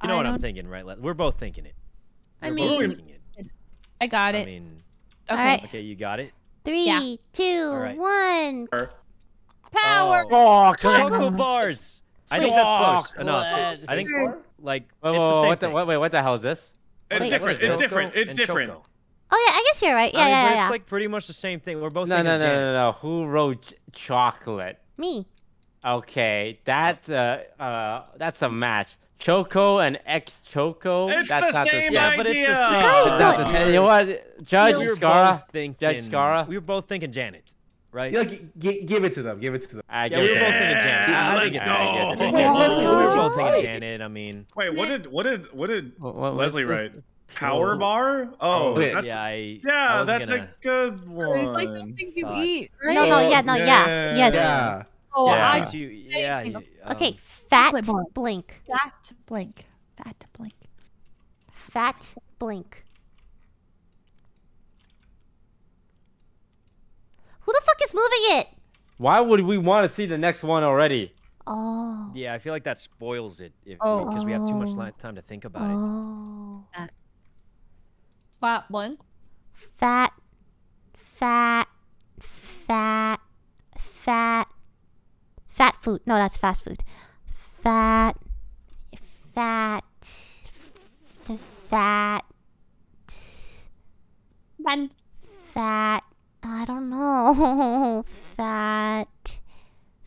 you know I what don't... I'm thinking, right, Leslie? We're both thinking it. We're I mean... Both I got it. I mean, okay. Right. Okay, you got it. Three, yeah. two, right. one. Power. Oh, chocolate bars. I think that's close enough. I think like whoa, it's the same what thing. The, wait, what the hell is this? It's wait, different. It's different. It's different. Choco. Oh yeah, I guess you're right. Yeah, I mean, yeah, yeah. It's like pretty much the same thing. We're both. No, no, no, no, no. Who wrote chocolate? Me. Okay, that uh, uh, that's a match. Choco and ex Choco. It's that's the same the idea. But it's the same. Guys, no, the, you know what? Judge we Scarra. Thinking, Judge Scarra. We were both thinking Janet, right? Yeah, g give it to them. Give it to them. I yeah, yeah. We were both thinking Janet. Yeah, let's go. Go. Wait, Leslie, we were both thinking Janet. I mean, wait, what did what did what did what, what, Leslie write? Power bar? Oh, that's, yeah, I, yeah I that's gonna... a good one. There's like those things you uh, eat, right? No, no, yeah, no, yeah, yeah. yes. Yeah. Oh, yeah. I, you, yeah you, um, okay, fat blink. Fat blink. Fat blink. Fat blink. Who the fuck is moving it? Why would we want to see the next one already? Oh. Yeah, I feel like that spoils it because oh. we, we have too much time to think about oh. it. Fat blink. Fat. Fat. Fat. Fat. Fat food. No, that's fast food. Fat. Fat. Fat. Fun. Fat. I don't know. Fat.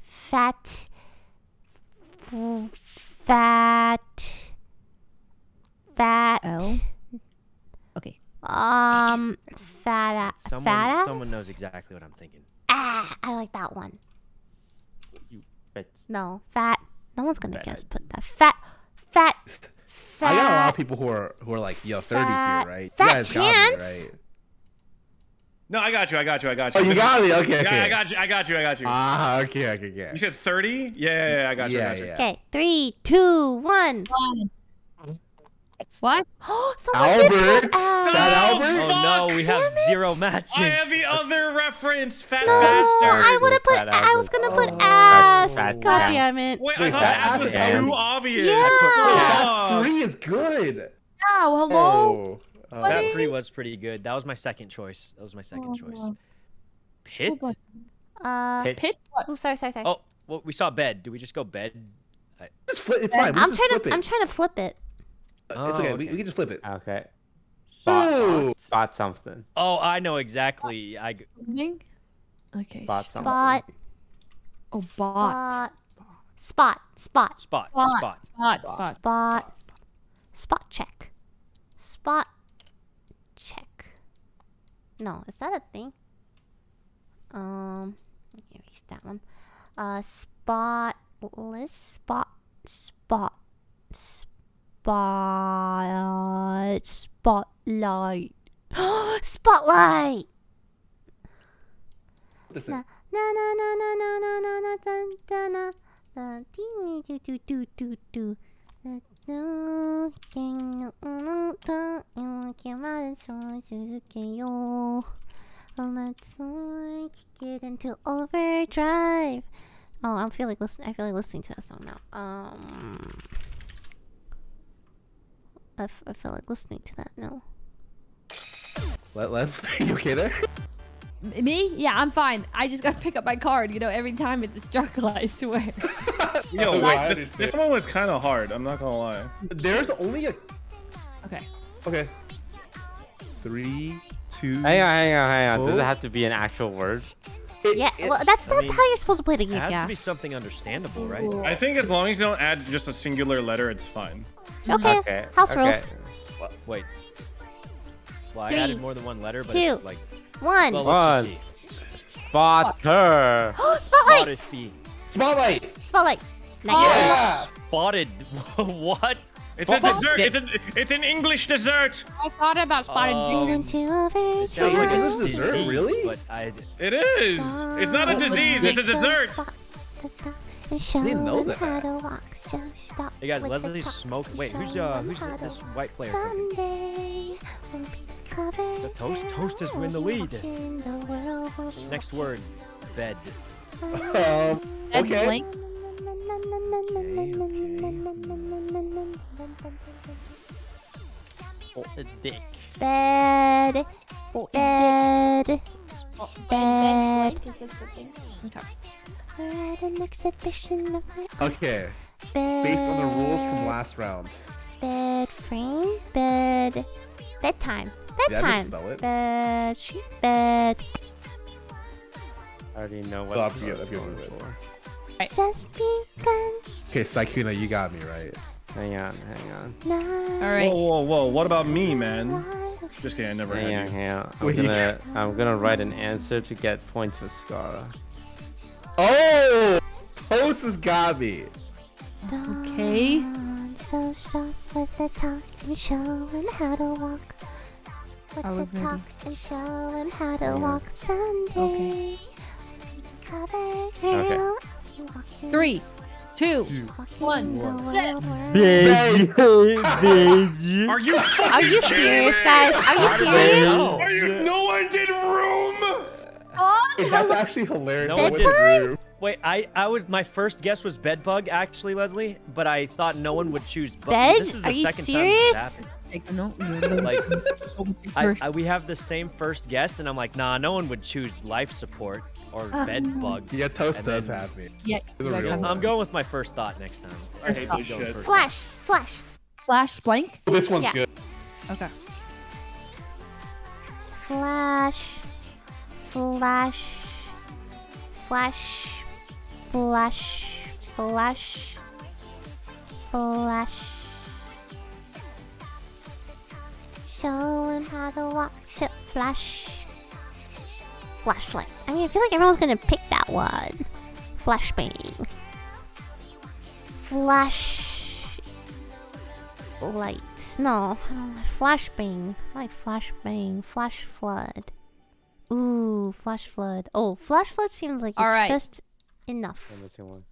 Fat. Fat. Fat. Oh. Okay. Um. Fat. Someone, fat. Someone knows exactly what I'm thinking. Ah, I like that one. No, fat. No one's gonna fat. guess. Put that fat, fat, fat. I got a lot of people who are who are like, yo, thirty fat, here, right? Fat chance. Got me, right? No, I got you. I got you. I got you. Oh, you got me. Okay. Yeah, okay. I got you. I got you. I got you. Ah, uh, okay, okay, yeah. You said thirty? Yeah, yeah, yeah. I got you. Yeah, I got you. Yeah. Okay, three, two, one. one. What? Oh, Albert! Oh, Albert? Oh no, we have zero matches. I have the other reference, Fat no, Bastard. I would have put. Fat I was gonna put oh. ass. Fat, God fat. damn it! Wait, I thought ass was ass. too obvious. Yeah, oh. three is good. Oh, hello. Oh. Oh. That three was pretty good. That was my second choice. That was my second oh. choice. Pit. Uh, pit. pit? Oh, sorry, sorry, sorry. Oh, well, we saw bed. Do we just go bed? I... It's fine. We'll I'm trying to. It. I'm trying to flip it. Oh, it's okay. okay. We, we can just flip it. Okay. Spot, spot something. Oh, I know exactly. I. Okay. Spot. Something. Spot. Oh, bot. Spot. Spot. Spot. Spot. Spot. Spot. Spot. Spot. Spot check. Spot check. No, is that a thing? Um, erase that one. Uh, spotless. Spot. Spot. Spot. Spotlight. Spotlight. Spotlight. Na na na na na na na na na na na na do do do do do So let's like get into overdrive. Oh, I feel like listen I feel like listening to that song now. Um, I, f I feel like listening to that now. Let let's. You okay there? Me? Yeah, I'm fine. I just gotta pick up my card. You know, every time it's a struggle, I swear. Yo, wait, this, this one was kind of hard. I'm not gonna lie. There's only a. Okay. Okay. Three, two. Hang on, hang on, hang on. Oh. Does it have to be an actual word? It, yeah, it, well, that's not I mean, how you're supposed to play the game. It has yeah. to be something understandable, right? Ooh. I think as long as you don't add just a singular letter, it's fine. Okay. okay. House okay. rules. Wait. Well, Three, I added more than one letter, but two, it's like. One. Well, one. Spotter. Spotlight. Spotlight. Spotlight. Nice. Spotted. What? It's a dessert. It's a. It's an English dessert. I thought about spotted. Um, it sounds like an English dessert, really? But I. It is. It's not a disease. It's a dessert. I didn't know that. Hey guys, Leslie's smoke. Wait, who's uh, who's this white player? The toast toast is win the lead. Next word, bed. Um, okay. Okay, okay. Oh, a dick. Bed. Oh, bed. Oh, bed. Okay. Based on the rules from last round. Bed frame. Bed. Bedtime. Bedtime. Yeah, bed. She bed. I already know what oh, I'm going for. Right. Just begun. Okay, Sykkuno, you got me right. Hang on, hang on. Nine. All right. Whoa, whoa, whoa! What about me, man? Just kidding. I never. Hang on, hang on. I'm Wait. gonna, I'm gonna write an answer to get points with Scarra. Oh, Toast has got me. Okay. So stop with the talk and show him how to walk. With the ready. talk and show him how to yeah. walk someday. Okay. okay. Three, two, two one. Baby, baby. Are you fucking Are you serious, guys? Are you serious? Are you, no one did room. Oh, no. That's actually hilarious. No one did room. Wait, I, I was, my first guess was bed bug, actually, Leslie, but I thought no one would choose bug. Bed? This is the Are you serious? No, like, I, I, we have the same first guess, and I'm like, nah, no one would choose life support or um, bed bug. Yeah, Toast and does then, have me. Yeah, I'm, I'm going with my first thought next time. I hate this shit. Flash, flash. Flash blank? This one's yeah. good. Okay. Flash. Flash. Flash. Flash, flash, flash. Show him how to walk, sit, flash. Flashlight. I mean, I feel like everyone's gonna pick that one. Flashbang. Flash. Light. No, I don't like flashbang. I like flashbang. Flash flood. Ooh, flash flood. Oh, flash flood seems like it's All right. just. Enough. I'm missing one.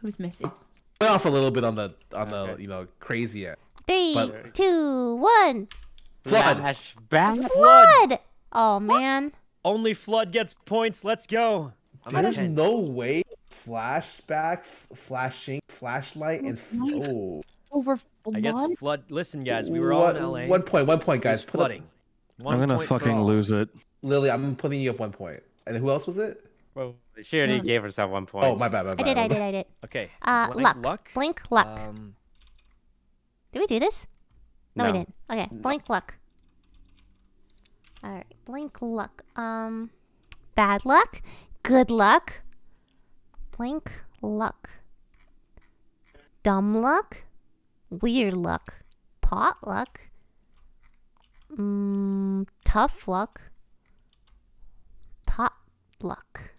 Who's missing? Went off a little bit on the on okay. the you know crazy end. Three, but... two, one. Flood. Flash, bash, flood. Oh man. What? Only flood gets points. Let's go. I'm There's no way. Flashback, flashing, flashlight, and oh. Over flood. I guess flood. Listen, guys, we were all in L A. One point. One point, guys. Put flooding. One I'm gonna fucking lose it. Lily, I'm putting you up one point. And who else was it? Well, she already yeah. gave herself one point. Oh, my bad, my bad. I did, I did, I did. Okay. Uh, luck. luck. Blink luck. Um, did we do this? No, no. we didn't. Okay, no. Blink luck. Alright, blink luck. Um, bad luck. Good luck. Blink luck. Dumb luck. Weird luck. Pot luck. Mm, tough luck. Pot luck.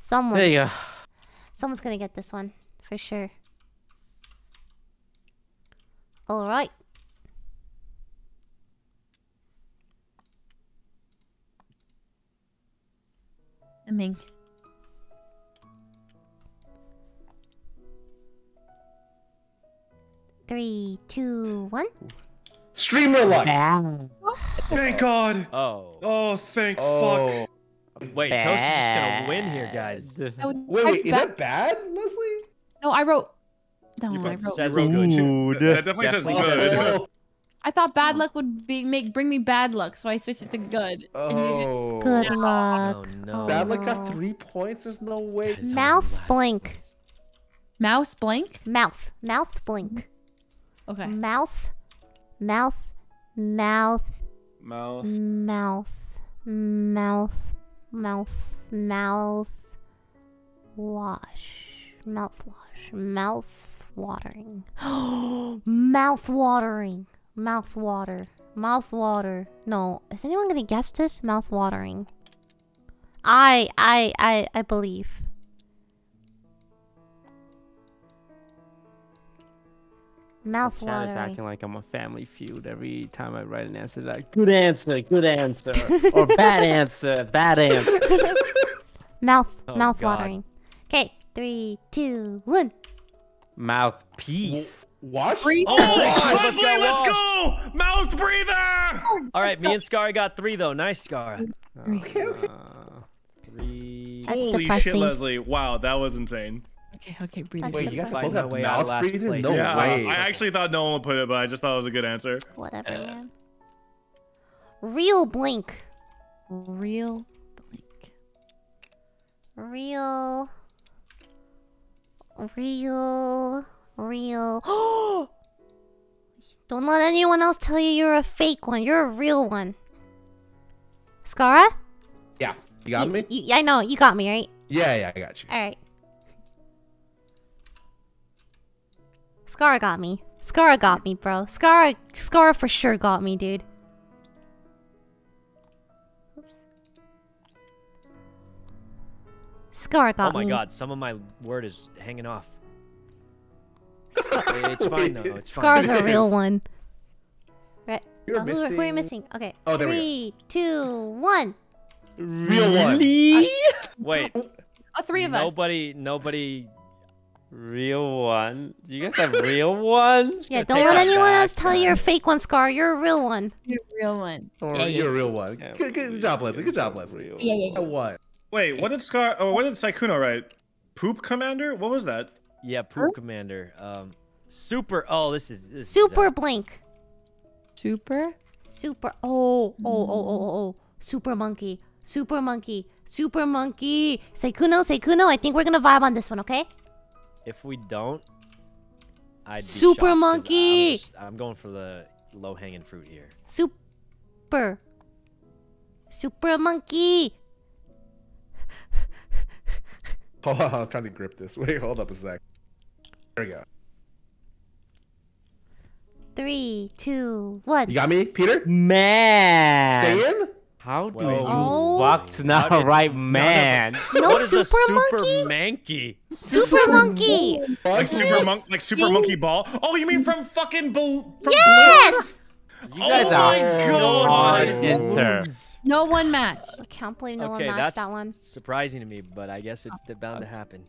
Someone's, there you go. Someone's gonna get this one for sure. All right. I mean. Three, two, one. Streamer luck. Thank God. Oh. Oh, thank oh. fuck. Wait, bad. Toast is just gonna win here, guys. Would, wait, wait, is that bad, Leslie? No, I wrote. No, I wrote. I wrote good. Good. That definitely, definitely says good. good. I thought bad luck would be make bring me bad luck, so I switched it to good. Oh. Good luck. Oh, no. Bad luck got three points. There's no way. Mouth blink. Mouse blink. Mouth. Mouth blink. Okay. Mouth. Mouth. Mouth. Mouth. Mouth. Mouth. Mouth, mouth, wash, mouthwash, mouth watering, mouth watering, mouth water, mouth water. No, is anyone gonna guess this? Mouth watering. I, I, I, I believe. Mouth watering. Chat is acting like I'm a Family Feud every time I write an answer. Like, good answer, good answer, or bad answer, bad answer. Mouth, oh, mouth God. watering. Okay, three, two, one. Mouthpiece. Wash. Oh, oh, let's, go, let's go! Mouth breather. All right, me and Scarra got three though. Nice, Scarra. Uh, three. That's Holy depressing. shit, Leslie! Wow, that was insane. Okay, okay, breathe. Wait, you guys both have mouth breathing? No way. I actually thought no one would put it, but I just thought it was a good answer. Whatever, uh. man. Real blink. Real blink. Real. Real. Real. Don't let anyone else tell you you're a fake one. You're a real one. Scarra? Yeah. You got you, me? You, I know. You got me, right? Yeah, yeah, I got you. All right. Scarra got me. Scarra got me, bro. Scarra, Scarra for sure got me, dude. Oops. Scarra got me. Oh my me. God, some of my word is hanging off. Scar it's fine though. It's Scarra's fine. a real one. Right? You're oh, missing. Who are you missing? Okay. Oh, there three, we go. two, one. Real one. Really? Wait. Oh, three of nobody, us. Nobody. Nobody. Real one? You guys have real one? Yeah, don't let anyone else tell you you're a fake one, Scar. You're a real one. You're a real one. All right, yeah, yeah. You're a real one. Good, good job, Leslie. Good job, Leslie. Yeah, yeah, yeah. What? Wait, what did Scar? Oh, what did Sykkuno write? Poop Commander? What was that? Yeah, Poop huh? Commander. Um, super. Oh, this is this super is, uh, blink. Super. Super. Oh, oh, oh, oh, oh, oh. Super monkey. Super monkey. Super monkey. Sykkuno, Sykkuno. I think we're gonna vibe on this one, okay? If we don't, I'd be super monkey. I'm, just, I'm going for the low-hanging fruit here. Super, super monkey. Hold on, I'm trying to grip this. Wait, hold up a sec. There we go. Three, two, one. You got me, Peter? Man. Saiyan? How do well, you oh. walk now, did, right, man? No, no. no super, super monkey. Super monkey. Super monkey. Like super monk, like super Ding. monkey ball. Oh, you mean from fucking Blue? From yes. Blue? You guys oh are my God. No one match. I can't believe no okay, one matched that one. Surprising to me, but I guess it's bound to happen.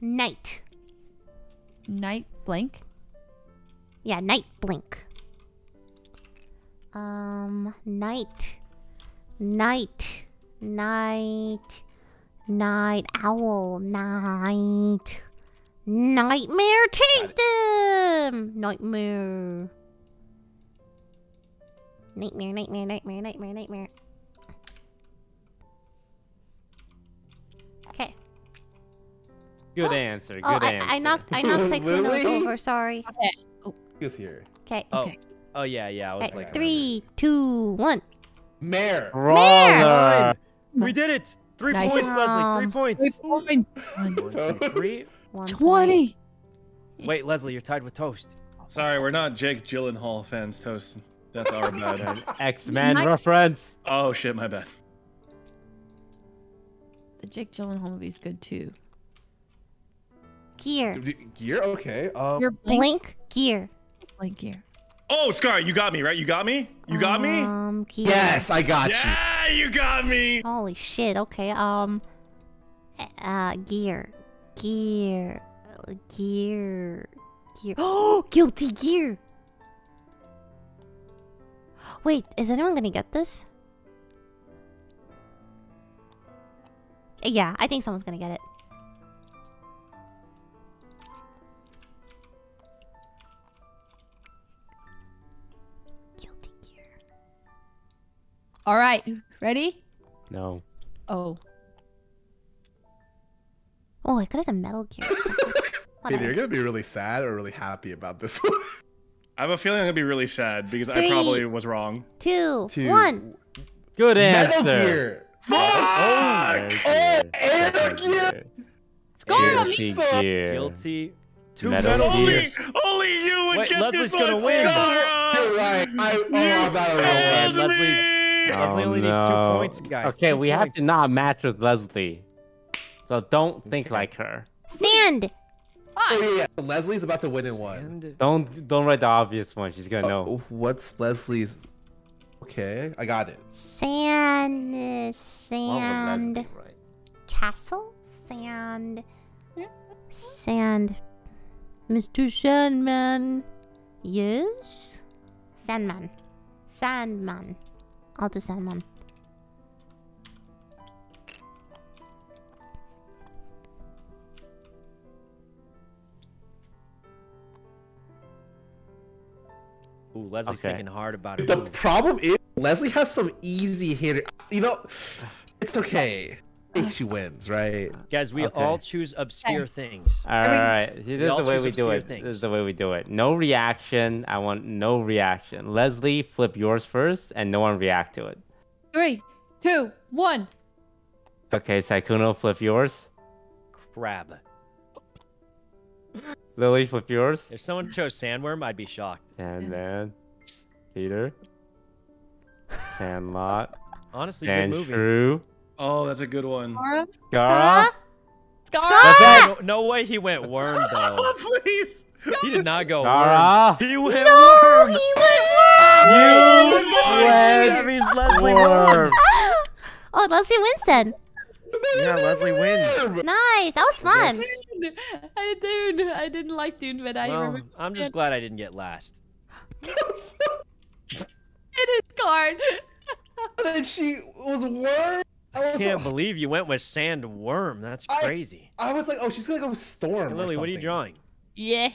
Night. Night blink. Yeah, night blink. Um, night. Night, night, night owl, night, nightmare, take them, nightmare, nightmare, nightmare, nightmare, nightmare, nightmare. Okay. Good answer. Good oh, answer. I, I knocked, I knocked Sykkuno over. Sorry. Okay. Oh. He's here. Okay. Okay. Oh. oh yeah, yeah. I was okay. like three, two, one. Mare. Mare. We did it. Three nice. points, Leslie. Three points. Three points. One, two, three. twenty. Wait, Leslie, you're tied with Toast. Sorry, we're not Jake Gyllenhaal fans, Toast. That's our bad. X-Men reference. Oh, shit, my bad. The Jake Gyllenhaal movie's good, too. Gear. Gear? Okay. Um, Your blink. blink gear. Blink gear. Oh, Scar, you got me, right? You got me? You got um, me? Yeah. Yes, I got yeah, you. Yeah, you got me. Holy shit. Okay. Um uh gear. Gear. Gear. Gear. Oh, guilty gear. Wait, is anyone gonna get this? Yeah, I think someone's gonna get it. Guilty Gear. Alright, ready? No. Oh. Oh, I could have done Metal Gear. Peter, you're gonna be really sad or really happy about this one. I have a feeling I'm gonna be really sad because Three, I probably was wrong. Two, two one. Good answer. Metal Gear. Fuck! Oh, oh Metal Gear. Scarra Guilty Gear. Guilty. Two Metal, Metal Gears. Only, only you would Wait, get Leslie's this one. Leslie's gonna win. Scarra. You're right. I, oh, I'm about to win. Leslie, oh, Leslie only no. needs two points, guys. Okay, two we points. have to not match with Leslie, so don't think okay. like her. Sand. Oh, yeah. Leslie's about to win in one. Don't don't write the obvious one. She's gonna uh, know. What's Leslie's? Okay, I got it. Sand, sand, Leslie, right? Castle, sand, yeah. Sand. Mister Sandman, yes. Sandman, Sandman. I'll do Sandman. Ooh, Leslie's okay. thinking hard about it. The move. problem is, Leslie has some easy hitter. You know, it's okay. I think she wins, right? Guys, we okay. all choose obscure things. All right. I mean, this is the way we do it. Things. This is the way we do it. No reaction. I want no reaction. Leslie, flip yours first, and no one react to it. Three, two, one. Okay, Sykkuno, flip yours. Crab. Lily, flip yours. If someone chose Sandworm, I'd be shocked. Sandman. Peter. Sandlot. Honestly, Sand good movie. Shrew. Oh, that's a good one. Scarra? Scarra? Scarra? Scarra? No, no way he went worm, though. Please. He did not go Scarra. worm. He went no, worm. No, he went worm. You went That means Leslie worm. Oh, Leslie wins then. Yeah, Leslie wins. Nice. That was fun. Dude, I, dude, I didn't like dude, but I well, remember. I'm just glad I didn't get last. It is hard. And then she was worm. I, I can't like, believe you went with Sandworm. That's crazy. I, I was like, oh, she's gonna go with Storm. Hey, Lily, what are you drawing? Yeah,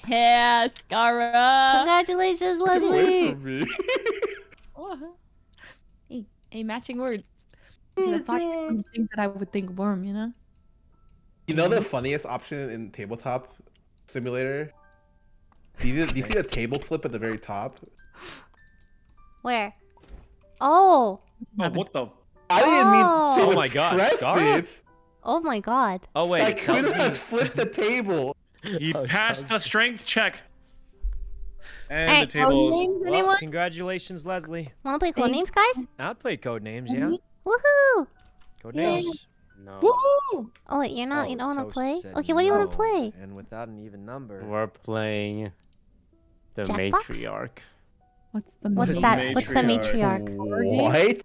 Scarra. Congratulations, Leslie. Oh, hey, a matching word. I thought things that I would think worm, you know? You know the funniest option in Tabletop Simulator? Do you, do you see a table flip at the very top? Where? Oh! Oh what the? I didn't oh. mean to oh my god. press Scarra? it! Oh my god. Oh wait. Sykkuno has flipped the table! He oh, passed sorry. the strength check! And hey, the tables. Names, well, congratulations, Leslie. Wanna play Codenames, guys? I'll play Codenames, yeah. Woohoo! Codenames. Yeah. No. Woo! Oh wait, you're not. Oh, you don't want to play? Okay, what do you no. want to play? And without an even number, we're playing the Jackbox? Matriarch. What's the What's that? Matriarch. What's the Matriarch? What? It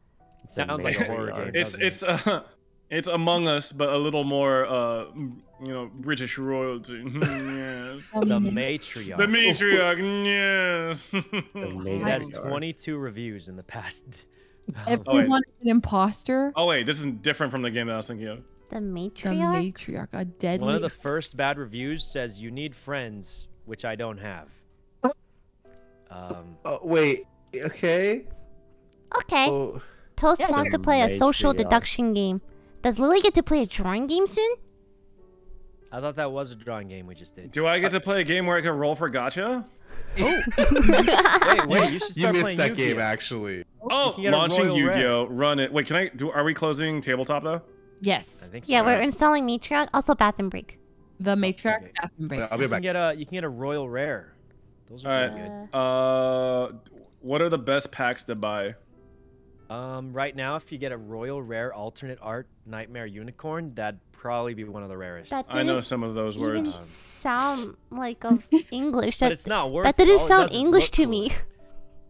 sounds like a horror game. It's it's it? uh, it's Among Us, but a little more uh, you know, British royalty. Yes. The Matriarch. The Matriarch. Yes. The Matriarch. It has twenty-two reviews in the past. Everyone oh, is an imposter. Oh wait, this is different from the game that I was thinking of. The Matriarch? The Matriarch, a deadly... One of the first bad reviews says, you need friends, which I don't have. Oh. Um... Oh, wait, okay? Okay. Oh. Toast yes. wants to play a social Matriarch. deduction game. Does Lily get to play a drawing game soon? I thought that was a drawing game we just did. Do I get uh, to play a game where I can roll for gacha? Oh. wait, wait, you should start You missed playing that Yu-Gi-Oh! game, actually. Oh, launching Yu-Gi-Oh! Run it. Wait, can I do? Are we closing Tabletop though? Yes. I think so. Yeah, we're installing Matriarch. Also, Bathroom Break. The Matriarch okay. Bathroom Break. Yeah, I'll be back. You can get a, you can get a Royal Rare. Those are All really right. good. Uh, what are the best packs to buy? Um, right now, if you get a Royal Rare alternate art Nightmare Unicorn, that'd probably be one of the rarest. I know some of those words. That didn't sound like of English. That, but it's not worth. That didn't sound English to me.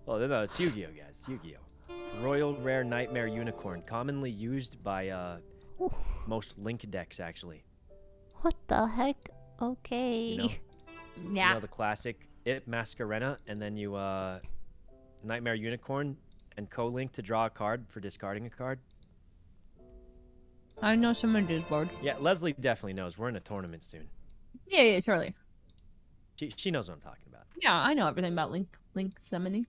Well, no, it's Yu-Gi-Oh, guys. Yu-Gi-Oh! Royal Rare Nightmare Unicorn, commonly used by uh, most Link decks, actually. What the heck? Okay. You know, yeah. You know the classic It Mascarena, and then you uh, Nightmare Unicorn, and co-link to draw a card for discarding a card? I know someone who's bored. Yeah, Leslie definitely knows. We're in a tournament soon. Yeah, yeah, surely. She, she knows what I'm talking about. Yeah, I know everything about Link, Link summoning.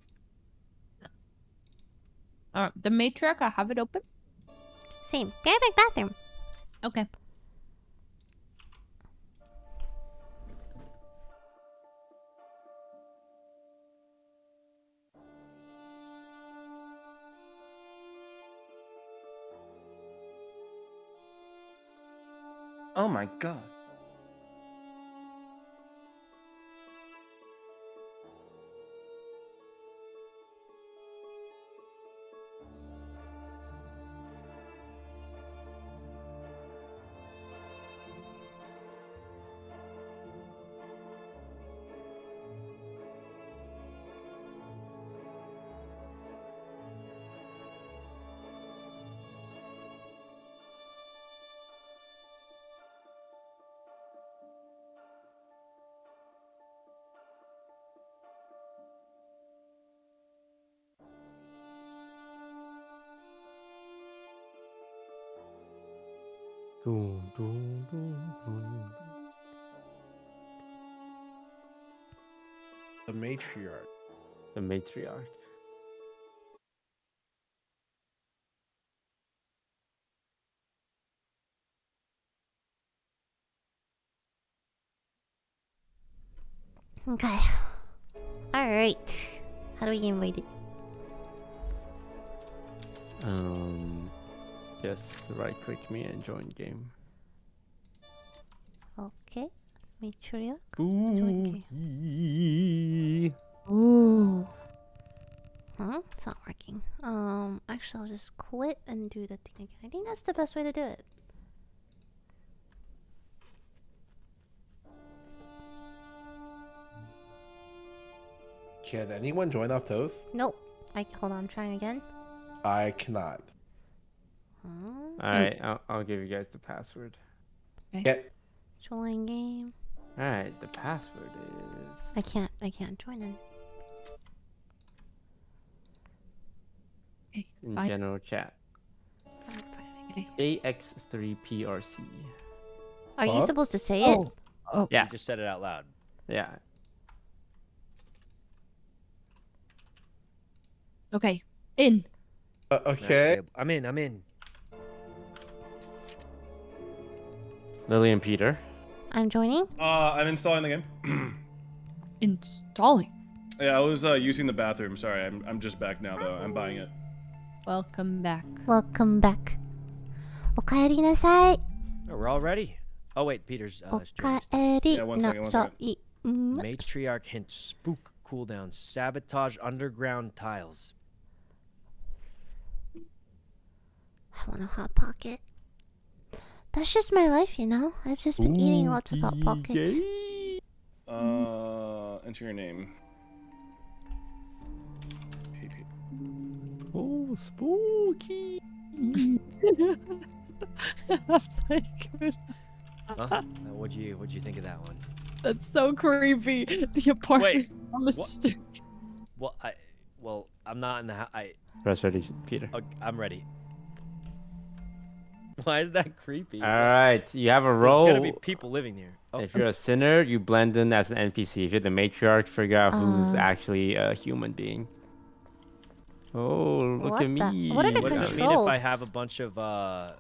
All right, the Matriarch, I have it open. Same. Very big bathroom. Okay. Oh my god. The Matriarch. The Matriarch. Okay. Alright. How do we get invited? Um... Yes, right click me and join game. Okay. Matriarch. Join game. Ooh. Huh? It's not working. Um, actually I'll just quit and do that thing again. I think that's the best way to do it. Can anyone join off Toast? Nope. I hold on, I'm trying again. I cannot. Alright, I'll, I'll give you guys the password. Okay. Yep. Join game. Alright, the password is... I can't, I can't join in. In I... general chat. A X three P R C. Are huh? you supposed to say oh. it? Oh. Yeah. You just said it out loud. Yeah. Okay. In. Uh, okay. I'm in, I'm in. Lily and Peter. I'm joining. Uh, I'm installing the game. Installing? Yeah, I was uh, using the bathroom. Sorry, I'm, I'm just back now, though. Oh. I'm buying it. Welcome back. Welcome back. Okaeri nasai. Oh, we're all ready. Oh, wait, Peter's... Uh, Okaeri yeah, one second, one second. Matriarch hint, spook cooldown, sabotage underground tiles. I want a Hot Pocket. That's just my life, you know? I've just been Ooh, eating lots of Hot Pockets. Uh, enter your name. Oh, spooky. I'm psycho. Huh? What'd you, what'd you think of that one? That's so creepy. The apartment Wait, on the street. Well, I, well, I'm not in the house. I... Press ready, Peter. Okay, I'm ready. Why is that creepy? All right, you have a role. There's gonna be people living here. Oh. If you're a sinner, you blend in as an N P C. If you're the Matriarch, figure out who's uh, actually a human being. Oh, look at me. The, what are the what controls? Does it mean if I have a bunch of, uh,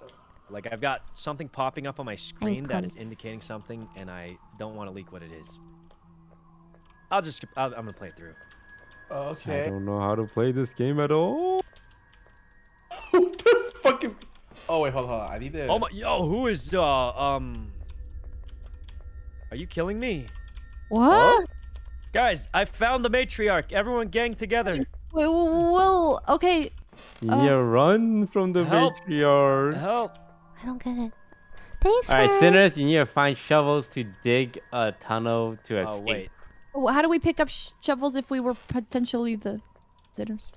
like I've got something popping up on my screen that is indicating something, and I don't want to leak what it is. I'll just, I'll, I'm gonna play it through. Okay. I don't know how to play this game at all. What the fuck is... Oh wait, hold on, hold on. I need to. Oh my, yo, who is uh um? Are you killing me? What? Oh? Guys, I found the Matriarch. Everyone, gang together. Wait, whoa, whoa, okay. Uh, yeah, run from the help. Matriarch. Help! I don't get it. Thanks. All right, for... sinners, you need to find shovels to dig a tunnel to escape. Oh wait. Well, how do we pick up shovels if we were potentially the sinners?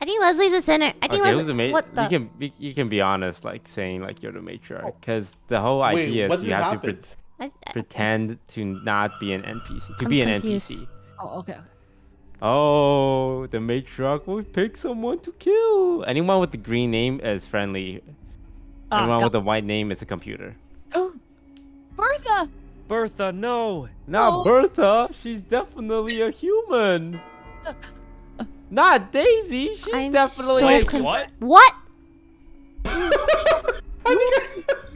I think Leslie's a sinner. I think okay, Leslie. What the? You can be, you can be honest, like saying like you're the Matriarch, because the whole Wait, idea is you have happened? to pre I, I, pretend to not be an N P C, to I'm be an confused. N P C. Oh, okay. Oh, the Matriarch will pick someone to kill. Anyone with the green name is friendly. Uh, Anyone with the white name is a computer. Oh, Bertha! Bertha, no! Not oh. Bertha! She's definitely a human! Not Daisy! She's I'm definitely so a- What? What?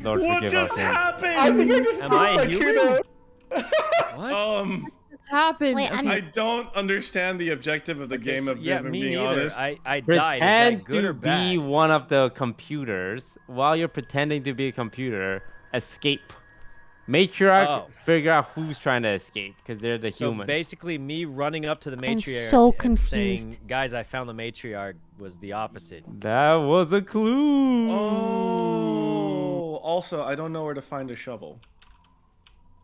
Lord, what just happened? I think I just Am I like human? What? Um, what just happened? Wait, okay. I don't understand the objective of the okay, game so, of yeah, me being neither. honest. I, I died. Pretend good to or bad? be one of the computers while you're pretending to be a computer. Escape. Matriarch, oh. figure out who's trying to escape because they're the so humans. So basically, me running up to the Matriarch. I'm so confused. Saying, guys, I found the Matriarch was the opposite. That was a clue. Oh. Also, I don't know where to find a shovel.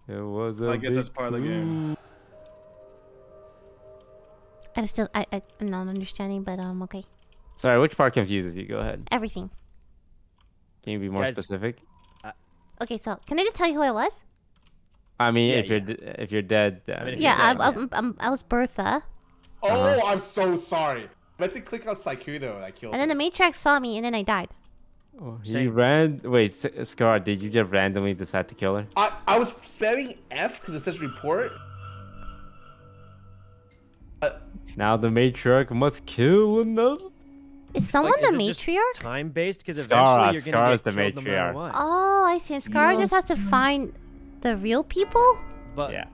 It was a I guess that's part clue. of the game. I'm still, I, I, I'm not understanding, but um, okay. Sorry, which part confuses you? Go ahead. Everything. Can you be more guys, specific? Okay, so can I just tell you who I was? I mean, yeah, if yeah. you're if you're dead, uh, I mean, if yeah, you're dead, I'm, I'm, I'm, I was Bertha. Oh, uh-huh. I'm so sorry. I had to click on Sykkuno and I killed. And then him. the Matriarch saw me, and then I died. Oh, he Same. ran. Wait, Scar, did you just randomly decide to kill her? I I was spamming F because it says report. Uh, now the Matriarch must kill another. Is someone like, the is Matriarch? Time based because eventually you're gonna Scarra's get killed the Matriarch. No oh, I see. And Scarra just has to find the real people. But yeah,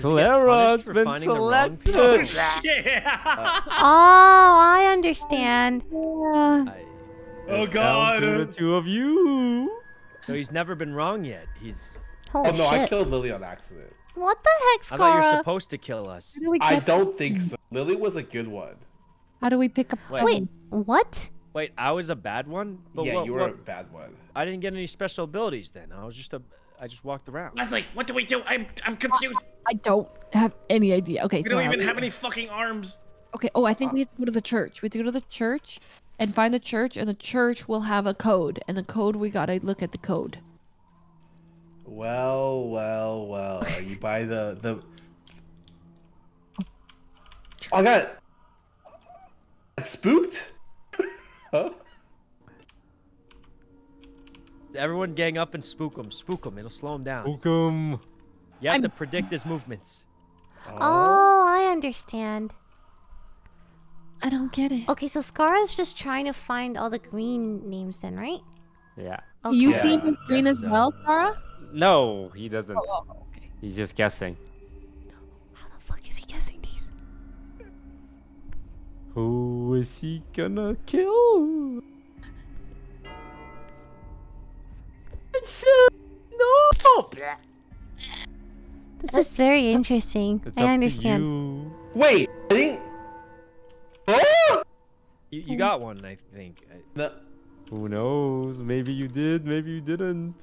Clara's been selected. Oh, shit. uh, oh, I understand. Uh, I, oh God, to the two of you. So he's never been wrong yet. He's. Holy oh no, shit. I killed Lily on accident. What the heck, Scarra? I thought you're supposed to kill us. Do I don't them? think so. Lily was a good one. How do we pick up? Wait, Wait, what? Wait, I was a bad one? But yeah, what, you were what? a bad one. I didn't get any special abilities then. I was just a, I just walked around. Leslie, what do we do? I'm, I'm confused. I don't have any idea. Okay, we so- We don't even have any fucking arms. Okay, oh, I think uh, we have to go to the church. We have to go to the church and find the church, and the church will have a code. And the code, we gotta look at the code. Well, well, well. Are you by the, the... Oh, I got it. Spooked? Huh? Everyone gang up and spook him. Spook him. It'll slow him down. Spook him. You have I'm... to predict his movements. Oh. oh, I understand. I don't get it. Okay, so Scarra's just trying to find all the green names then, right? Yeah. Okay. You yeah, see him as green as no. well, Scarra? No, he doesn't. Oh, oh, okay. He's just guessing. How the fuck is he guessing these? Who is he gonna kill? It's, uh, no! This is very interesting. It's I understand. Wait, I think. Oh! You, you got one, I think. No. Who knows? Maybe you did. Maybe you didn't.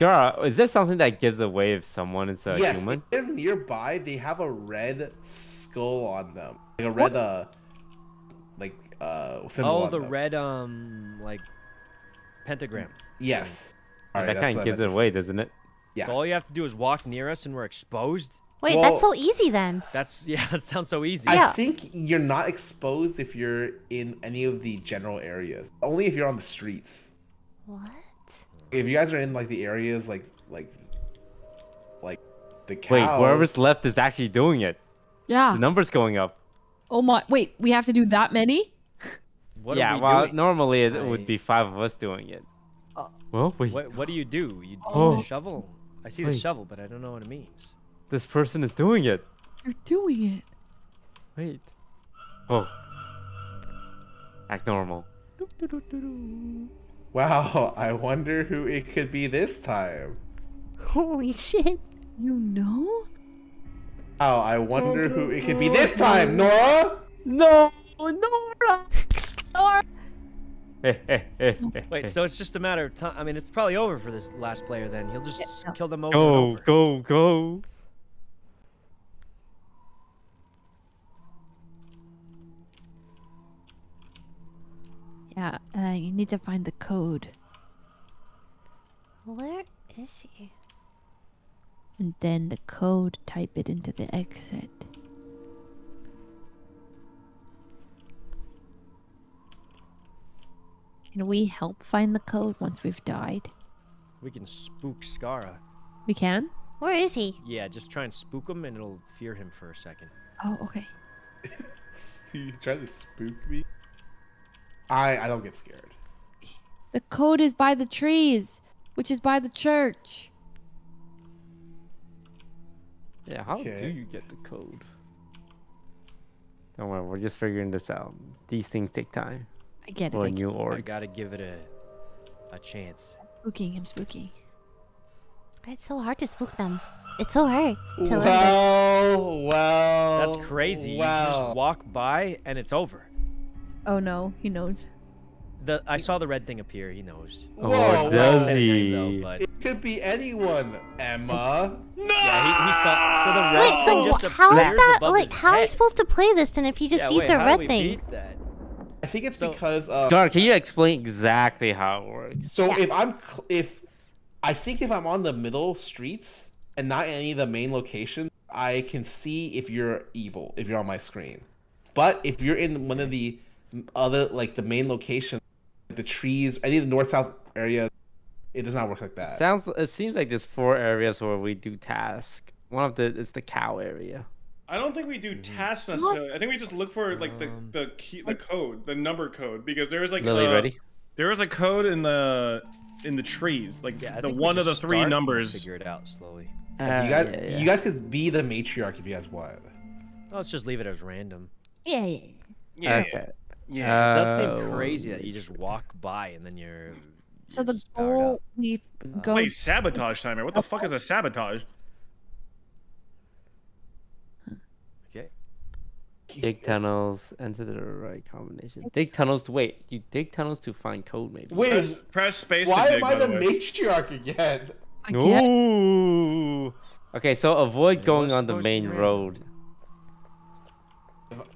Gara, is there something that gives away if someone is a yes, human? Yes, they're nearby. They have a red skull on them. Like a red, what? uh, like, uh, oh, the them. red, um, like, pentagram. Yes. All right, that kind of gives it away, doesn't it? Yeah. So all you have to do is walk near us and we're exposed? Wait, well, that's so easy then. That's, yeah, that sounds so easy. I yeah. think you're not exposed if you're in any of the general areas. Only if you're on the streets. What? If you guys are in, like, the areas, like, like, like, the cows. Wait, whoever's left is actually doing it. Yeah. The number's going up. Oh my, wait, we have to do that many? What yeah, are we well, doing? normally it I... would be five of us doing it. Uh, well, wait. What, what do you do? You do oh. the shovel? I see wait. the shovel, but I don't know what it means. This person is doing it. You're doing it. Wait. Oh. Act normal. Do, do, do, do, do. Wow, I wonder who it could be this time. Holy shit. You know? Oh, I wonder who it could be this time, Nora! No! Nora! Nora! Wait, so it's just a matter of time. I mean, it's probably over for this last player then. He'll just yeah. kill them over. Go, and over. go, go. Yeah, uh, you need to find the code. Where is he? And then the code, type it into the exit. Can we help find the code once we've died? We can spook Scarra. We can? Where is he? Yeah, just try and spook him and it'll fear him for a second. Oh, okay. You try to spook me? I I don't get scared. The code is by the trees, which is by the church. Yeah, how okay. do you get the code? Don't worry, we're just figuring this out. These things take time. I get it. Or I, get new it. Org. I gotta give it a a chance. I'm spooking, I'm spooky. It's so hard to spook them. It's so hard. To wow, wow. That's crazy. Wow. You just walk by and it's over. Oh no, he knows. The I saw the red thing appear. He knows. Whoa, oh, does he? Name, though, it could be anyone, Emma. No. Yeah, he, he saw, so the red wait, so just how is that? Like, how head. Are we supposed to play this then if he just yeah, sees wait, the how red do we thing? Beat that? I think it's so, because. Uh, Scar, can you explain exactly how it works? So yeah. if I'm, if I think if I'm on the middle streets and not any of the main locations, I can see if you're evil if you're on my screen. But if you're in one of the other, like the main locations. The trees, any of the north-south area, it does not work like that. Sounds. It seems like there's four areas where we do tasks. One of the is the cow area. I don't think we do tasks necessarily. What? I think we just look for like the the key, the code, the number code, because there is like Lily, a, ready? There is a code in the in the trees, like yeah, the one of the three numbers. Figure it out slowly. Uh, you guys, yeah, yeah. you guys could be the matriarch if you guys want. Let's just leave it as random. Yeah. Yeah. yeah. Okay. Yeah. Yeah, it does seem crazy that you just walk by and then you're. So the goal we go. Wait, sabotage timer. What the fuck is a sabotage? Okay. Dig tunnels. Enter the right combination. Dig tunnels to wait. You dig tunnels to find code, maybe. Wait, press, press space. Why to dig, am I the matriarch again? Ooh. Okay, so avoid going on the main road.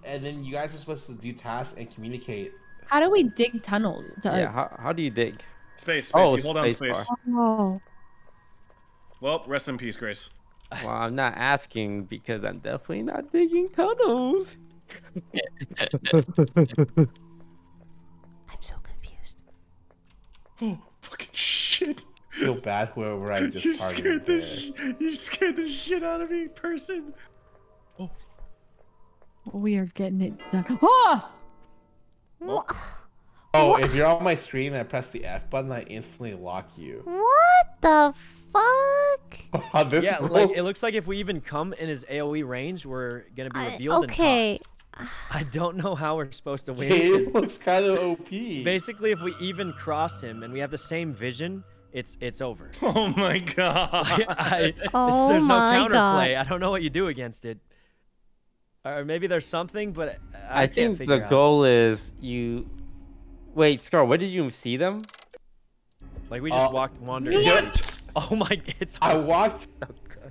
And then you guys are supposed to do tasks and communicate. How do we dig tunnels? To, yeah, how, how do you dig? Space, space. Oh, you hold on, space. Oh. Well, rest in peace, Grace. Well, I'm not asking because I'm definitely not digging tunnels. I'm so confused. Oh, fucking shit. I feel bad whoever I just you scared the sh You scared the shit out of me, person. Oh. We are getting it done. Oh! What? Oh, what? If you're on my stream and I press the F button, I instantly lock you. What the fuck? Oh, this yeah, like, it looks like if we even come in his AoE range, we're going to be revealed I, okay. and caught. I don't know how we're supposed to win. It looks kind of O P. Basically, if we even cross him and we have the same vision, it's it's over. Oh, my God. I, oh, there's my no counterplay. God. I don't know what you do against it. Or maybe there's something, but I, I can't think the out. Goal is you. Wait, Scar, where did you see them? Like we just uh, walked, wandered. What? Oh my! It's hard. I walked. So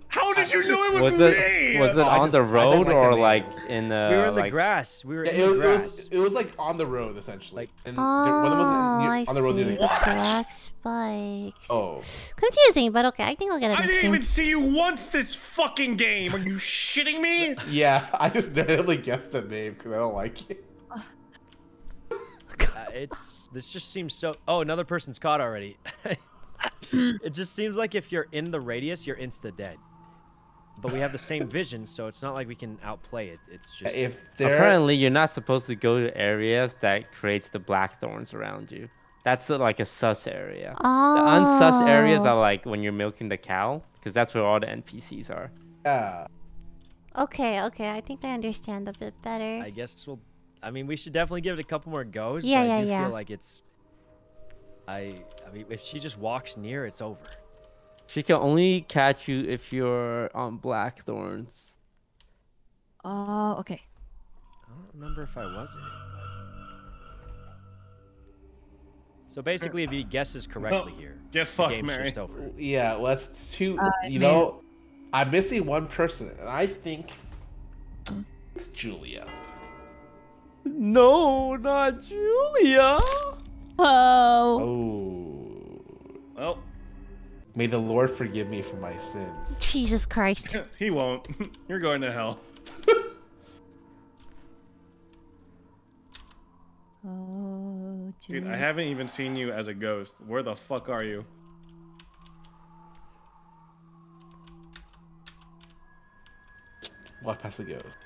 how did you know it was, was me? It, was it oh, on just, the road like or the like in the? We were in the like... grass. We were yeah, in it, the grass. It was, it was like on the road essentially. Like, and oh, there, one of them was on the road. I see. Black spikes. Oh. Confusing, but okay. I think I'll get it. I didn't even see you once this fucking game. Are you shitting me? Yeah, I just definitely guessed the name because I don't like it. Uh, it's this just seems so. Oh, another person's caught already. It just seems like if you're in the radius, you're insta dead. But we have the same vision, so it's not like we can outplay it. It's just if they're... apparently you're not supposed to go to areas that creates the blackthorns around you. That's like a sus area. Oh. The unsus areas are like when you're milking the cow, because that's where all the N P Cs are. Yeah. Okay, okay, I think I understand a bit better. I guess we'll. I mean, we should definitely give it a couple more goes. Yeah, but yeah, I do yeah. feel like it's. I, I mean, if she just walks near, it's over. She can only catch you if you're on blackthorns. Oh, uh, okay. I don't remember if I was in it. So basically, if he guesses correctly no. here, get fucked, Mary. Just over. Yeah, well, that's two. Uh, you man. know, I'm missing one person, and I think it's Julia. No, not Julia. Oh. Oh. Well. May the Lord forgive me for my sins. Jesus Christ. He won't. You're going to hell. Oh, Dude, I haven't even seen you as a ghost. Where the fuck are you? Walk past the ghost.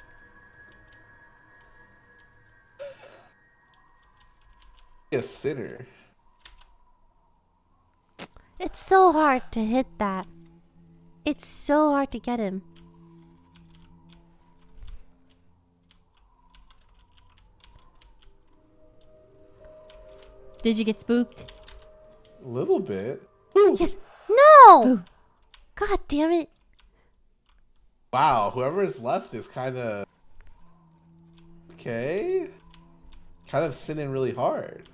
A sinner. It's so hard to hit that. It's so hard to get him. Did you get spooked? A little bit. Woo. Yes. No! Ooh. God damn it. Wow, whoever's left is kind of... Okay. Kind of sinning really hard.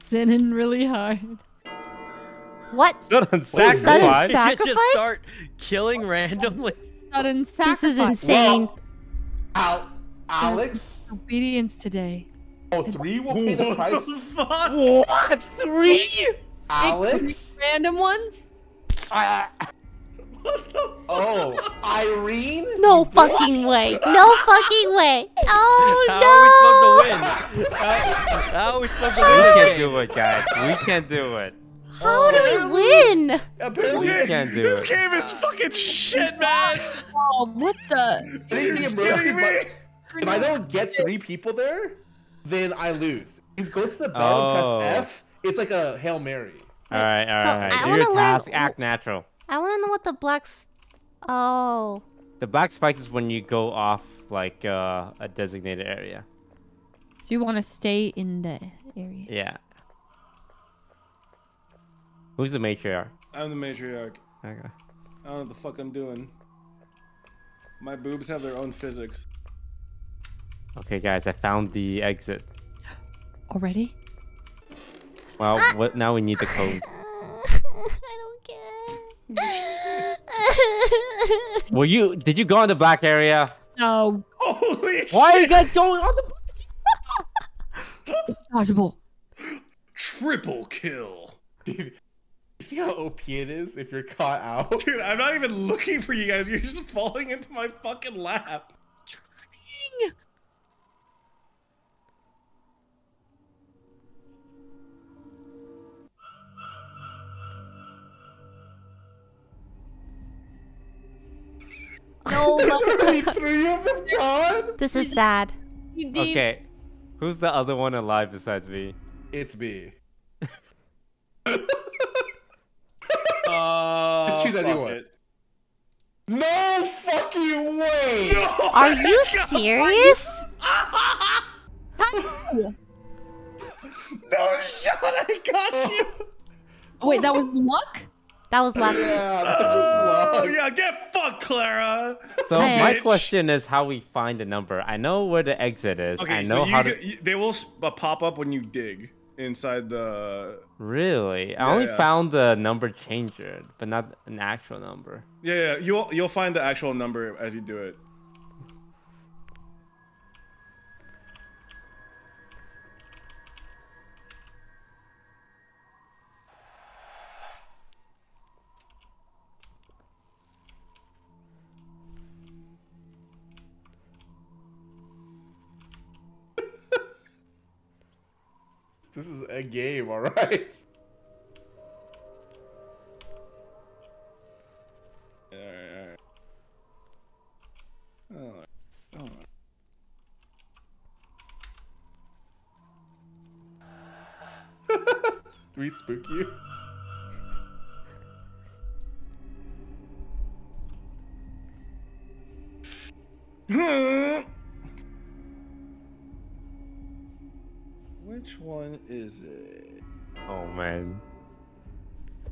Sinning really hard. What? Sudden sacrifice? Sudden sacrifice? You just start killing randomly. Sudden sacrifice. This is insane. Well, Al Alex? Obedience today. Oh, three will pay the price? What the fuck? What? Three? Alex? Random ones? Uh, what the fuck? Oh, Irene? No fucking way. No fucking way. Oh, no. How are we supposed to win? How are we supposed to win? We can't do it, guys. We can't do it. How do oh, we win? Apparently, we can't do this it. Game is fucking shit, man. Oh, what the? If, if I don't get three people there, then I lose. If you go to the bottom, oh. press F. It's like a Hail Mary. All right, all right. So all right. Do your task, learn... act natural. I want to know what the black. Oh. The black spikes is when you go off like uh, a designated area. Do you want to stay in the area? Yeah. Who's the matriarch? I'm the matriarch. Okay. I don't know what the fuck I'm doing. My boobs have their own physics. Okay, guys, I found the exit. Already? Well, ah. what? Now we need the code. I don't care. Were you? Did you go on the black area? No. Holy shit! Why are you guys going on the? Possible. Triple kill. Dude. See how O P it is if you're caught out? Dude, I'm not even looking for you guys. You're just falling into my fucking lap. Trying. No, only three of them gone? This is sad. Okay, who's the other one alive besides me? It's me. Uh, Just choose anyone. No fucking way! No, Are you God. serious? No shot! I got you. Wait, that was luck. That was luck. Yeah, that was luck. Oh, yeah, get fucked, Clara. So hey. my question is how we find the number. I know where the exit is. Okay, I know so you how to... get, you, they will pop up when you dig. Inside the... Really? I yeah, only yeah. found the number changer, but not an actual number. Yeah, yeah. You'll, you'll find the actual number as you do it. This is a game, all right? All right, all right. All right. All right. Do we spook you? Which one is it? Oh man.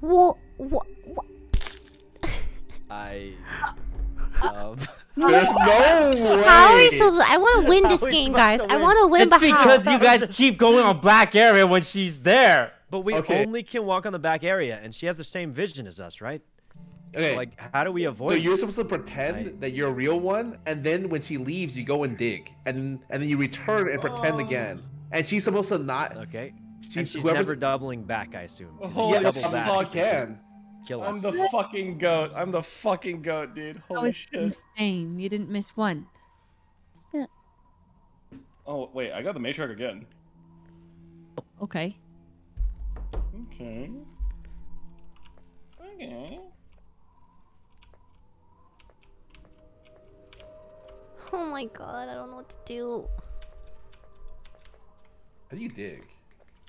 What? What? What? I. Love... There's no way. How are we supposed? I want to win this game, guys. I want to win, but how? It's because you guys keep going on black area when she's there. But we okay. only can walk on the back area, and she has the same vision as us, right? Okay. So, like, how do we avoid? So you're supposed to pretend right. that you're a real one, and then when she leaves, you go and dig, and and then you return and pretend oh. again. And she's supposed to not. Okay. She's, and she's never doubling back, I assume. Holy yeah, fuck, can. Kill us. I'm the fucking goat. I'm the fucking goat, dude. Holy oh, shit. Insane. You didn't miss one. Oh wait, I got the matriarch again. Okay. Okay. Okay. Oh my god, I don't know what to do. How do you dig?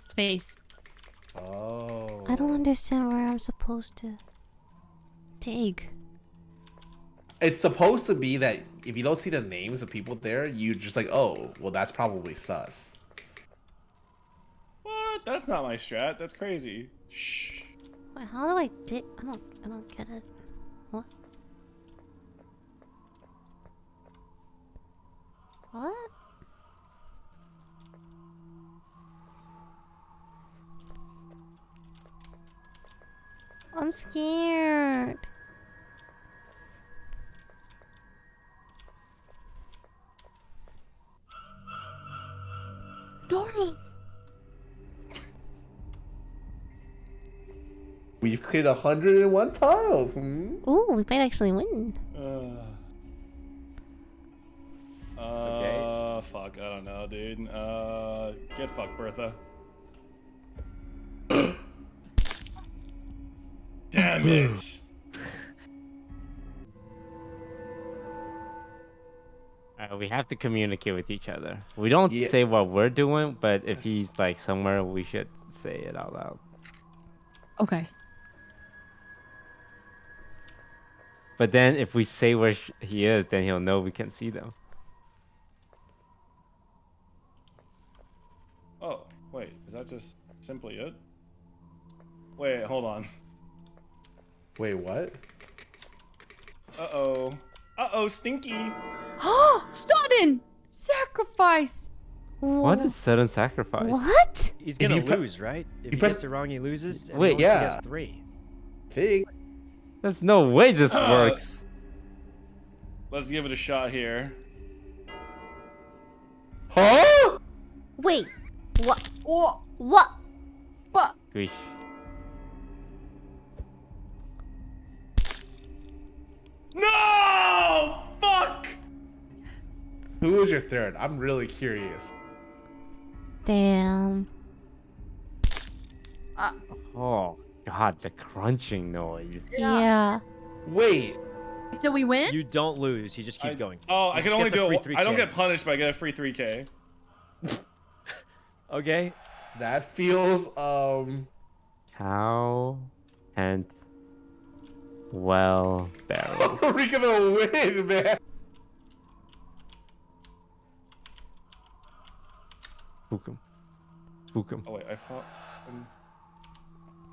Space. Oh. I don't understand where I'm supposed to dig. It's supposed to be that if you don't see the names of people there, you're just like, oh, well, that's probably sus. What? That's not my strat. That's crazy. Shh. Wait, how do I dig? I don't. I don't get it. What? What? I'm scared. Dory. We've cleared one hundred and one tiles. Hmm? Ooh, we might actually win. Uh, okay. Uh, fuck, I don't know, dude. Uh, get fucked, Bertha. Damn it! Uh, we have to communicate with each other. We don't yeah. say what we're doing, but if he's like somewhere, we should say it out loud. Okay. But then if we say where he is, then he'll know we can see them. Oh, wait, is that just simply it? Wait, hold on. Wait, what? Uh-oh. Uh-oh, Stinky! Sudden sacrifice! What is sudden sacrifice? What? He's gonna lose, right? If he gets it wrong, he loses. Wait, yeah. He gets three. Fig. There's no way this uh, works. Let's give it a shot here. Huh? Wait. What? What? What? What? Grish. No! Fuck! Who is your third? I'm really curious. Damn. Uh, oh, God, the crunching noise. Yeah. yeah. Wait. So we win? You don't lose. He just keeps I, going. Oh, he I can only do it. I don't get punished, but I get a free three K. Okay. That feels, um... How and... Well, barrels. We're gonna win, man. Spook him. Spook him. Oh wait, I thought. Um...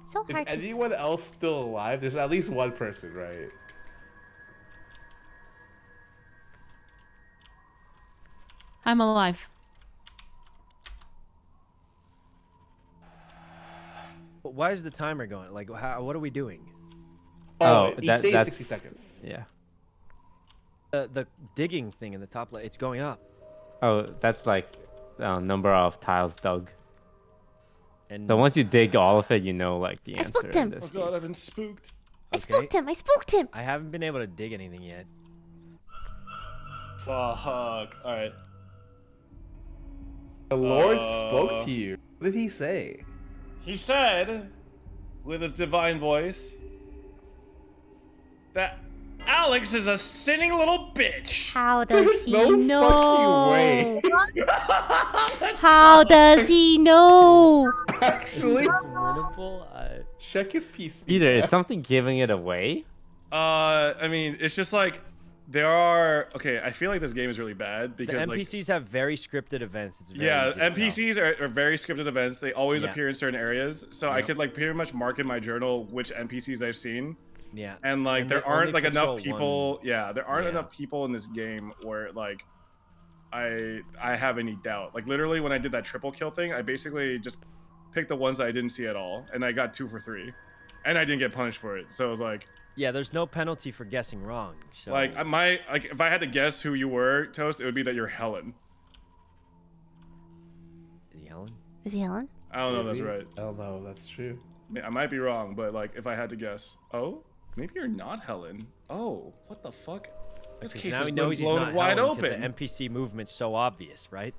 So hard. Is anyone else still alive? There's at least one person, right? I'm alive. But why is the timer going? Like, how, what are we doing? Oh, oh, each that, day is sixty seconds. Yeah. Uh, the digging thing in the top left, it's going up. Oh, that's like uh, number of tiles dug. And so once you dig all of it, you know like the I answer. I spooked him. Oh god, I've been spooked. Okay. I spooked him. I spooked him. I haven't been able to dig anything yet. Fuck. All right. The Lord uh, spoke to you. What did he say? He said, with his divine voice, that Alex is a sinning little bitch. How does There's he no know? Fucking way. How does he know? Actually, I... check his P C. Peter, is something giving it away? Uh, I mean, it's just like there are. Okay, I feel like this game is really bad because the N P Cs like, have very scripted events. It's very yeah, N P Cs are, are very scripted events. They always yeah. appear in certain areas, so yeah. I could like pretty much mark in my journal which N P Cs I've seen. Yeah, and like and there aren't like enough people. One. Yeah, there aren't yeah. enough people in this game where like I I have any doubt. Like literally, when I did that triple kill thing, I basically just picked the ones that I didn't see at all, and I got two for three, and I didn't get punished for it. So it was like, yeah, there's no penalty for guessing wrong. So. Like my like if I had to guess who you were, Toast, it would be that you're Helen. Is he Helen? Is he Helen? I don't know. If that's right. I don't know. That's true. I might be wrong, but like if I had to guess, oh. Maybe you're not Helen. Oh, what the fuck? This case now is he knows blown he's not wide Helen open. The N P C movement's so obvious, right?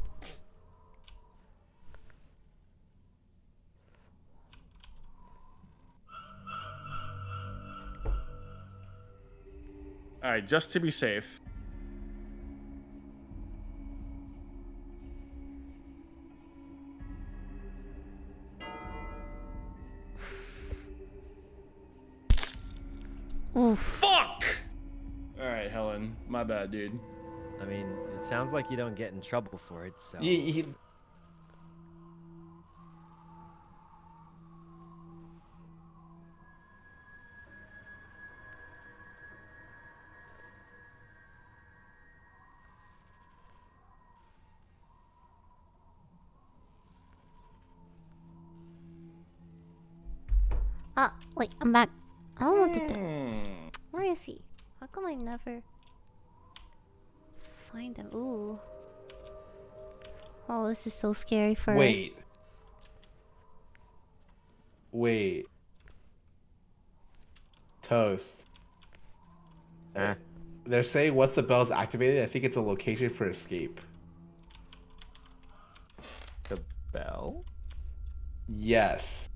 Alright, just to be safe. Oof. Fuck! Alright, Helen. My bad, dude. I mean, it sounds like you don't get in trouble for it, so... He, he... Uh, wait, I'm back. I don't want to do. Where is he? How come I never find him? Ooh. Oh, this is so scary for... Wait. Wait. Toast. Uh. They're saying once the bell's activated, I think it's a location for escape. The bell? Yes.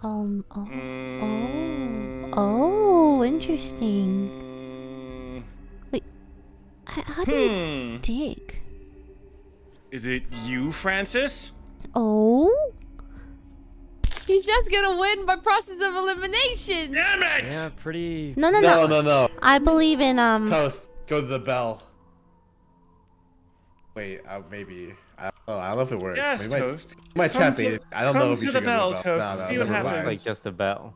Um, oh, mm. oh, oh, interesting. Wait, how do hmm. you dig? Is it you, Francis? Oh? He's just gonna win by process of elimination! Damn it! Yeah, pretty... No, no, no. No, no, no. I believe in, um... Toast, go to the bell. Wait, uh, maybe... I, oh, I don't know if it works. Yes, my, Toast. My chat to, I don't know if you should the bell, go to the bell, Toast. No, no, see what happens. Like just the bell.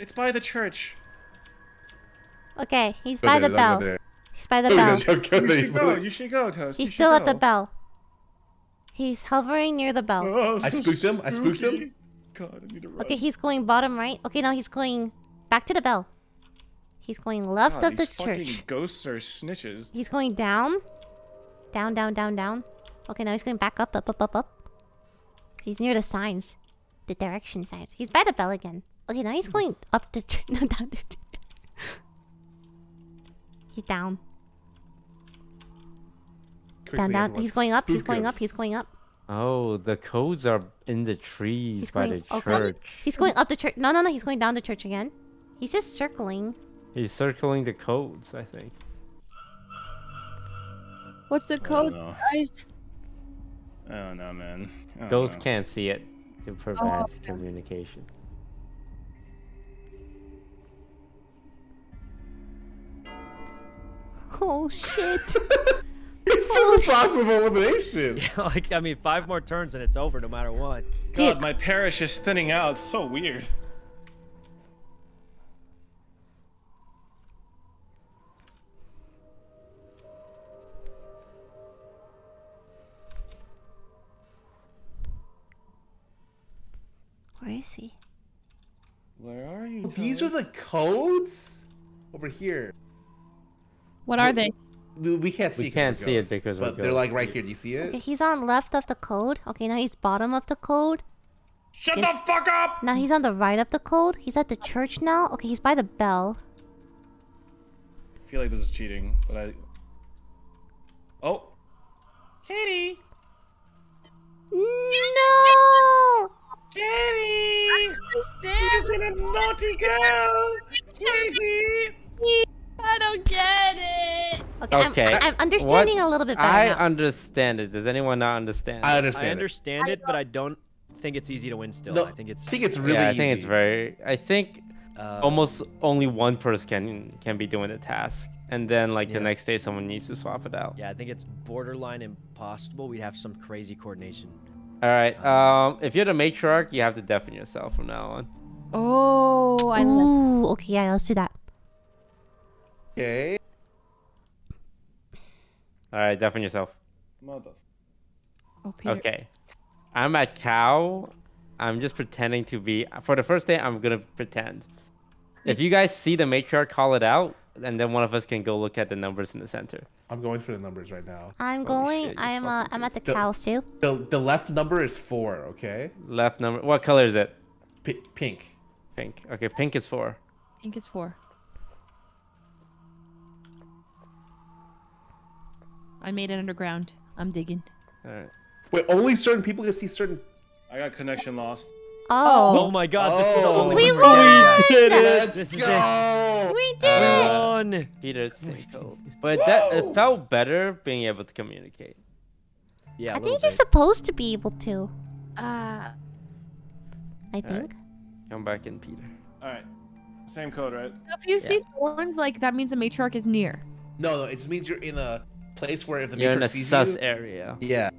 It's by the church. Okay, he's go by there, the bell. He's by the go bell. There, go you there, should go. There. You should go, Toast. He's you still at go. the bell. He's hovering near the bell. Oh, so I spooked spooky. him. I spooked him. God, I need to run. Okay, he's going bottom right. Okay, now he's going back to the bell. He's going left God, of the church. Fucking ghosts are snitches. He's going down, down, down, down, down. Okay, now he's going back up, up, up, up, up. He's near the signs. The direction signs. He's by the bell again. Okay, now he's going up the tree. No, down the tree. He's down. Quickly, down, down. He's going up, he's going up, he's going up. Oh, the codes are in the trees he's by going, the church. Okay. He's going up the church. No, no, no, he's going down the church again. He's just circling. He's circling the codes, I think. What's the code, guys? I don't know, man. I don't Ghosts know. can't see it. It prevents oh. communication. Oh shit! It's just oh, a process of elimination. Yeah, like I mean, five more turns and it's over, no matter what. Dude. God, my parish is thinning out. It's so weird. Where is he? Where are you? These are the codes over here. What are they? We, we can't see. We can't see it because but they're like right here. Do you see it? Okay, he's on left of the code. Okay, now he's bottom of the code. Shut the fuck up! Now he's on the right of the code. He's at the church now. Okay, he's by the bell. I feel like this is cheating, but I. Oh, Katie. No. Katie! You've been a naughty girl! Katie! I don't get it! Okay, okay. I'm, I'm understanding what? a little bit better I now. understand it. Does anyone not understand I understand it? I understand it, it I but I don't think it's easy to win still. No, I think it's I think it's really yeah, I think easy. it's very... I think uh, almost only one person can, can be doing the task. And then like yeah. the next day someone needs to swap it out. Yeah, I think it's borderline impossible. We have some crazy coordination. All right. Um, if you're the matriarch, you have to deafen yourself from now on. Oh, I Ooh, love. Okay, yeah, let's do that. Okay. All right, deafen yourself. Mother. Oh, Peter. Okay. I'm at cow. I'm just pretending to be. For the first day, I'm gonna pretend. If you guys see the matriarch, call it out, and then one of us can go look at the numbers in the center. I'm going for the numbers right now. I'm going. Shit, I'm uh, I'm at the, the cows too. The the left number is four. Okay. Left number. What color is it? P pink. Pink. Okay. Pink is four. Pink is four. I made it underground. I'm digging. All right. Wait, only certain people can see certain... I got connection lost. Oh. Oh my god, oh. This is the only we one. Won! We did it! Let's this is go! It. We did uh, it! On. Peter, it's cool. But Whoa. that it felt better being able to communicate. Yeah, I think you're supposed to be able to. Uh, I think. Right. Come back in, Peter. Alright. Same code, right? If you yeah. see thorns, like, that means the Matriarch is near. No, no, it just means you're in a place where if the you're Matriarch sees you... You're in a sus area. Yeah.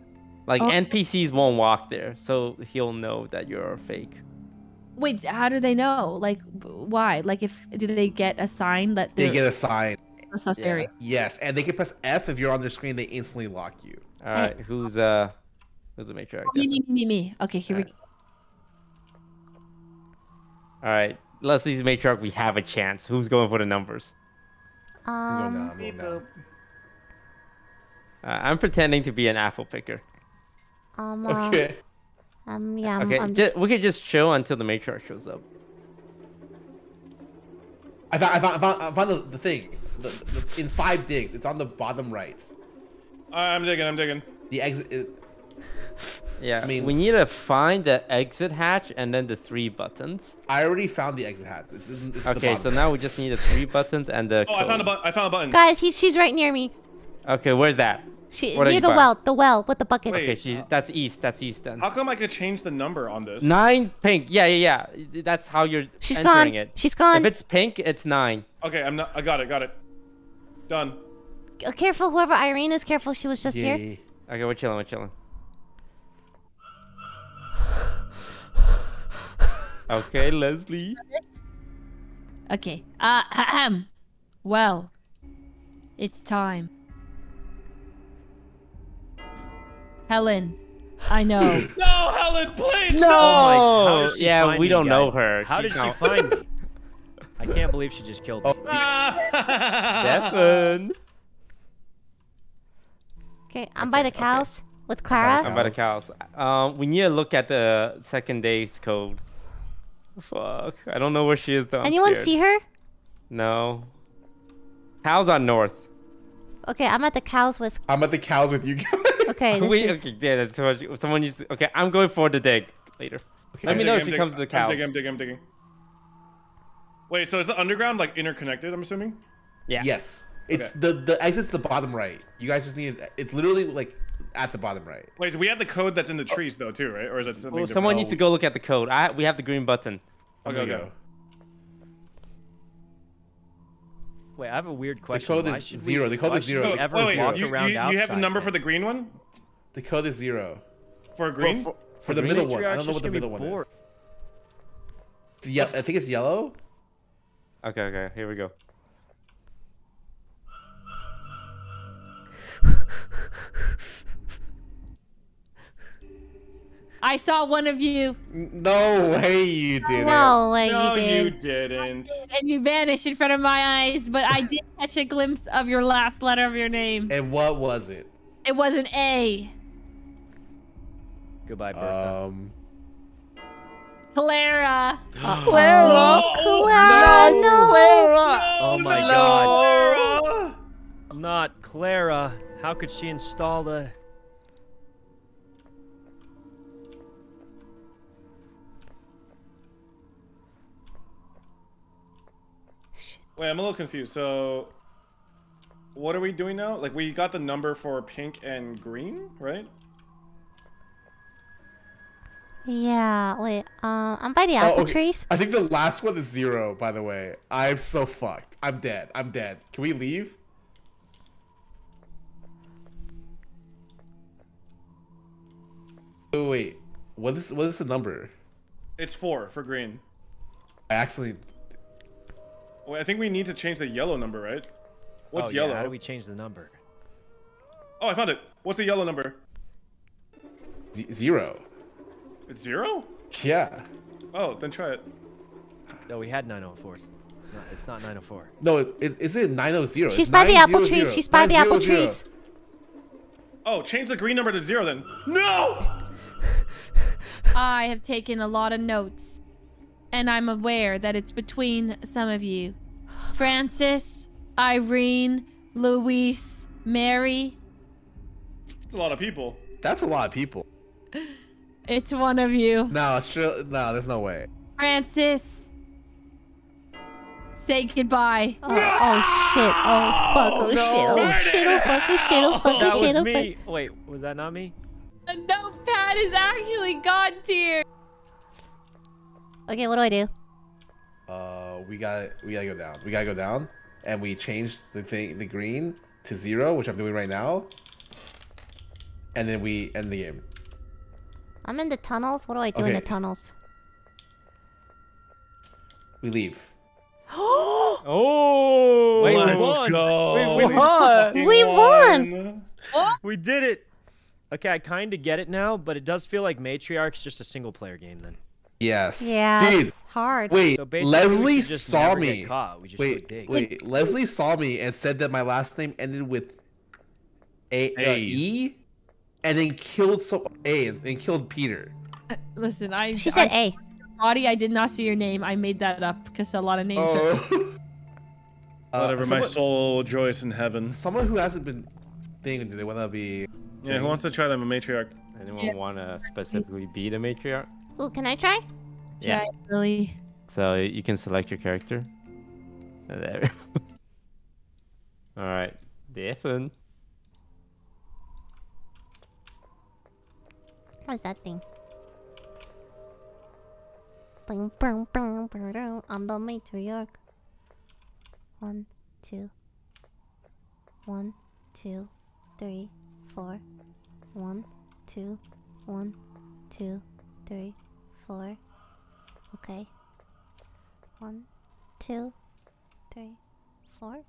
Like, oh. N P Cs won't walk there, so he'll know that you're a fake. Wait, how do they know? Like, why? Like, if do they get a sign that they get a sign? A sus yeah. area. Yes, and they can press F if you're on their screen. They instantly lock you. All right, hey. who's uh, who's the Matriarch? Me, me, me, me. Okay, here All we right. go. All right, Leslie's the Matriarch. We have a chance. Who's going for the numbers? Um, no, no, no, no. Uh, I'm pretending to be an apple picker. Um, uh, okay. Um, yeah. I'm, okay. I'm... Just, we could just chill until the Matriarch shows up. I found, I found, I found, I found the, the thing. The, the, in five digs, it's on the bottom right. Uh, I'm digging. I'm digging. The exit. It... Yeah. I mean, we need to find the exit hatch and then the three buttons. I already found the exit hatch. It's, it's okay, so now we just need the three buttons and the. Oh, code. I found a button. I found a button. Guys, he's she's right near me. Okay, where's that? She, near the find? well, the well with the buckets. Wait, okay, she's, that's east. That's east then. How come I could change the number on this? Nine pink. Yeah, yeah, yeah. That's how you're she's entering gone. it. She's gone. If it's pink, it's nine. Okay, I'm not. I got it. Got it. Done. Careful, whoever Irene is. Careful, she was just yeah. here. Okay, we're chilling. We're chilling. Okay, Leslie. Okay. Uh, ahem. Well, it's time. Helen, I know. No, Helen, please! No! Oh my gosh, yeah, we don't know her. How did she find me? I can't believe she just killed me. Stefan. Okay, I'm by the cows okay. with Clara. I'm by the cows. Um, we need to look at the second day's code. Fuck, I don't know where she is though. Anyone see her? No. Cows on north. Okay, I'm at the cows with. I'm at the cows with you guys. Okay, this Wait, is... okay, yeah, that's so much. Someone used to... Okay, I'm going for the dig later. Okay. Let I'm me digging, know if I'm she digging, comes to the cows. I'm digging, I'm digging, I'm digging. Wait, so is the underground like interconnected, I'm assuming? Yeah. Yes. Okay. It's the, the exit's the bottom right. You guys just need... It's literally like at the bottom right. Wait, so we have the code that's in the trees though too, right? Or is that something well, different? Someone needs to go look at the code. I, we have the green button. Okay, okay. Go. Wait, I have a weird question. The code why is zero. We, the code is zero. Ever oh, wait, walk you, around you, you have a number for the green one? The code is zero. For a green? Well, for, for the green middle one. I don't know what the middle one bored. is. Yeah, I think it's yellow. Okay, okay. Here we go. I saw one of you. No way you didn't. No way no, you, did. you didn't. Did, and you vanished in front of my eyes, but I did catch a glimpse of your last letter of your name. And what was it? It was an A. Goodbye, Bertha. Um... Clara. Clara. Clara. Oh, Clara. No, no Clara. No, oh my no, God. Clara. Not Clara. How could she install the... Wait, I'm a little confused. So, what are we doing now? Like, we got the number for pink and green, right? Yeah. Wait. Uh, I'm by the apple oh, okay. trees. I think the last one is zero. By the way, I'm so fucked. I'm dead. I'm dead. Can we leave? Oh, wait. What is what is the number? It's four for green. I actually. Wait, I think we need to change the yellow number, right? What's oh, yellow? Yeah. How do we change the number? Oh, I found it. What's the yellow number? Z zero. It's zero? Yeah. Oh, then try it. No, we had nine oh four. No, it's not nine oh four. No, it, it, it's in nine oh zero. She's it's by the apple trees. She's by the apple trees. Oh, change the green number to zero then. No! I have taken a lot of notes. And I'm aware that it's between some of you. Francis, Irene, Luis, Mary, That's a lot of people. That's a lot of people. It's one of you. No, sure, no, there's no way. Francis, say goodbye. Oh, no! Oh shit! Oh fuck! Oh, no. shit! Oh shit! Oh fuck! Oh shit! Oh fuck! That was me. Wait, was that not me? The notepad is actually gone, dear. Okay, what do I do? Uh, we got we gotta go down. We gotta go down, and we change the thing, the green, to zero, which I'm doing right now. And then we end the game. I'm in the tunnels. What do I do okay. in the tunnels? We leave. Oh! Wait, let's we won. go! We, we, we won! We won! What? We did it! Okay, I kind of get it now, but it does feel like Matriarch's just a single-player game then. Yes. Yeah. Dude, it's hard. Wait, so Leslie just saw me. Just wait, wait. Leslie saw me and said that my last name ended with a, a. Uh, E, and then killed so A and killed Peter. Uh, listen, I. She I, said A. Audie, I did not see your name. I made that up because a lot of names. Oh. are... Whatever. Uh, someone, my soul joys in heaven. Someone who hasn't been thinking, do they want to be? Yeah, who wants to try them a matriarch? Anyone yeah. want to specifically be the matriarch? Oh, can I try? Yeah. Lily. So you can select your character. There. All right. Different. How's that thing? I'm the matriarch. One, two. One, two, three, four. One, two, one, two. Three, four, okay. One, two, three, four.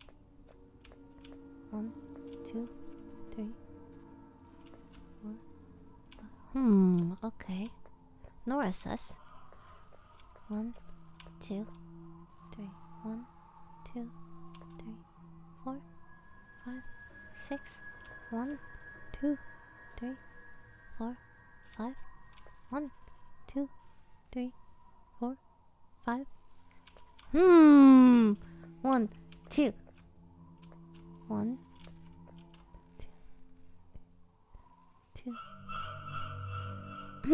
One, two, three, four. Hmm, okay. Nora says. One, two, three, one, two, three, four, five, six. One, two, three, four, five. One. Two, three, four, five. Hmm. One, two. One, two, two. Hmm.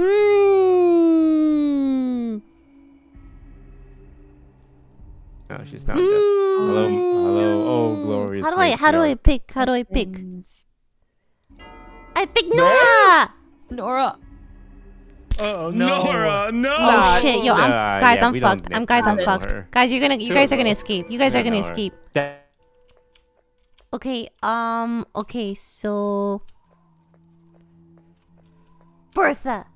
No, she's not dead. Mm. Hello, hello. Oh, glorious. How do I? How do I pick? How do I pick? I pick Nora. Nora. Uh oh, no. Nora, no! Oh shit, yo, I'm uh, guys, yeah, I'm fucked. I'm guys, I'm fucked. Her. Guys, you're gonna, you guys are gonna escape. You guys are gonna escape. Okay, um, okay, so Bertha.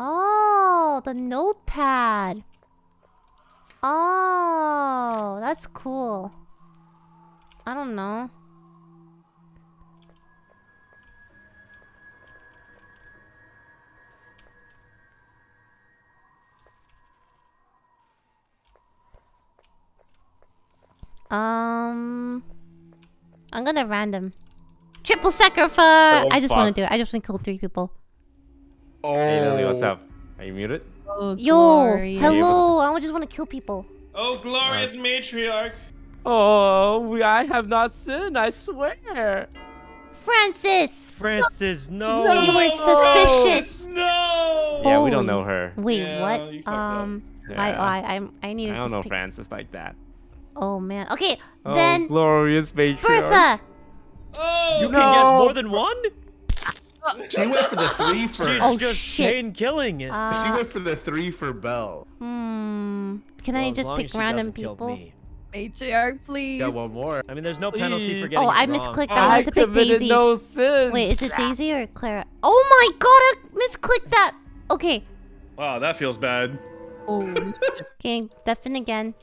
Oh, the notepad. Oh, that's cool. I don't know. Um, I'm gonna random. Triple sacrifice. Oh, I just want to do it. I just want to kill three people. Oh. Hey Lily, what's up? Are you muted? Oh, yo, glorious. Hello! I just want to kill people. Oh, glorious uh, matriarch! Oh, we, I have not sinned, I swear! Francis! Francis, no! no. You were suspicious! No! Yeah, we don't know her. Wait, yeah, what? Um, yeah. I, I, I, I need to. I don't just know pick... Francis like that. Oh man. Okay, oh, then. Glorious matriarch. Bertha. Oh, you no. can guess more than one. She went for the three for. She's oh, just shit. chain killing it. Uh, she went for the three for Belle. Hmm. Can well, I just pick random people? Me. Matriarch, please. Got one more. I mean, there's no penalty for getting. Oh, it I misclicked. I, I had to pick Daisy. No sin. Wait, is it Daisy or Clara? Oh my god, I misclicked that. Okay. Wow, that feels bad. Oh. Okay, Defen again.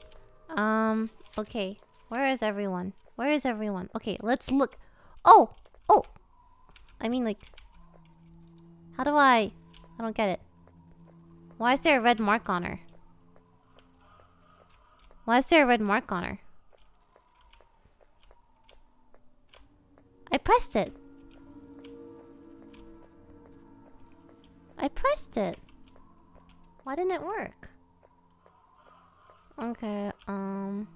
Um. Okay. Where is everyone? Where is everyone? Okay, let's look. Oh. Oh. I mean, like. How do I... I don't get it. Why is there a red mark on her? Why is there a red mark on her? I pressed it. I pressed it. Why didn't it work? Okay, um...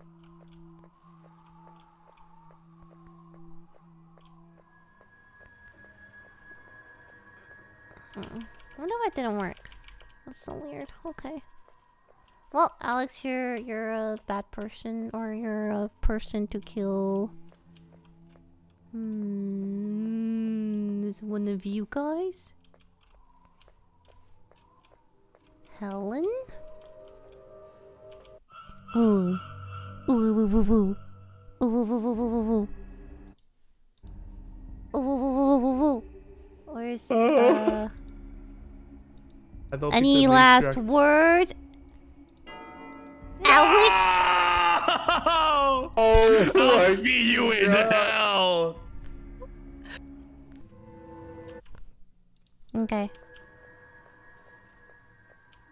I wonder why it didn't work. That's so weird. Okay. Well, Alex, you're you're a bad person, or you're a person to kill. Hmm, is one of you guys? Helen? Ooh. Ooh woo woo woo. Ooh woo woo woo woo woo. Ooh woo woo woo woo. Or is uh any last words? Alex! Oh, I'll see you in hell! Okay.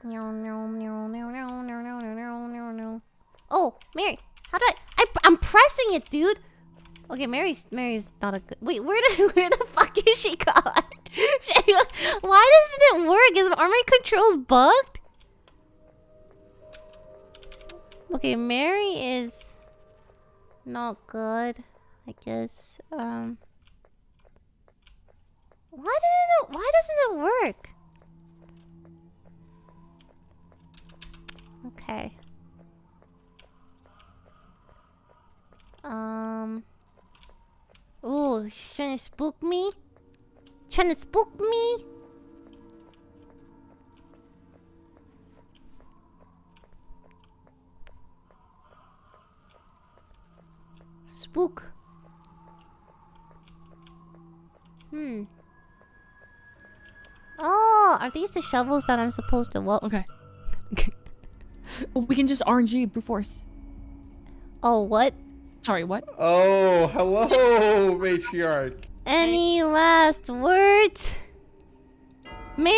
No, no, no, no, no, no, no, no, no, no. Oh, Mary! How did I, I... I'm pressing it, dude! Okay, Mary's... Mary's not a good... Wait, where the, where the fuck is she going? She, why doesn't it work? Is, are my controls bugged? Okay, Mary is not good, I guess. Um, why didn't it, why doesn't it work? Okay. Um. Ooh, she's trying to spook me. Trying to spook me. Spook. Hmm. Oh, are these the shovels that I'm supposed to... Well, okay. Okay. We can just R N G brute force. Oh, what? Sorry, what? Oh, hello, Matriarch. Any last words? Mary!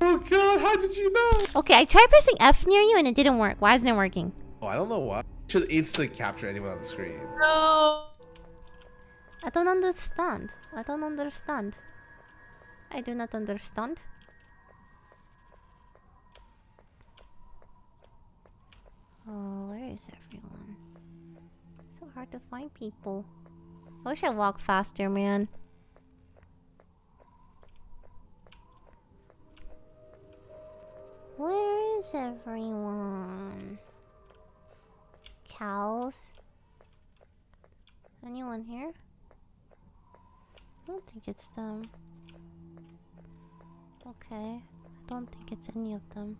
Oh, God, how did you know? Okay, I tried pressing F near you and it didn't work. Why isn't it working? Oh, I don't know why. Should instantly capture anyone on the screen. No! I don't understand. I don't understand. I do not understand. Oh, where is everyone? It's so hard to find people. I wish I walked faster, man. Where is everyone? Cows. Anyone here? I don't think it's them. Okay. I don't think it's any of them.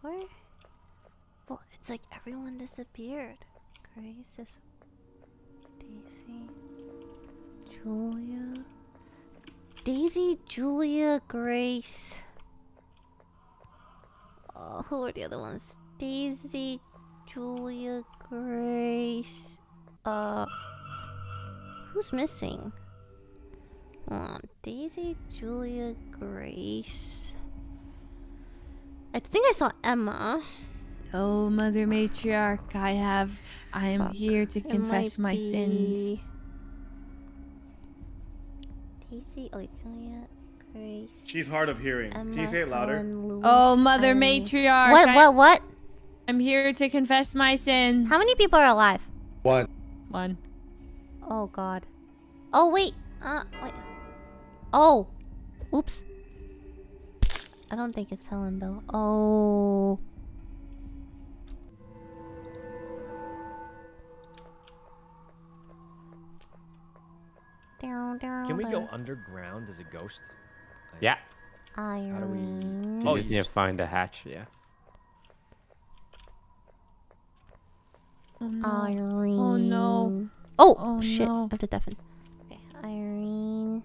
Where? Well, it's like everyone disappeared. Grace is... Daisy... Julia... Daisy, Julia, Grace... Oh, who are the other ones? Daisy, Julia, Grace. Uh, who's missing? Uh, Daisy, Julia, Grace. I think I saw Emma. Oh, Mother Matriarch, I have. I am Fuck. here to confess my be... sins. Daisy, oh, Julia. Grace, she's hard of hearing. Emma, can you say it louder? Louis, oh, Mother Emma. Matriarch. What? I... What? What? I'm here to confess my sins. How many people are alive? One. One. Oh, God. Oh, wait. Uh, wait. Oh. Oops. I don't think it's Helen, though. Oh. Can we go underground as a ghost? Like, yeah. How do we... You oh, just need to find a hatch, yeah. Oh no. Irene. Oh no. Oh, oh shit. No. I have to deafen. Okay, Irene.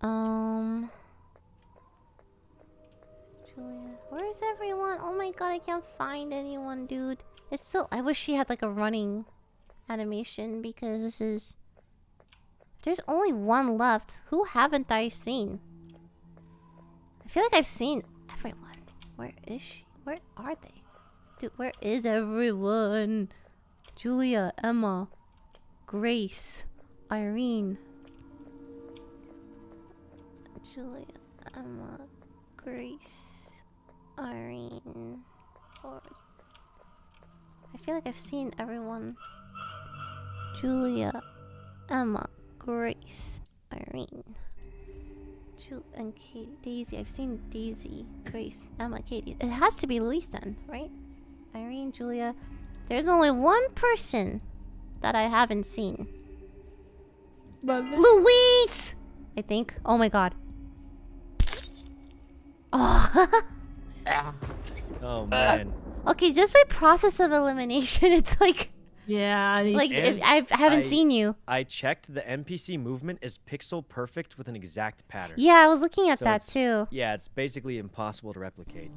Um. Julia. Where is everyone? Oh my god, I can't find anyone, dude. It's so. I wish she had like a running animation because this is. There's only one left. Who haven't I seen? I feel like I've seen everyone. Where is she? Where are they? Dude, where is everyone? Julia, Emma, Grace, Irene. Julia, Emma, Grace, Irene, Ford. I feel like I've seen everyone. Julia, Emma, Grace, Irene, Ju and Katie, Daisy. I've seen Daisy, Grace, Emma, Katie. It has to be Luis then, right? Irene, Julia. There's only one person that I haven't seen. Luis! I think. Oh my god. Oh. Oh man. Okay, just by process of elimination, it's like. Yeah. Like if I haven't I, seen you. I checked. The N P C movement is pixel perfect with an exact pattern. Yeah, I was looking at so that too. Yeah, it's basically impossible to replicate.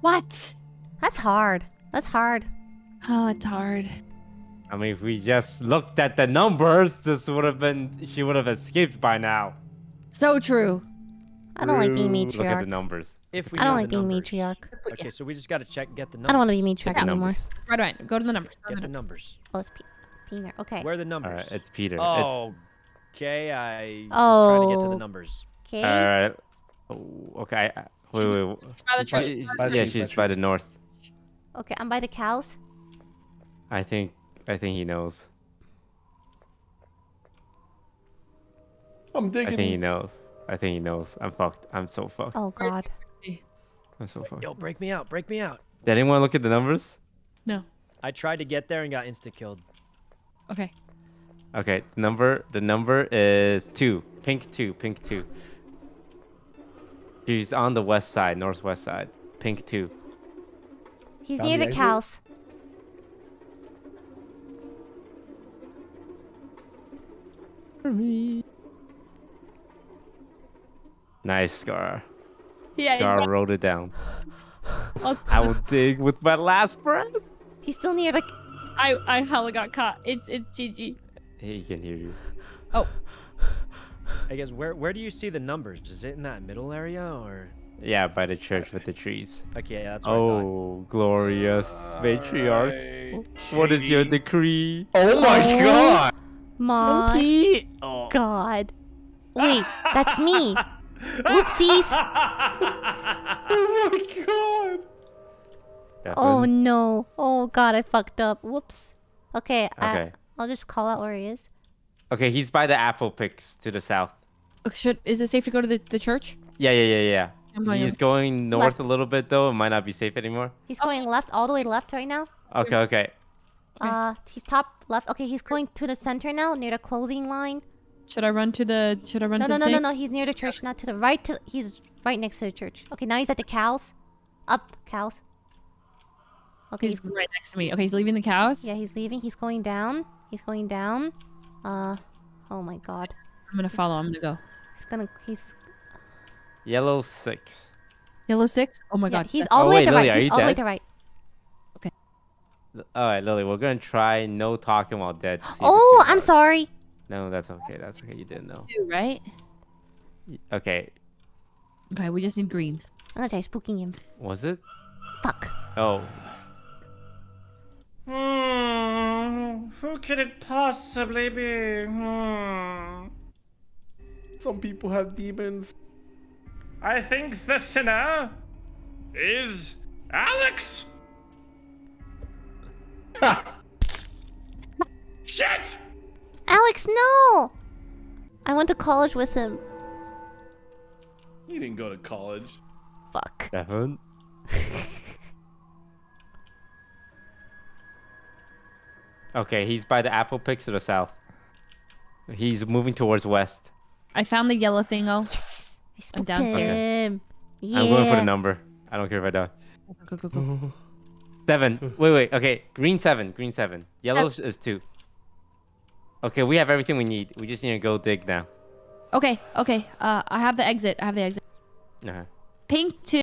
What? That's hard. That's hard. Oh, it's hard. I mean, if we just looked at the numbers, this would have been... She would have escaped by now. So true. I don't like being matriarch. Look at the numbers. If we I don't like being numbers. Matriarch. We, okay, yeah. So we just gotta check, get the numbers. I don't want to be matriarch anymore. Right, right. Go to the numbers. Go get the numbers. Oh, it's P Peter. Okay. Where are the numbers? All right, it's Peter. Oh, it's... okay. I oh. was trying to get to the numbers. Okay. All right. Oh, okay. Wait, wait, wait. She's by the church. She's by the yeah, she's by the north. Okay, I'm by the cows. I think... I think he knows. I'm digging. I think he knows. I think he knows. I'm fucked. I'm so fucked. Oh god. I'm so fucked. Yo, break me out. Break me out. Did anyone look at the numbers? No. I tried to get there and got insta killed. Okay. Okay. The number. The number is two. Pink two. Pink two. She's on the west side, northwest side. Pink two. He's near the cows. Me. Nice, Scarra. Yeah, Scarra wrote it down. I will dig with my last breath. He's still near the. I I hella got caught. It's it's G G. He can hear you. Oh. I guess where where do you see the numbers? Is it in that middle area or? Yeah, by the church with the trees. Okay, yeah, that's what oh, I thought. Oh, glorious uh, matriarch! Right. What is your decree? Oh my oh. god! My oh. god. Wait, that's me. Whoopsies. Oh my god. That oh one. No. Oh god, I fucked up. Whoops. Okay, okay. I, I'll just call out where he is. Okay, he's by the apple picks to the south. Okay, should, is it safe to go to the, the church? Yeah, yeah, yeah, yeah. I'm going he's going north left. A little bit though. It might not be safe anymore. He's going oh. left, all the way left right now. Okay, okay. Okay. Uh, he's top left. Okay, he's going to the center now, near the clothing line. Should I run to the? Should I run no, to no, the? No, no, no, no. He's near the church, not to the right. To he's right next to the church. Okay, now he's at the cows. Up cows. Okay, he's, he's right next to me. Okay, he's leaving the cows. Yeah, he's leaving. He's going down. He's going down. Uh, oh my god. I'm gonna follow. I'm gonna go. He's gonna. He's. Yellow six. Yellow six. Oh my yeah, god. He's all the oh, way to the right. He's all the way to the right. All right, Lily, we're gonna try no talking while dead. Oh, I'm sorry. No, that's okay. That's okay. You didn't know. Two, right? Okay. Okay, we just need green. I'm gonna try spooking him. Was it? Fuck. Oh. Mm, who could it possibly be? Mm. Some people have demons. I think the sinner is Alex. Shit! Alex, no! I went to college with him. You didn't go to college. Fuck. Seven. Okay, he's by the apple picks to the south. He's moving towards west. I found the yellow thing, oh. Yes! I spoke I'm down to him. Okay. Yeah. I'm going for the number. I don't care if I die. Go, go, go, go. Seven. Wait, wait. Okay, green seven. Green seven. Yellow seven. Is two. Okay, we have everything we need. We just need to go dig now. Okay, okay. Uh, I have the exit. I have the exit. Uh-huh. Pink two.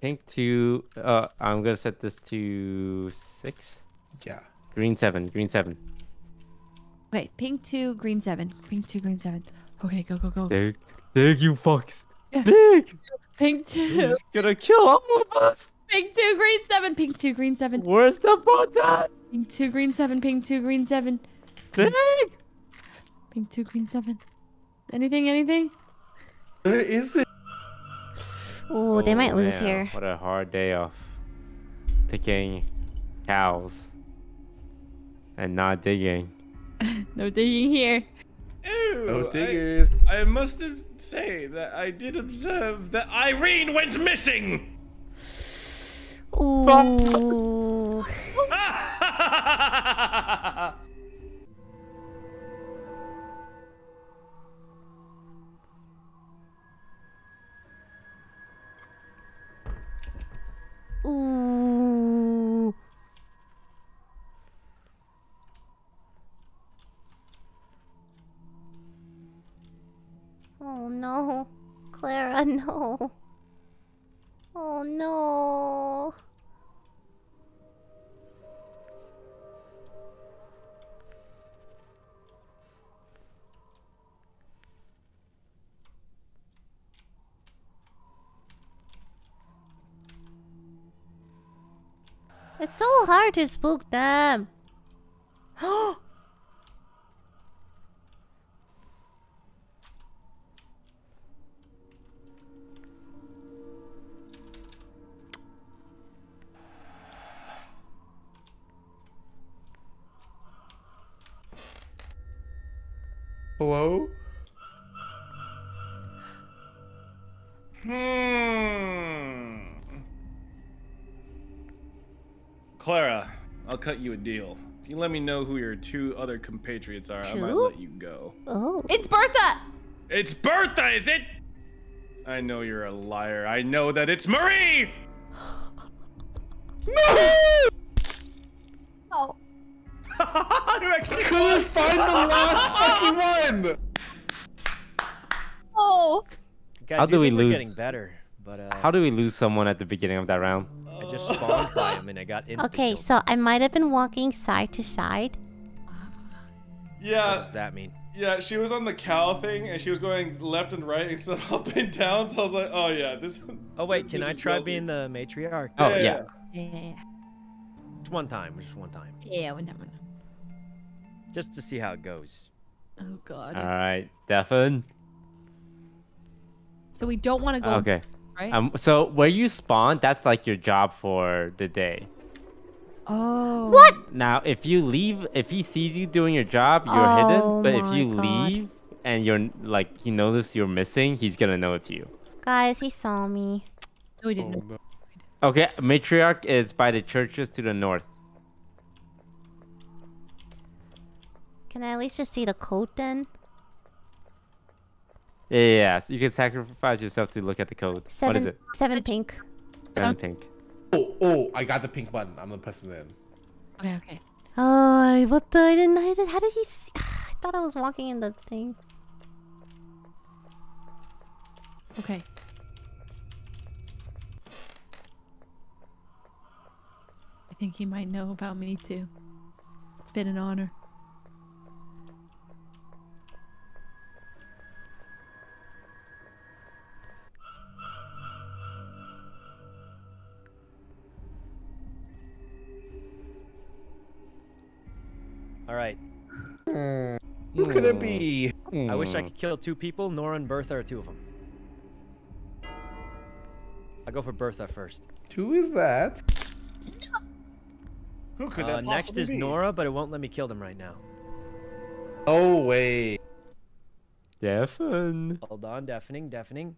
Pink two. Uh, I'm gonna set this to six. Yeah. Green seven. Green seven. Okay, pink two. Green seven. Pink two. Green seven. Okay, go, go, go. Dig, dig, you fucks. Yeah. Dig. Pink two. He's gonna kill all of us. Pink two, green seven, pink two, green seven. Where's the button? Pink two, green seven, pink two, green seven. Pink, pink two, green seven. Anything, anything? Where is it? Ooh, oh, they might lose man. Here. What a hard day of picking cows and not digging. No digging here. Ew, no diggers. I, I must have say that I did observe that Irene went missing. Ooh. Ooh. Oh no, Clara, no. Oh no. It's so hard to spook them. Oh. Hello? Hmm. Clara, I'll cut you a deal. If you let me know who your two other compatriots are, two? I might let you go. Oh. It's Bertha! It's Bertha, is it? I know you're a liar. I know that it's Marie! No! Oh. You actually couldn't find the last fucking one! Oh! God, how do we lose? Getting better, but, uh, how do we lose someone at the beginning of that round? I just spawned by him and I got insta-killed. Okay, so I might have been walking side to side. Yeah. What does that mean? Yeah, she was on the cow thing and she was going left and right instead of up and down. So I was like, oh yeah, this. Oh wait, this can I try lovely. being the matriarch? Oh yeah. Yeah. yeah. yeah. Just one time, just one time. Yeah, one time, one time. Just to see how it goes. Oh god. All right, Devin. So we don't want to go. Okay. Right? Um, so where you spawn, that's like your job for the day. Oh. What? Now, if you leave, if he sees you doing your job, you're oh hidden. But if you god. leave and you're like, he notices you're missing, he's gonna know it's you. Guys, he saw me. No, he didn't. Oh, no. Okay, Matriarch is by the churches to the north. Can I at least just see the code then? Yeah, yeah, yeah. So you can sacrifice yourself to look at the code. Seven, what is it? Seven pink. Seven pink. Oh, oh, I got the pink button. I'm gonna press it in. Okay, okay. Oh, what the? I didn't, I didn't, how did he see? I thought I was walking in the thing. Okay. I think he might know about me too. It's been an honor. All right. Mm. Who could it be? Mm. I wish I could kill two people. Nora and Bertha are two of them. I'll go for Bertha first. Who is that? Who could that uh, possibly next is be? Nora, but it won't let me kill them right now. Oh, wait. Deafen. Hold on. Deafening, deafening.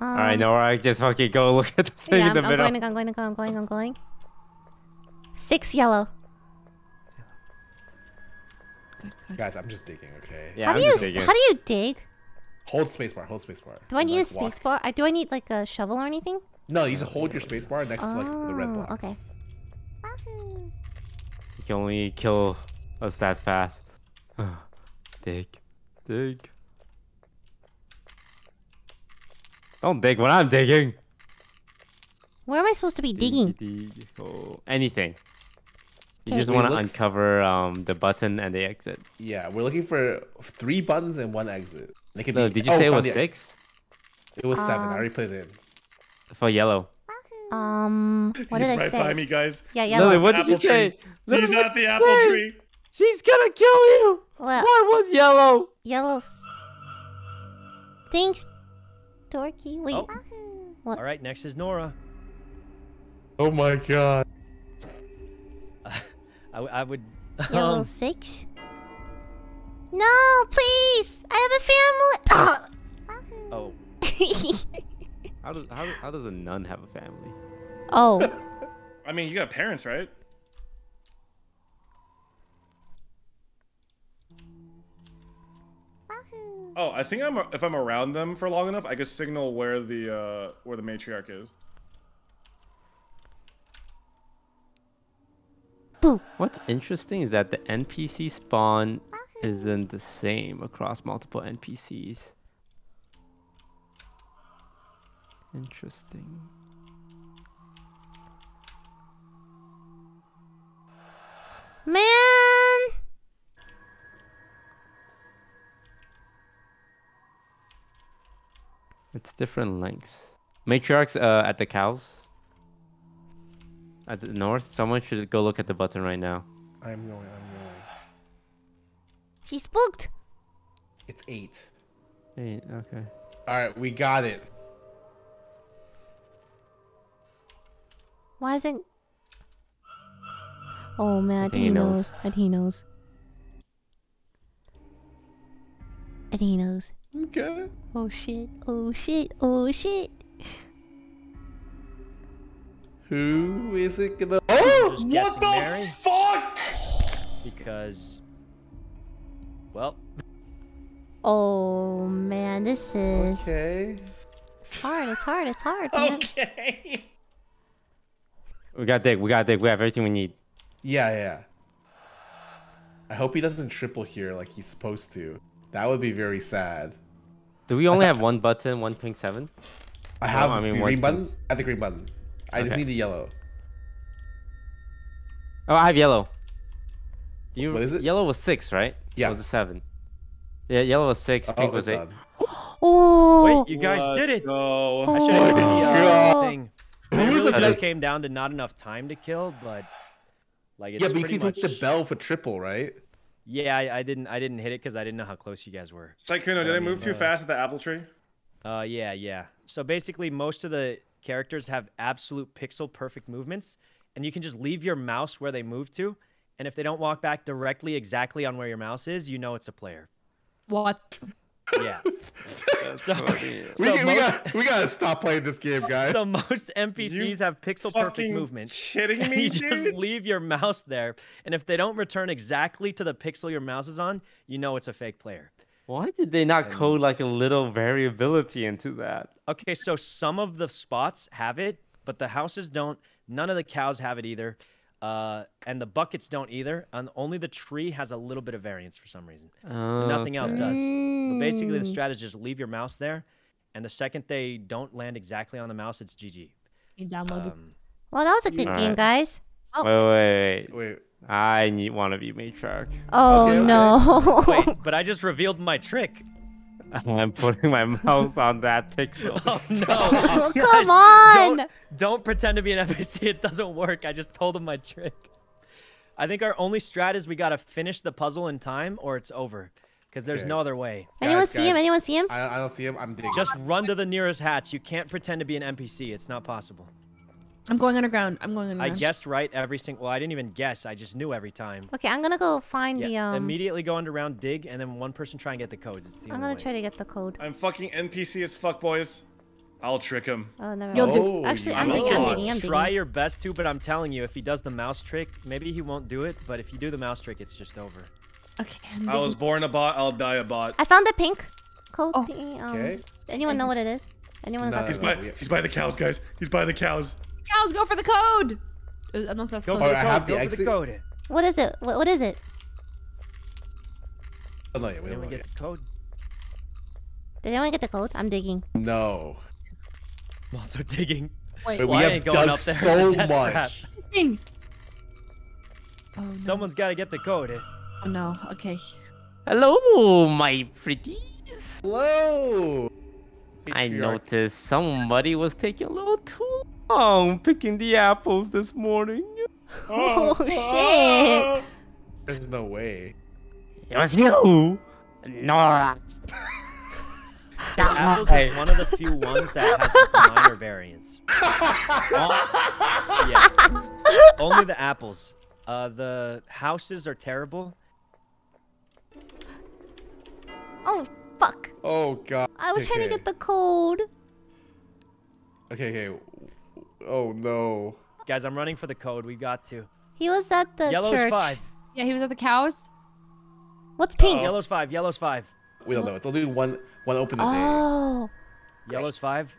Um, All right, Nora, just fucking go look at the thing yeah, in the I'm, middle. I'm going, I'm going, I'm going, I'm going. Six yellow. Good, good. Guys, I'm just digging, okay? Yeah, how, do you, digging. how do you dig? Hold spacebar, hold spacebar. Do I need like, a spacebar? I, do I need like a shovel or anything? No, you just hold your spacebar next oh, to like the red block. Okay. Wahoo. You can only kill us that fast. Dig, dig. Don't dig when I'm digging. Where am I supposed to be digging? Dig, dig. Oh, anything. You just want to uncover um, the button and the exit. Yeah, we're looking for three buttons and one exit. They could no, be... Did you oh, say it was six? It was um, seven. I already played it in. For yellow. Um, what He's did right I say? He's right by me, guys. Yeah, yellow. Lily, what did you say? Lily, He's at the apple say? tree. She's gonna kill you. What, what was yellow? Yellow's... Things Dorky. Wait. Oh. What? All right, next is Nora. Oh my god. Uh, I, I would... Yellow um... six? No, please! I have a family! Oh. how, does, how, how does a nun have a family? Oh. I mean, you got parents, right? Oh, I think I'm if I'm around them for long enough, I could signal where the uh, where the matriarch is. Boo. What's interesting is that the N P C spawn isn't the same across multiple N P Cs. Interesting. Man. It's different lengths. Matriarch's uh, at the cows. At the north. Someone should go look at the button right now. I'm going, I'm going. She spooked! It's eight. Eight, okay. Alright, we got it. Why isn't... Oh man, I think he knows. I think he knows. I think he knows. Okay. Oh shit, oh shit, oh shit. Who is it gonna- Oh! What the Mary? fuck? Because... Well... Oh man, this is... Okay. It's hard, it's hard, it's hard, man. Okay. We gotta dig, we gotta dig, we have everything we need. Yeah, yeah. I hope he doesn't triple here like he's supposed to. That would be very sad. Do we only have one button, one pink seven? I have no, I mean, the green button. I have the green button. I okay. just need the yellow. Oh, I have yellow. You, what is it? Yellow was six, right? Yeah. It was a seven. Yeah, yellow was six, oh, pink was eight. Oh! Wait, you guys Let's did it! Go. I should have oh. done the uh, thing. It really just came down to not enough time to kill, but... like it's yeah, but you can much... hit the bell for triple, right? Yeah, I, I didn't. I didn't hit it because I didn't know how close you guys were. Sykkuno, did I, mean, I move too uh, fast at the apple tree? Uh, yeah, yeah. So basically, most of the characters have absolute pixel perfect movements, and you can just leave your mouse where they move to, and if they don't walk back directly exactly on where your mouse is, you know it's a player. What? Yeah. so, so we, we, most, gotta, we gotta stop playing this game, guys. So most N P Cs you have pixel perfect movement. Kidding me? You dude? Just leave your mouse there, and if they don't return exactly to the pixel your mouse is on, you know it's a fake player. Why did they not code like a little variability into that? Okay, so some of the spots have it, but the houses don't. None of the cows have it either, uh, and the buckets don't either. And only the tree has a little bit of variance for some reason. Oh, nothing else does. But basically, the strategy is just leave your mouse there, and the second they don't land exactly on the mouse, it's G G. You downloaded. Um, well, that was a good right. game, guys. Oh. Wait, wait, wait. wait. I need want to be matriarch. Oh okay, no! Wait. wait, but I just revealed my trick. I'm putting my mouse on that pixel. Oh no! Oh, guys, come on! Don't, don't pretend to be an N P C. It doesn't work. I just told them my trick. I think our only strat is we gotta finish the puzzle in time, or it's over. Because there's okay. no other way. Anyone guys, see guys. him? Anyone see him? I, I don't see him. I'm digging. Just run to the nearest hatch. You can't pretend to be an N P C. It's not possible. I'm going underground. I'm going underground. I guessed right every single... Well, I didn't even guess. I just knew every time. Okay, I'm going to go find yeah. the... Um... Immediately go underground, dig, and then one person try and get the codes. It's the I'm going to try to get the code. I'm fucking N P C as fuck, boys. I'll trick him. Oh, no. You'll do... Actually, I'm digging, I'm digging, I'm digging. Try your best to, but I'm telling you, if he does the mouse trick, maybe he won't do it, but if you do the mouse trick, it's just over. Okay, I'm I was born a bot. I'll die a bot. I found the pink code. Oh. Um, okay. Anyone know what it is? Anyone? No, he's, by, he's by the cows, guys. He's by the cows. Cows, go for the code. I don't know if that's go close. For, I have go the for the code. What is it? What, what is it? Oh, no, yeah, we don't get the code. Did anyone get the code? I'm digging. No. I'm also digging. Wait, Wait we have going dug up there so much. Oh, no. Someone's got to get the code. Oh no, okay. Hello, my pretties. Hello. I noticed somebody was taking a little too long picking the apples this morning. Oh, oh shit. There's no way. It was you, Nora. So Apples hey. is one of the few ones that has minor variants. All, yeah. Only the apples. Uh, the houses are terrible. Oh, fuck. Oh, God. I was okay. trying to get the code. Okay, okay. Oh, no. Guys, I'm running for the code. We got to. He was at the Yellow's church. Yellow's five. Yeah, he was at the cows. What's pink? Uh-oh. Yellow's five. Yellow's five. We don't know. It's only one one open a day. Oh. Yellow's five.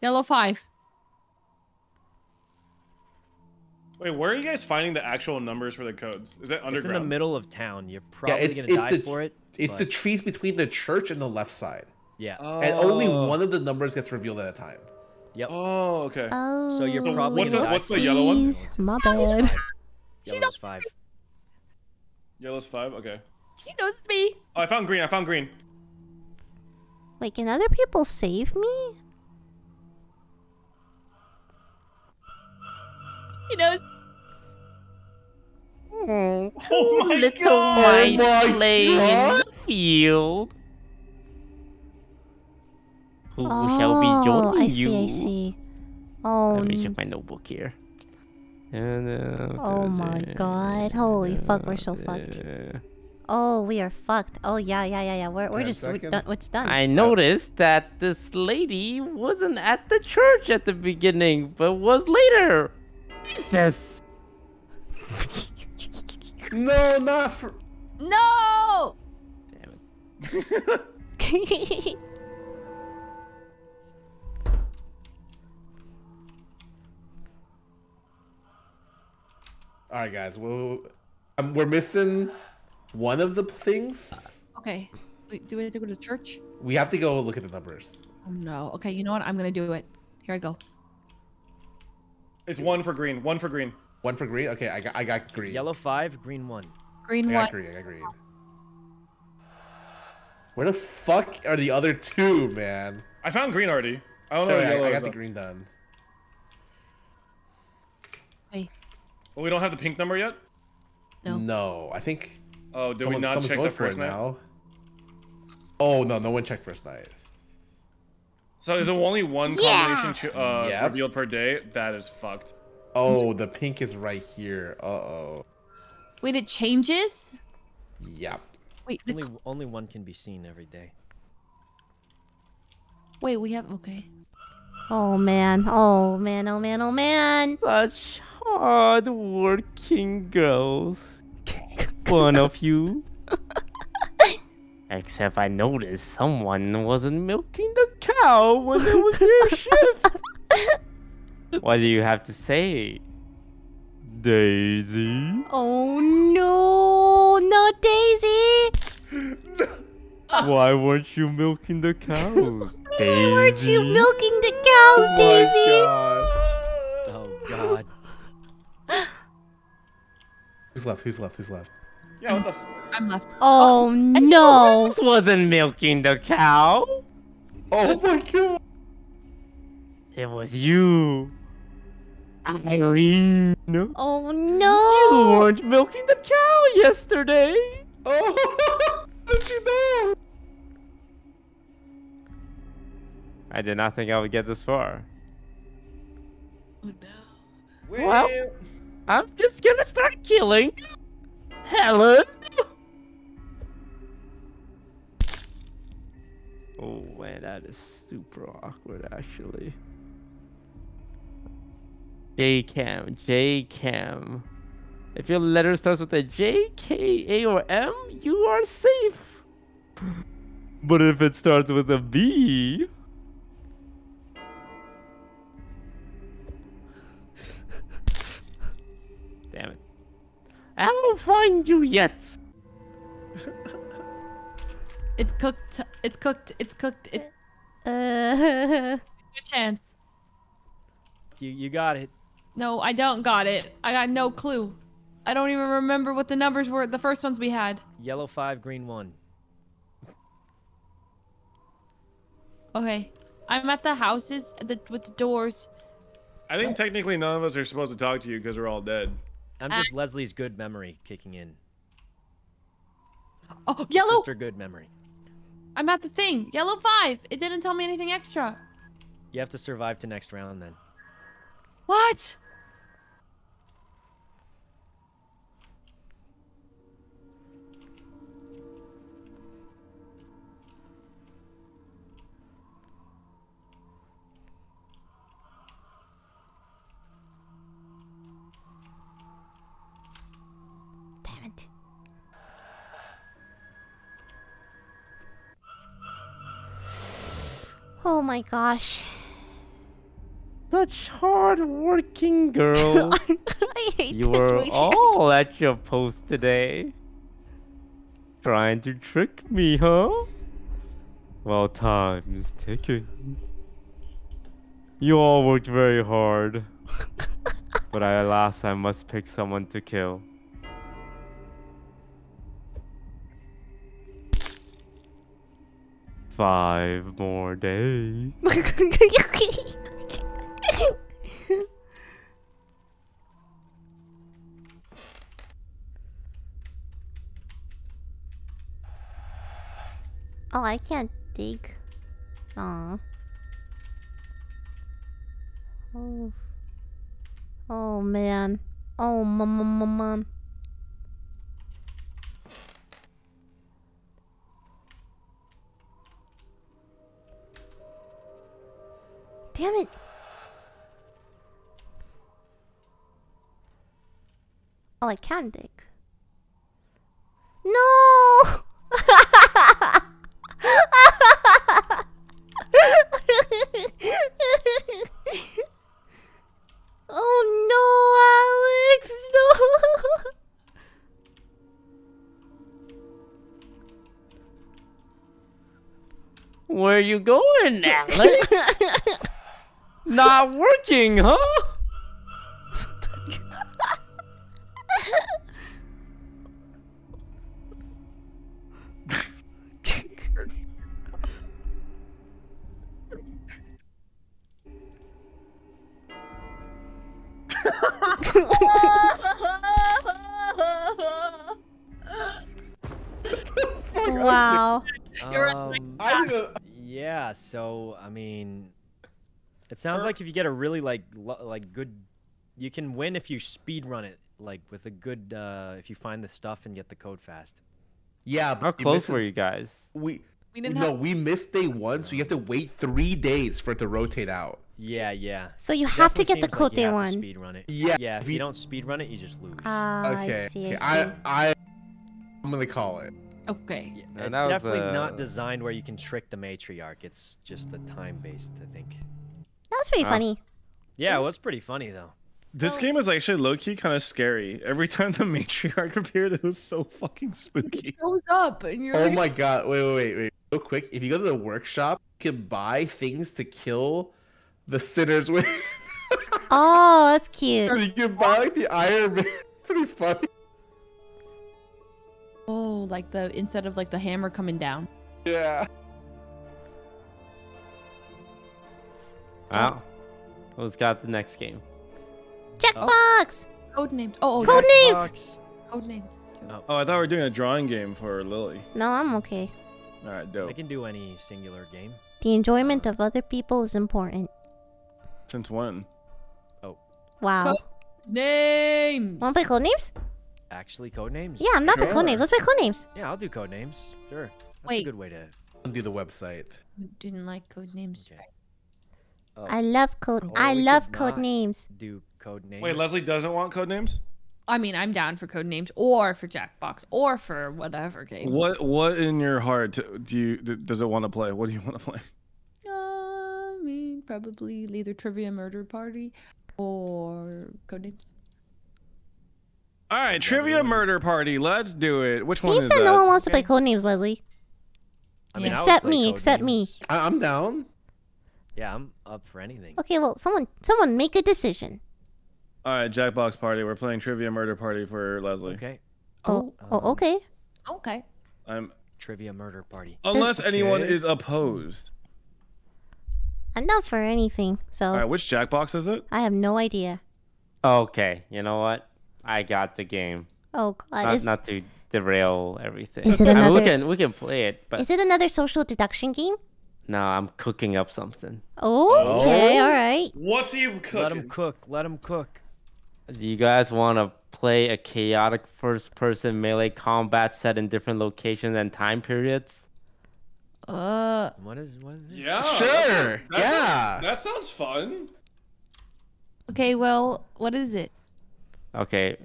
Yellow five. Wait, where are you guys finding the actual numbers for the codes? Is that underground? It's in the middle of town. You're probably yeah, it's, gonna it's die the, for it. It's but... the trees between the church and the left side. Yeah. Oh. And only one of the numbers gets revealed at a time. Yep. Oh, okay. Oh. So you're so probably what's gonna the, die. What's the yellow one? My bad. Yellow's five. Yellow's five, okay. She knows it's me. Oh, I found green. I found green. Wait, can other people save me? She knows. Oh, oh my little God. mice oh playing in the field. Who oh, shall be joining I you? I see, I see. Oh, let me just find a book here. Oh my God! Holy fuck! We're so fucked. Oh, we are fucked. Oh yeah, yeah, yeah, yeah. We're we're just we're done. It's done. I noticed that this lady wasn't at the church at the beginning, but was later. Jesus. No, not for. No. Damn it. All right, guys. Well, um, we're missing one of the things. Uh, okay. Wait, do we have to go to the church? We have to go look at the numbers. Oh, no. Okay. You know what? I'm gonna do it. Here I go. It's one for green. One for green. One for green. Okay. I got. I got green. Yellow five. Green one. Green one. I got green. I got green. Where the fuck are the other two, man? I found green already. I don't know. Where yellow I, I got the up. green done. Hey. Well, we don't have the pink number yet? No. No, I think... Oh, did someone, we not check the first night? Now. Oh, no, no one checked first night. So is it only one yeah! combination uh, yep. revealed per day? That is fucked. Oh, the pink is right here. Uh-oh. Wait, it changes? Yep. Wait, the... only, only one can be seen every day. Wait, we have... Okay. Oh, man. Oh, man. Oh, man. Oh, man. Such... hard working girls. One of you. Except I noticed someone wasn't milking the cow when it was their shift. What do you have to say? Daisy? Oh no, not Daisy! Why weren't you milking the cows? Daisy? Why weren't you milking the cows, oh Daisy? God. Oh god. Who's left? Who's left? Who's left? Yeah, what the f I'm left. Oh, oh no! This wasn't milking the cow. Oh my god! It was you, Irene. Oh no! You weren't milking the cow yesterday. Oh, did you know? I did not think I would get this far. Oh no! Well, well, I'm just gonna start killing Helen. Oh man, that is super awkward actually. J Cam, J Cam. If your letter starts with a J, K, A, or M, you are safe. But if it starts with a B. Damn it. I won't find you yet. It's cooked. It's cooked. It's cooked. It... Uh... Good chance. You, you got it. No, I don't got it. I got no clue. I don't even remember what the numbers were, the first ones we had. Yellow five, green one. Okay. I'm at the houses at the, with the doors. I think technically none of us are supposed to talk to you because we're all dead. I'm just Leslie's good memory kicking in. Oh, yellow! Mister Good Memory. I'm at the thing. Yellow five. It didn't tell me anything extra. You have to survive to next round then. What? Oh my gosh. Such hard-working girl. I hate you this were project. all at your post today. Trying to trick me, huh? Well, time is ticking. You all worked very hard. But I, alas, I must pick someone to kill. Five more days. Oh, I can't dig. Aww. Oh. Oh man. Oh mum mum mum mum. Damn it! Oh, I can dig. No! Oh no, Alex! No! Where are you going, Alex? Not working, huh? Wow. Um, yeah, so I mean, it sounds like if you get a really like like good, you can win if you speed run it like with a good uh, if you find the stuff and get the code fast. Yeah, but how close were you guys? We we didn't no have... we missed day one, so you have to wait three days for it to rotate out. Yeah, yeah. So you have Definitely to get the code like day one. Speed run it. Yeah, yeah. If you don't speed run it, you just lose. Ah, uh, okay. I see, I see. I I I'm gonna call it. Okay. Yeah, it's definitely was, uh... not designed where you can trick the matriarch. It's just the time based, I think. That was pretty uh, funny. Yeah, it was pretty funny though. This oh. game was actually low-key kind of scary. Every time the matriarch appeared, it was so fucking spooky. It goes up and you're. Oh like... my god! Wait, wait, wait, wait! Real quick, if you go to the workshop, you can buy things to kill the sinners with. Oh, that's cute. You can buy like, the Iron Man. Pretty funny. Oh, like the instead of like the hammer coming down. Yeah. Wow. Who's got the next game? Jackbox! Oh. Codenames. Oh, oh Codenames! Codenames. Oh. oh, I thought we were doing a drawing game for Lily. No, I'm okay. Alright, dope. I can do any singular game. The enjoyment of other people is important. Since when? Oh. Wow. Codenames! Wanna play Codenames? Actually, Codenames? Yeah, I'm not sure. for Codenames. Let's play Codenames. Yeah, I'll do Codenames. Sure. That's Wait. a good way to... I'll do the website. You didn't like Codenames, Jack. Oh. I love code. Or I love code names. Do code names. Wait, Leslie doesn't want code names. I mean, I'm down for code names or for Jackbox or for whatever game. What What in your heart do you does it want to play? What do you want to play? Uh, I mean, probably either Trivia Murder Party or code names. All right, Trivia Murder Party. Let's do it. Which Seems one is that? Seems that no one wants to play code names, Leslie. I mean, except me. Except me. I I'm down. Yeah, I'm up for anything. Okay, well, someone someone make a decision. All right, Jackbox Party. We're playing Trivia Murder Party for Leslie. Okay. Oh, um, oh okay. Okay. I'm Trivia Murder Party. Unless okay. anyone is opposed. I'm not for anything, so... All right, which Jackbox is it? I have no idea. Okay, you know what? I got the game. Oh, God. Not, is... not too... the rail, everything. Is it another... I mean, we can we can play it, but is it another social deduction game? No, I'm cooking up something. Oh, okay, all right. What's he cooking? Let him cook. Let him cook. Do you guys want to play a chaotic first-person melee combat set in different locations and time periods? Uh. What is? What is this? Yeah. Sure. That sounds, that yeah. Sounds, that sounds fun. Okay. Well, what is it? Okay.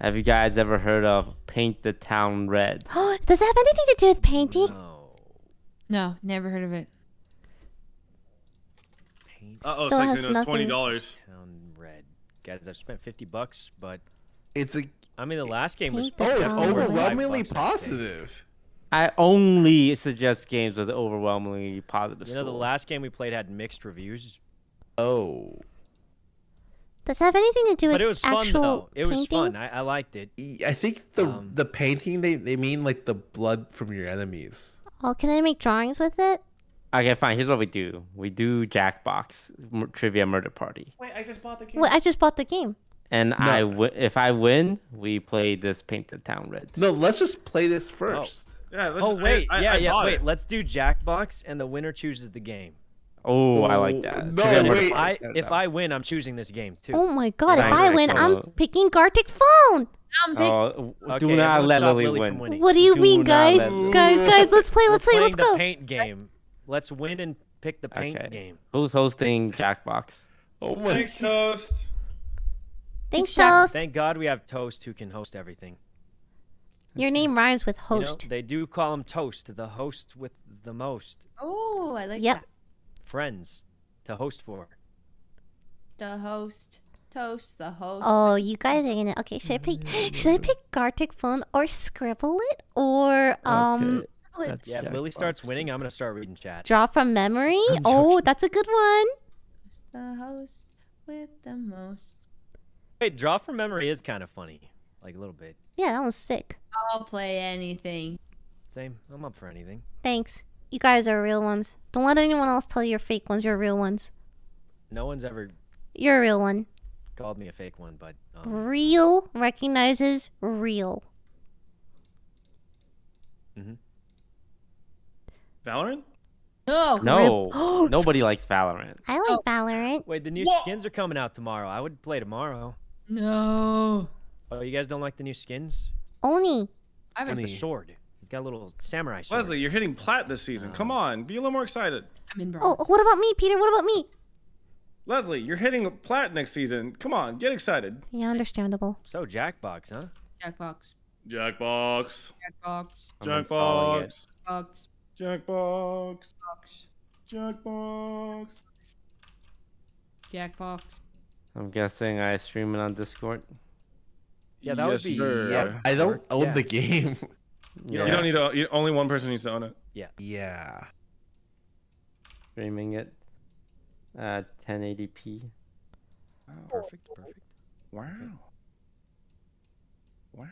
Have you guys ever heard of Paint the Town Red? Oh, does it have anything to do with painting? No. No, never heard of it. Uh oh, so it's like twenty dollars. Town Red, guys. I've spent fifty bucks, but it's a. I mean, the last game was. Oh, it's overwhelmingly positive. I only suggest games with overwhelmingly positive. You know, the last game we played had mixed reviews. Oh. Does that have anything to do with actual painting? But it was fun, though. It was fun. I, I liked it. I think the um, the painting, they, they mean, like, the blood from your enemies. Oh, can I make drawings with it? Okay, fine. Here's what we do. We do Jackbox, Trivia Murder Party. Wait, I just bought the game. Wait, I just bought the game. And no. I w if I win, we play this Paint the Town Red. No, let's just play this first. Oh, yeah, let's, oh wait. I, I, yeah, I yeah. Wait, it. Let's do Jackbox, and the winner chooses the game. Oh, I like that. No, wait. If, I, if I win, I'm choosing this game too. Oh my god, if I win, I'm picking Gartic Phone. I'm picking. Oh, okay, do not let Lily win. win. What do you do mean, guys? Guys, guys, let's play, let's play, let's go. The paint game. Let's win and pick the paint okay. game. Who's hosting Jackbox? Oh my. Thanks, Toast. Thanks, Toast. Thank God we have Toast who can host everything. Your name rhymes with host. You know, they do call him Toast, the host with the most. Oh, I like yep. that. Friends to host for. The host, Toast, the host. Oh, you guys are gonna. Okay, should I pick? Should I pick Gartic Phone or Scribble it or um? Okay. Yeah, if Lily starts winning, I'm gonna start reading chat. Draw from memory. Oh, that's a good one. The host with the most. Wait, draw from memory is kind of funny, like a little bit. Yeah, that was sick. I'll play anything. Same. I'm up for anything. Thanks. You guys are real ones. Don't let anyone else tell you you're fake ones. You're real ones. No one's ever... You're a real one. Called me a fake one, but... Um... Real recognizes real. Mm-hmm. Valorant? Oh, no. Nobody likes Valorant. I like oh. Valorant. Wait, the new what? skins are coming out tomorrow. I would play tomorrow. No. Oh, you guys don't like the new skins? Oni. I have a sword. Got a little samurai sword. Leslie, you're hitting plat this season. Come on, be a little more excited. I'm in bronze. Oh, what about me, Peter? What about me? Leslie, you're hitting plat next season. Come on, get excited. Yeah, understandable. So Jackbox, huh? Jackbox. Jackbox. Jackbox. Jackbox. Jackbox. Jackbox. Jackbox. Jackbox. I'm guessing I stream it on Discord. Yeah, that would be. Yeah, I don't own the game. You don't, yeah. you don't need to. Only one person needs to own it. Yeah. Yeah. Streaming it at ten eighty p. Wow. Perfect. Perfect. Wow. Wow.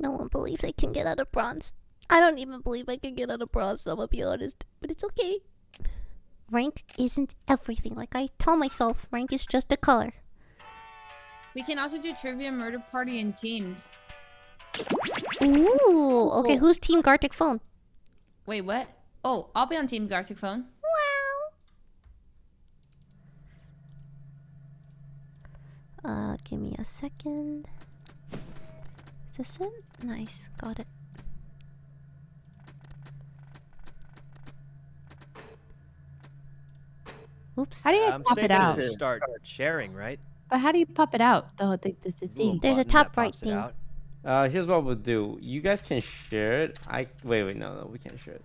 No one believes I can get out of bronze. I don't even believe I can get out of bronze. So I'm gonna be honest, but it's okay. Rank isn't everything. Like I tell myself, rank is just a color. We can also do Trivia Murder Party in teams. Ooh, okay, who's Team Gartic Phone? Wait, what? Oh, I'll be on Team Gartic Phone. Wow. Uh, give me a second. Is this it? Nice, got it. Oops. How do you guys um, pop it out? Start sharing, right? But how do you pop it out? The, the, the, the thing. There's a top right thing. Uh, here's what we'll do. You guys can share it. I wait, wait, no, no, we can't share it.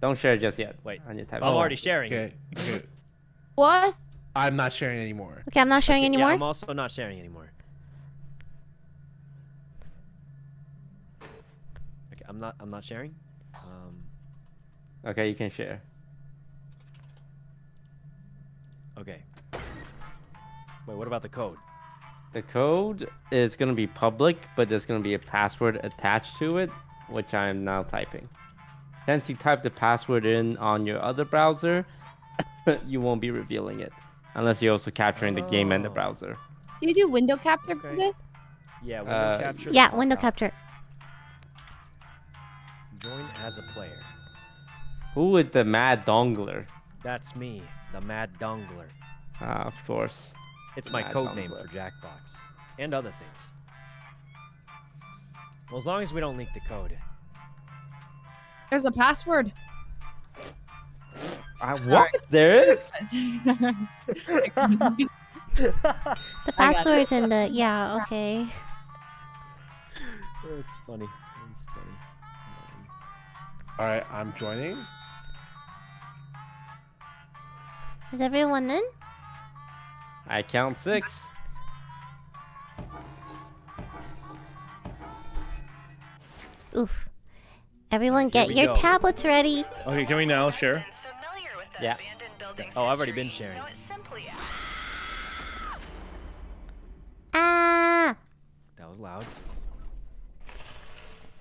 Don't share it just yet. Wait, I need to type oh, it. I'm already sharing. Okay. Good. What? I'm not sharing anymore. Okay, I'm not sharing okay, anymore. Yeah, I'm also not sharing anymore. Okay, I'm not. I'm not sharing. Um. Okay, you can share. Okay. Wait, what about the code? The code is going to be public, but there's going to be a password attached to it, which I am now typing. Since you type the password in on your other browser, you won't be revealing it, unless you're also capturing oh. the game and the browser. Do you do window capture okay. for this? Yeah, window uh, capture. Yeah, window capture. Join as a player. Who is the Mad Dongler? That's me, the Mad Dongler. Ah, uh, of course. It's my codename for Jackbox. And other things. Well, as long as we don't leak the code. There's a password. I what? There is? The password's in the... Yeah, okay. It's funny. It's funny. Alright, I'm joining. Is everyone in? I count six. Oof. Everyone get your go. tablets ready. Okay, can we now share? Yeah. Oh, I've already been sharing. Ah! That was loud.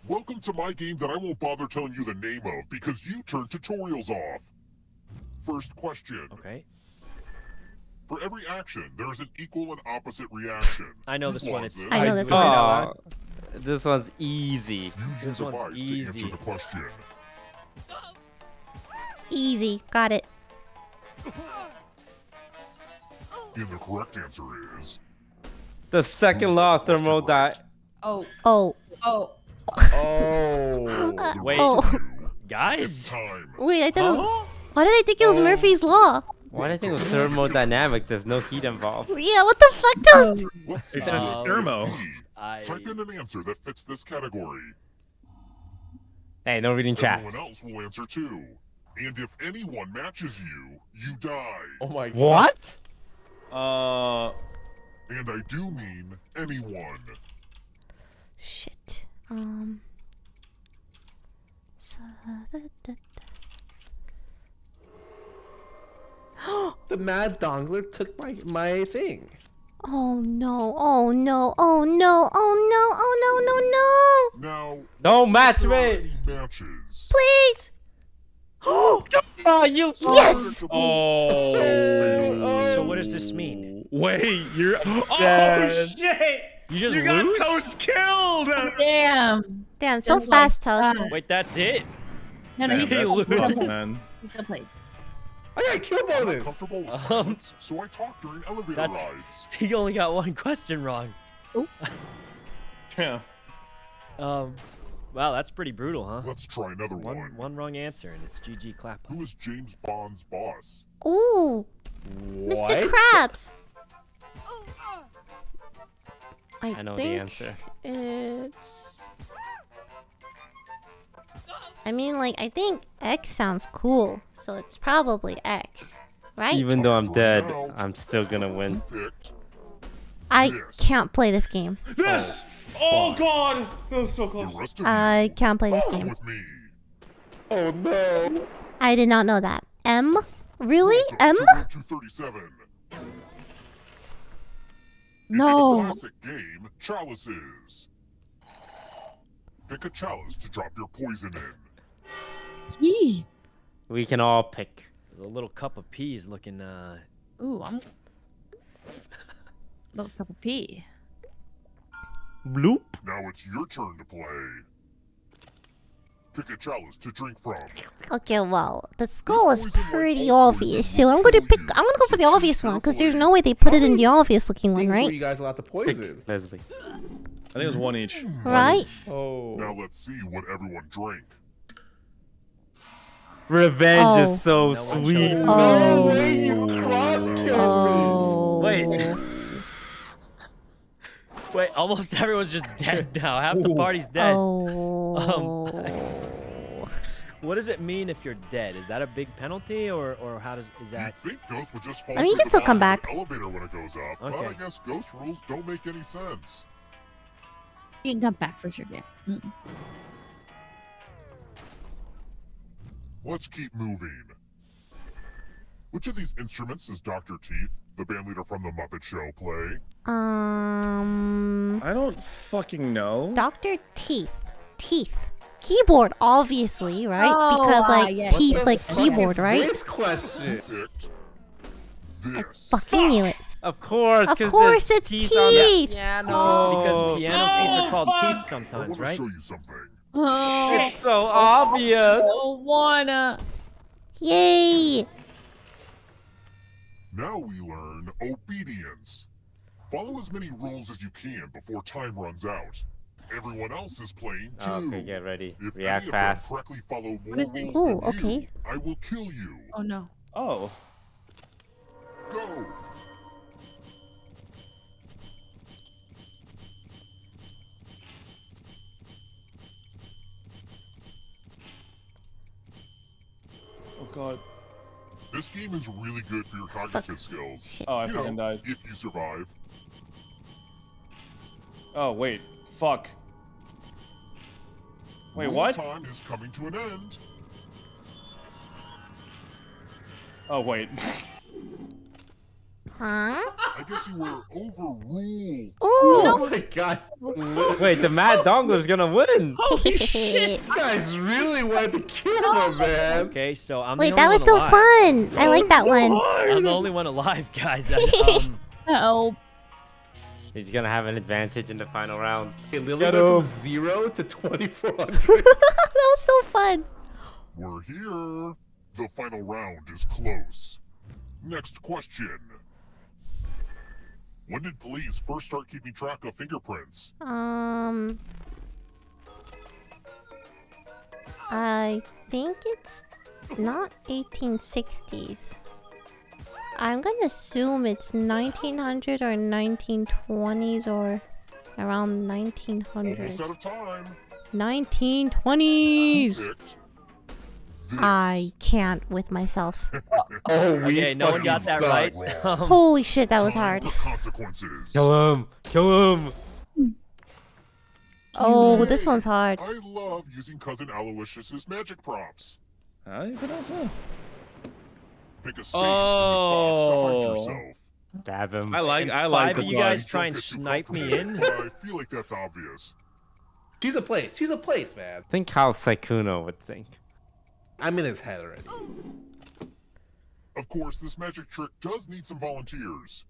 Welcome to my game that I won't bother telling you the name of because you turned tutorials off. First question. Okay. For every action, there is an equal and opposite reaction. I know this one. It's, this? I know this one. Oh, this one's easy. Use this your one's easy. To answer the question. Easy. Got it. And the correct answer is the second law of thermodynamics. Oh. Oh. Oh. Oh. Wait. Oh. Guys. Wait. I thought. Huh? It was, why did I think it was oh. Murphy's law? Why do I think with thermodynamics there's no heat involved? Yeah, what the fuck, Toast? It says thermo. I... Type in an answer that fits this category. Hey, no reading chat. Everyone else will answer too. And if anyone matches you, you die. Oh my god. What? Uh. And I do mean anyone. Shit. Um. So, da, da, da. The Mad Dongler took my my thing. Oh no! Oh no! Oh no! Oh no! Oh no! No! No! No! Don't match me! Matches. Please! Oh! You! Yes! Oh! So what does this mean? Wait! You're oh Dad. shit! You just you got lose? Toast killed! Damn! Damn! So just fast, like, Toast. Uh, Wait, that's it? No, no, Damn, he's still playing. He's still playing. I got killed by this. Comfortable um, so I talked during elevator rides. He only got one question wrong. Oh. Yeah. Um. Wow, that's pretty brutal, huh? Let's try another one. One, one wrong answer, and it's G G Clap. Who is James Bond's boss? Ooh. What? Mister Krabs. I, I know think the answer. It's. I mean, like, I think X sounds cool, so it's probably X, right? Even though I'm dead, I'm still gonna win. I this. can't play this game. This! Oh, oh god! That was so close. I can't play this game. Oh no! I did not know that. M? Really? M? No! It's a classic game, chalices. Pick a chalice to drop your poison in. Yee. We can all pick. The little cup of pea is looking, uh... Ooh, I'm... little cup of pea. Bloop. Now it's your turn to play. Pick a chalice to drink from. Okay, well, the skull is pretty obvious, so I'm gonna pick... I'm gonna go for the obvious one, because there's no way they put it in the obvious-looking one, right? You guys allowed to poison. Leslie. I think it was one each. Right? Oh. Now let's see what everyone drank. Revenge oh. is so no sweet. Oh. No way, you cross-killed oh. me. Wait. Wait, almost everyone's just dead now. Half the party's dead. Oh. Um, what does it mean if you're dead? Is that a big penalty, or or how does is that? Think Ghost would just fall I mean, you can still come back. Elevator when it goes up, okay. But I guess Ghost rules don't make any sense. You can come back for sure, yeah. Mm-mm. Let's keep moving. Which of these instruments does Doctor Teeth, the bandleader from The Muppet Show, play? Um... I don't fucking know. Doctor Teeth. Teeth. Keyboard, obviously, right? Oh, because, like, uh, yes. teeth, like, keyboard, right? This question? I fucking Fuck. knew it. Of course. Of course, it's teeth. teeth. The... Yeah, no. Oh. Because piano oh, keys are called fuck. teeth sometimes, right? I wanna show you something. Oh. It's so oh, obvious. I don't wanna. Yay. Now we learn obedience. Follow as many rules as you can before time runs out. Everyone else is playing too. Okay, get ready. If React fast. Follow what is this? Oh, okay. You, I will kill you. Oh no. Oh. Go. Oh god. This game is really good for your cognitive skills. Shit. Oh, I you fucking know, died. If you survive. Oh wait. Fuck. Wait, Rule what? Time is coming to an end. Oh wait. Huh? I guess you were overruled. Ooh. Oh my god. Wait, the Mad Dongler's gonna win. Holy shit! You guys really wanted to kill him, man. Okay, so I'm wait, the only that was one so alive. fun. That I like that so one. Hard. I'm the only one alive, guys. That, um... Help. He's gonna have an advantage in the final round. Hey, Lily went from zero to twenty-four hundred. That was so fun. We're here. The final round is close. Next question. When did police first start keeping track of fingerprints? Um... I think it's not eighteen sixties. I'm gonna assume it's nineteen hundred or nineteen twenties or around nineteen hundred. Almost out of time. nineteen twenties! I can't with myself. Oh, we okay, no one got that right. Holy shit, that was hard. Kill him! Kill him! Oh, this one's hard. I love using Cousin Aloysius's magic props. How do you pronounce that? Pick a space oh. in this box to hide yourself. Stab him. I like, I like this. You guys try and snipe me in? I feel like that's obvious. She's a place. She's a place, man. Think how Sykkuno would think. I'm in his head already. Of course, this magic trick does need some volunteers.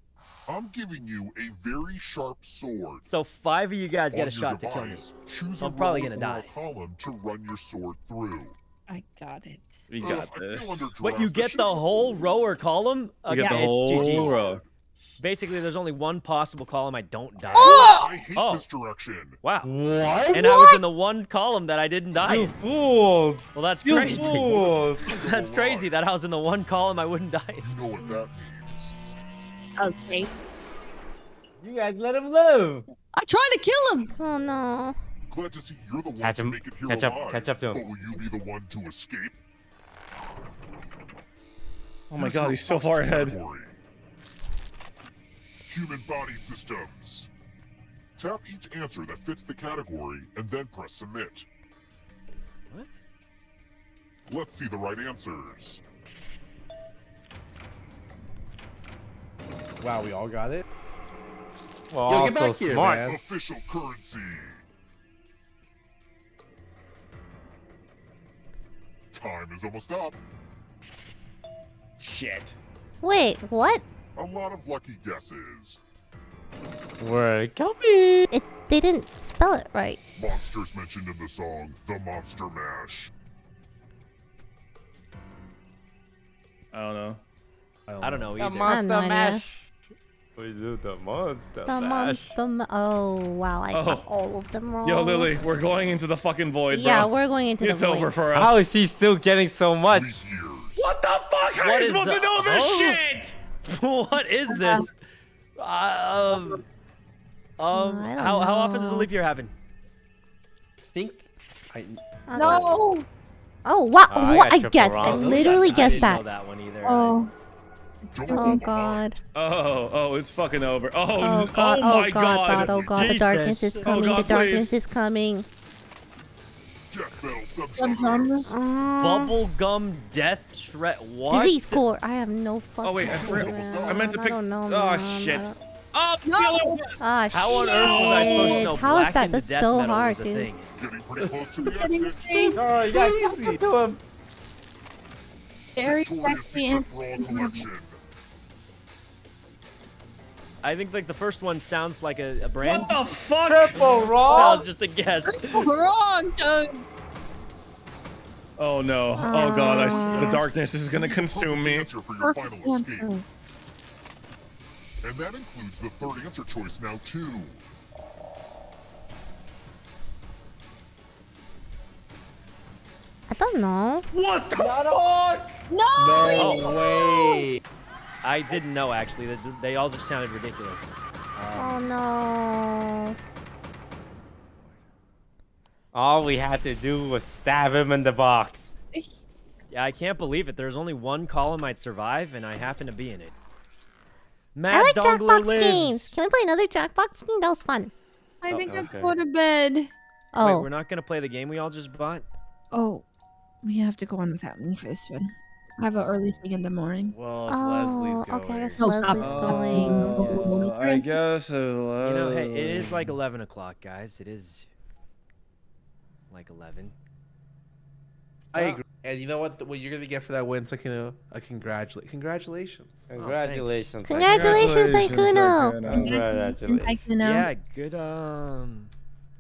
I'm giving you a very sharp sword. So five of you guys get a shot to kill me. Choose I'm probably gonna die. Column to run your sword through. I got it. We got oh, this. But you get the whole row or column? Okay, you get the it's whole G G. Row. Basically, there's only one possible column I don't die. Oh! I hate oh. this direction. Wow. What? And what? I was in the one column that I didn't die. You in. fools. Well, that's you crazy. Fools. That's crazy that I was in the one column I wouldn't die. You know what that means. Okay. You guys let him live. I'm trying to kill him. Oh, no. Glad to see you're the one catch him. to make it here catch alive. Up. Catch up to him. But will you be the one to escape? Oh my There's god, no he's so far ahead. Human body systems. Tap each answer that fits the category and then press submit. What? Let's see the right answers. Wow, we all got it? Well, Yo, get back so here, smart. Man. Official currency. Time is almost up. Shit. Wait, what? A lot of lucky guesses. Word, copy. It they didn't spell it right. Monsters mentioned in the song The Monster Mash. I don't know. I don't, I don't know. know either. The Monster Mash. We do the Monster the Mash. The Monster Oh wow, I oh. got all of them wrong. Yo, Lily, we're going into the fucking void, bro. Yeah, we're going into it's the void. It's over for us. How is he still getting so much? What the fuck? How are you supposed the... to know this oh. shit? What is this? Um, um, um how, how often does a leap year happen? I think I... I no! Oh, wow. Uh, what? I, I guess. Wrong. I literally I guessed that. I didn't know that one either. Oh. Oh, God. Oh, oh, it's fucking over. Oh, oh, God. oh, oh my God. God. God. Oh, God. Jesus. The darkness is coming. Oh, God, the darkness please. is coming. Bubblegum death shred. What? Disease core. I have no fucking. Oh wait, I, I meant to pick. I don't know, oh shit. Oh no! Ah, shit. How on earth was I supposed to know? How is that? That's so hard, dude. Getting pretty close to the exit. Oh, yeah, you see to him. Very sexy and. I think like the first one sounds like a, a brand. What the fuck? Triple wrong. That was just a guess. Triple wrong, Toast. Oh no! Uh, oh god! I, the darkness is gonna consume me. Answer for your final escape. And that includes the third answer choice now too. I don't know. What the fuck? No! No way! I didn't know actually. They, they all just sounded ridiculous. Um, oh no! All we had to do was stab him in the box. Yeah, I can't believe it. There's only one column I'd survive, and I happen to be in it. Mad I like Jackbox lives. games. Can we play another Jackbox game? That was fun. I oh, think I'm okay. going to bed. Oh, wait, we're not gonna play the game we all just bought. Oh, we have to go on without me for this one. I have an early thing in the morning. Well, if oh, Leslie's okay. I guess Leslie's oh, going. Oh, yes. I guess. Uh, you know, hey, it is like eleven o'clock, guys. It is like eleven. I agree. And you know what? The, what you're gonna get for that win, Sykkuno? A congratulate, congratulations, oh, congratulations, congratulations, Sykkuno. Congratulations, Sykkuno. Yeah, good. Um,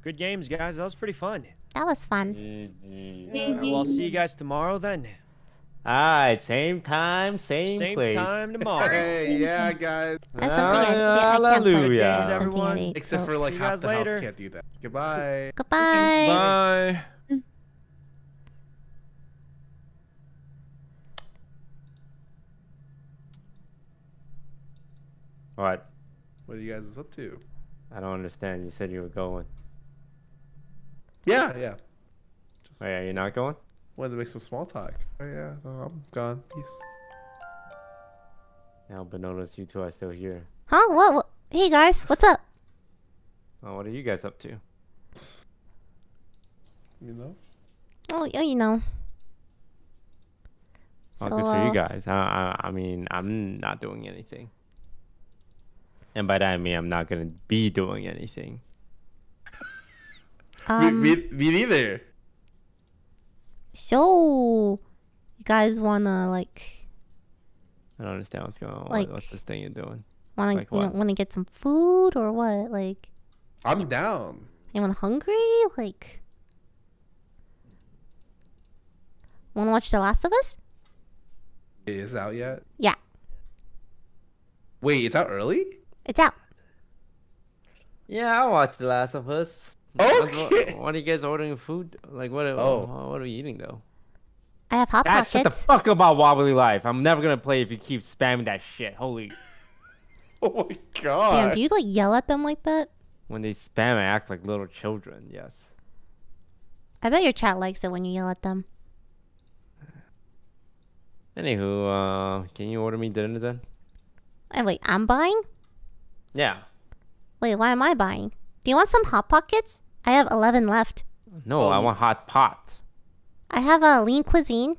good games, guys. That was pretty fun. That was fun. Mm-hmm. Yeah. Well, I'll see you guys tomorrow then. Alright, same time, same, same place. Same time tomorrow. Hey, yeah, guys. I have something I, yeah, I can't Hallelujah. Everyone. I Except so, for like half the later. house can't do that. Goodbye. Goodbye. Bye. Alright. What are you guys up to? I don't understand. You said you were going. Yeah, yeah. Just... Oh, yeah, you're not going? Wanted to make some small talk. Oh yeah, no, I'm gone. Peace. Now, but notice you two are still here. Huh? What? what? Hey guys, what's up? Oh, what are you guys up to? You know? Oh, yeah, you know. Oh, so, good for uh, you guys. I, I, I mean, I'm not doing anything. And by that I mean I'm not gonna be doing anything. um, me, me, me neither. So, you guys wanna like? I don't understand what's going on. Like, what's this thing you're doing? Wanna like, you know, wanna get some food or what? Like, I'm you, down. Anyone hungry? Like, wanna watch The Last of Us? It is out yet? Yeah. Wait, it's out early? It's out. Yeah, I watched The Last of Us. Okay. What are you guys ordering food? Like what? Oh. What, what are we eating though? I have hot That's pockets. Shut the fuck about Wobbly Life. I'm never gonna play if you keep spamming that shit. Holy. Oh my god. Damn. Do you like yell at them like that? When they spam, I act like little children. Yes. I bet your chat likes it when you yell at them. Anywho, uh, can you order me dinner then? And wait, I'm buying? Yeah. Wait, why am I buying? Do you want some hot pockets? I have eleven left. No, oh. I want hot pot. I have a lean cuisine.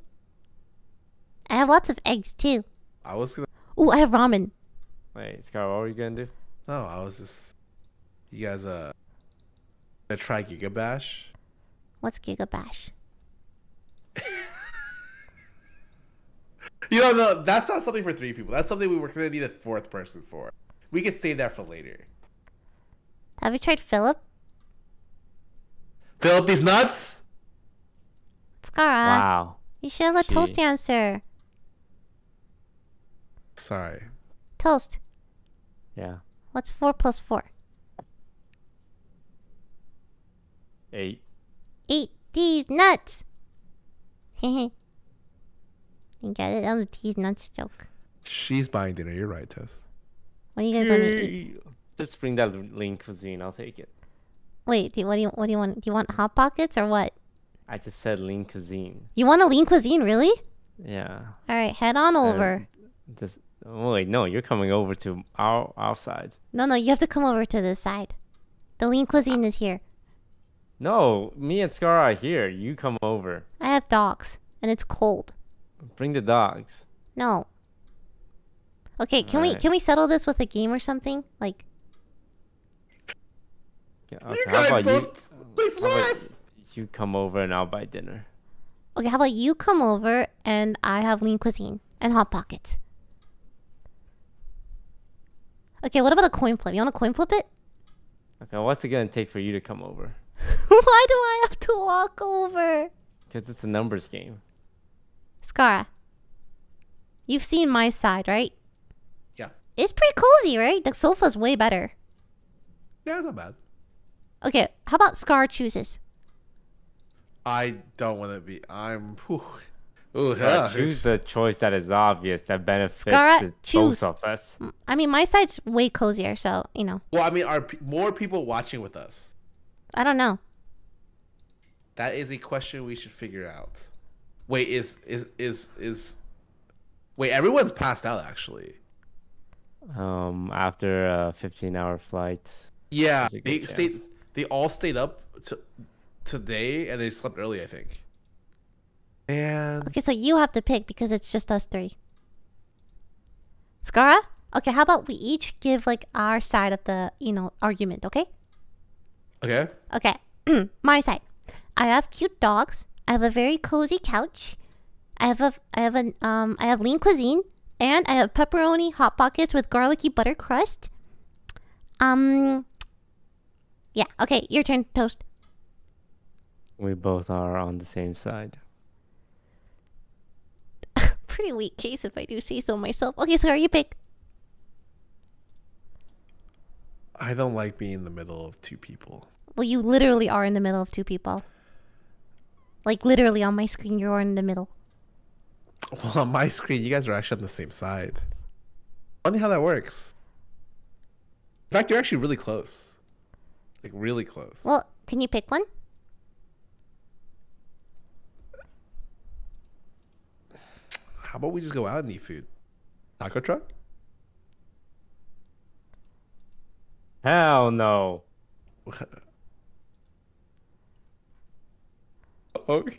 I have lots of eggs too. I was gonna. Ooh, I have ramen. Wait, Scar, what were you gonna do? No, I was just. You guys, uh, gonna try Giga Bash? What's Giga Bash? You know, no, that's not something for three people. That's something we were gonna need a fourth person for. We could save that for later. Have you tried Philip? Philip these nuts? Scarra. Wow. You should have let Gee. Toast answer. Sorry. Toast. Yeah. What's four plus four? Eight. Eat these nuts. Hehe. You got it? That was a these nuts joke. She's buying dinner. You're right, Toast. What do you guys want to eat? Just bring that lean cuisine. I'll take it. Wait, do you, what do you what do you want? Do you want hot pockets or what? I just said lean cuisine. You want a lean cuisine, really? Yeah. All right, head on over. Uh, this, oh wait, no, you're coming over to our our side. No, no, you have to come over to this side. The lean cuisine I, is here. No, me and Scarra are here. You come over. I have dogs, and it's cold. Bring the dogs. No. Okay, can all we right. can we settle this with a game or something like? Okay, you how about you, please how last. About you come over and I'll buy dinner. Okay, how about you come over and I have lean cuisine and hot pockets. Okay, what about a coin flip? You want to coin flip it? Okay, what's it gonna take for you to come over? Why do I have to walk over? Because it's a numbers game. Scarra, you've seen my side, right? Yeah. It's pretty cozy, right? The sofa's way better. Yeah, not bad. Okay, how about Scarra chooses? I don't want to be... I'm... Whew. Ooh, yeah. Choose the choice that is obvious, that benefits Scarra, both of us. I mean, my side's way cozier, so, you know. Well, I mean, are p more people watching with us? I don't know. That is a question we should figure out. Wait, is... is is is? Wait, everyone's passed out, actually. Um, after a fifteen-hour flight. Yeah, they, stayed, they all stayed up to, today, and they slept early, I think. And okay, so you have to pick because it's just us three. Scarra? Okay, how about we each give like our side of the, you know, argument, okay? Okay. Okay. My side. I have cute dogs. I have a very cozy couch. I have a I have an um I have lean cuisine, and I have pepperoni hot pockets with garlicky butter crust. Um Yeah, okay, your turn, Toast. We both are on the same side. Pretty weak case if I do say so myself. Okay, Scarra, you pick. I don't like being in the middle of two people. Well, you literally are in the middle of two people. Like, literally on my screen, you're in the middle. Well, on my screen, you guys are actually on the same side. Funny how that works. In fact, you're actually really close. Like, really close. Well, can you pick one? How about we just go out and eat food? Taco truck? Hell no. Okay.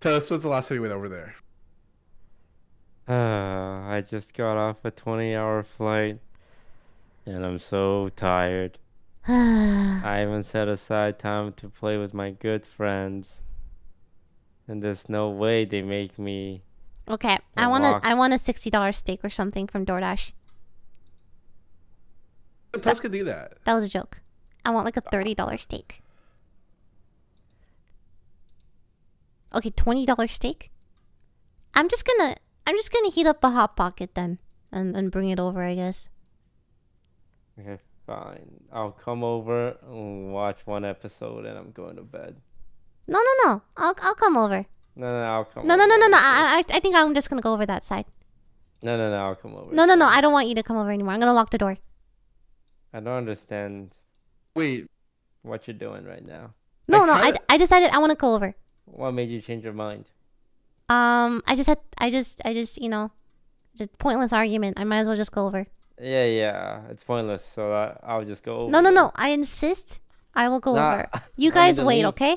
Toast, what's the last time you went over there? Uh, I just got off a twenty-hour flight. And I'm so tired. I even set aside time to play with my good friends. And there's no way they make me. Okay, I want a I want a sixty dollar steak or something from DoorDash. Toast could do that. That was a joke. I want like a thirty dollar steak. Okay, twenty dollar steak. I'm just gonna I'm just gonna heat up a hot pocket then, and and bring it over, I guess. Okay, fine. I'll come over and watch one episode, and I'm going to bed. No, no, no. I'll I'll come over. No, no, I'll come. No, over. no, no, no, no. I I think I'm just gonna go over that side. No, no, no. I'll come over. No, no, no. I don't want you to come over anymore. I'm gonna lock the door. I don't understand. Wait, what you're doing right now? No, I no. Kinda... I I decided I want to go over. What made you change your mind? Um, I just had I just I just you know, it's a pointless argument. I might as well just go over. Yeah, yeah. It's pointless. So I, I'll just go over. No, no, no. I insist. I will go nah, over. You guys wait, leave. Okay?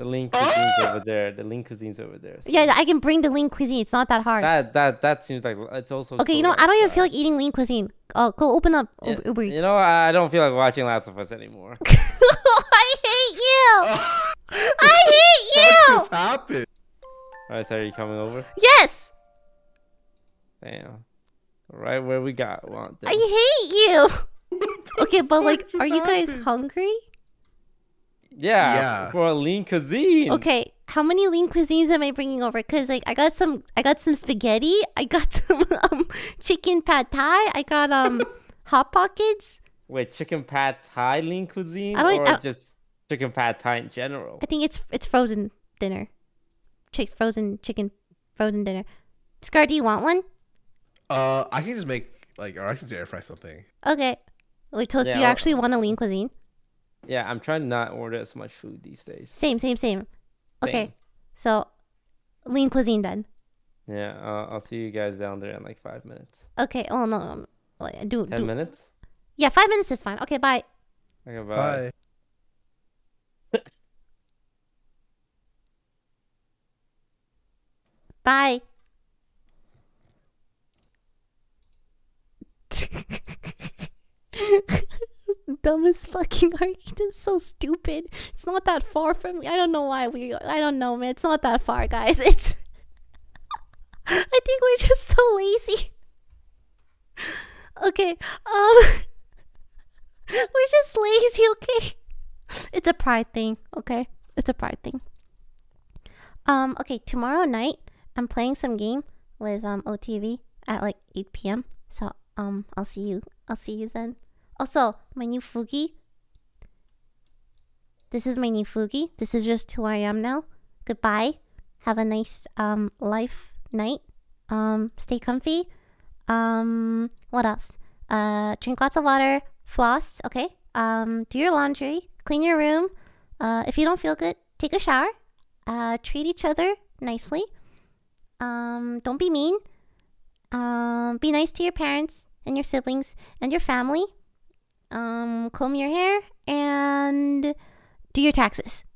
The lean cuisine's ah! over there. The lean cuisine's over there. So. Yeah, I can bring the lean cuisine. It's not that hard. That that that seems like it's also okay. You know, I don't even feel like eating lean cuisine. Oh, go open up yeah, Uber Eats. You know, I don't feel like watching Last of Us anymore. I hate you. I hate you. What just happened? All right, so are you coming over? Yes. Damn. Right where we got one. I hate you. Okay, but like, are you guys happened? hungry? Yeah, yeah, for a lean cuisine. Okay, how many lean cuisines am I bringing over? Cause like I got some, I got some spaghetti. I got some um, chicken pad thai. I got um hot pockets. Wait, chicken pad thai lean cuisine, I don't, or I don't, just chicken pad thai in general? I think it's it's frozen dinner, Chick frozen chicken, frozen dinner. Scar, do you want one? Uh, I can just make like, or I can just air fry something. Okay, wait, Toast, yeah, do you I'll... actually want a lean cuisine? Yeah, I'm trying to not order as much food these days. Same, same, same. Okay, same. So lean cuisine then. Yeah, uh, I'll see you guys down there in like five minutes. Okay, oh no. Um, do, Ten do. minutes? Yeah, five minutes is fine. Okay, bye. Okay, bye. Bye. Bye. Dumbest fucking argument. It's so stupid. It's not that far from me. I don't know why we. I don't know, man. It's not that far, guys. It's. I think we're just so lazy. Okay, um... we're just lazy, okay? It's a pride thing, okay? It's a pride thing. Um, okay, tomorrow night, I'm playing some game with um O T V at like eight p m So, um, I'll see you. I'll see you then. Also, my new Fugi. This is my new Fugi. This is just who I am now. Goodbye. Have a nice, um, life night. Um, stay comfy. Um, what else? Uh, drink lots of water. Floss, okay? Um, do your laundry. Clean your room. Uh, if you don't feel good, take a shower. Uh, treat each other nicely. Um, don't be mean. Um, be nice to your parents and your siblings and your family. Um, comb your hair and do your taxes.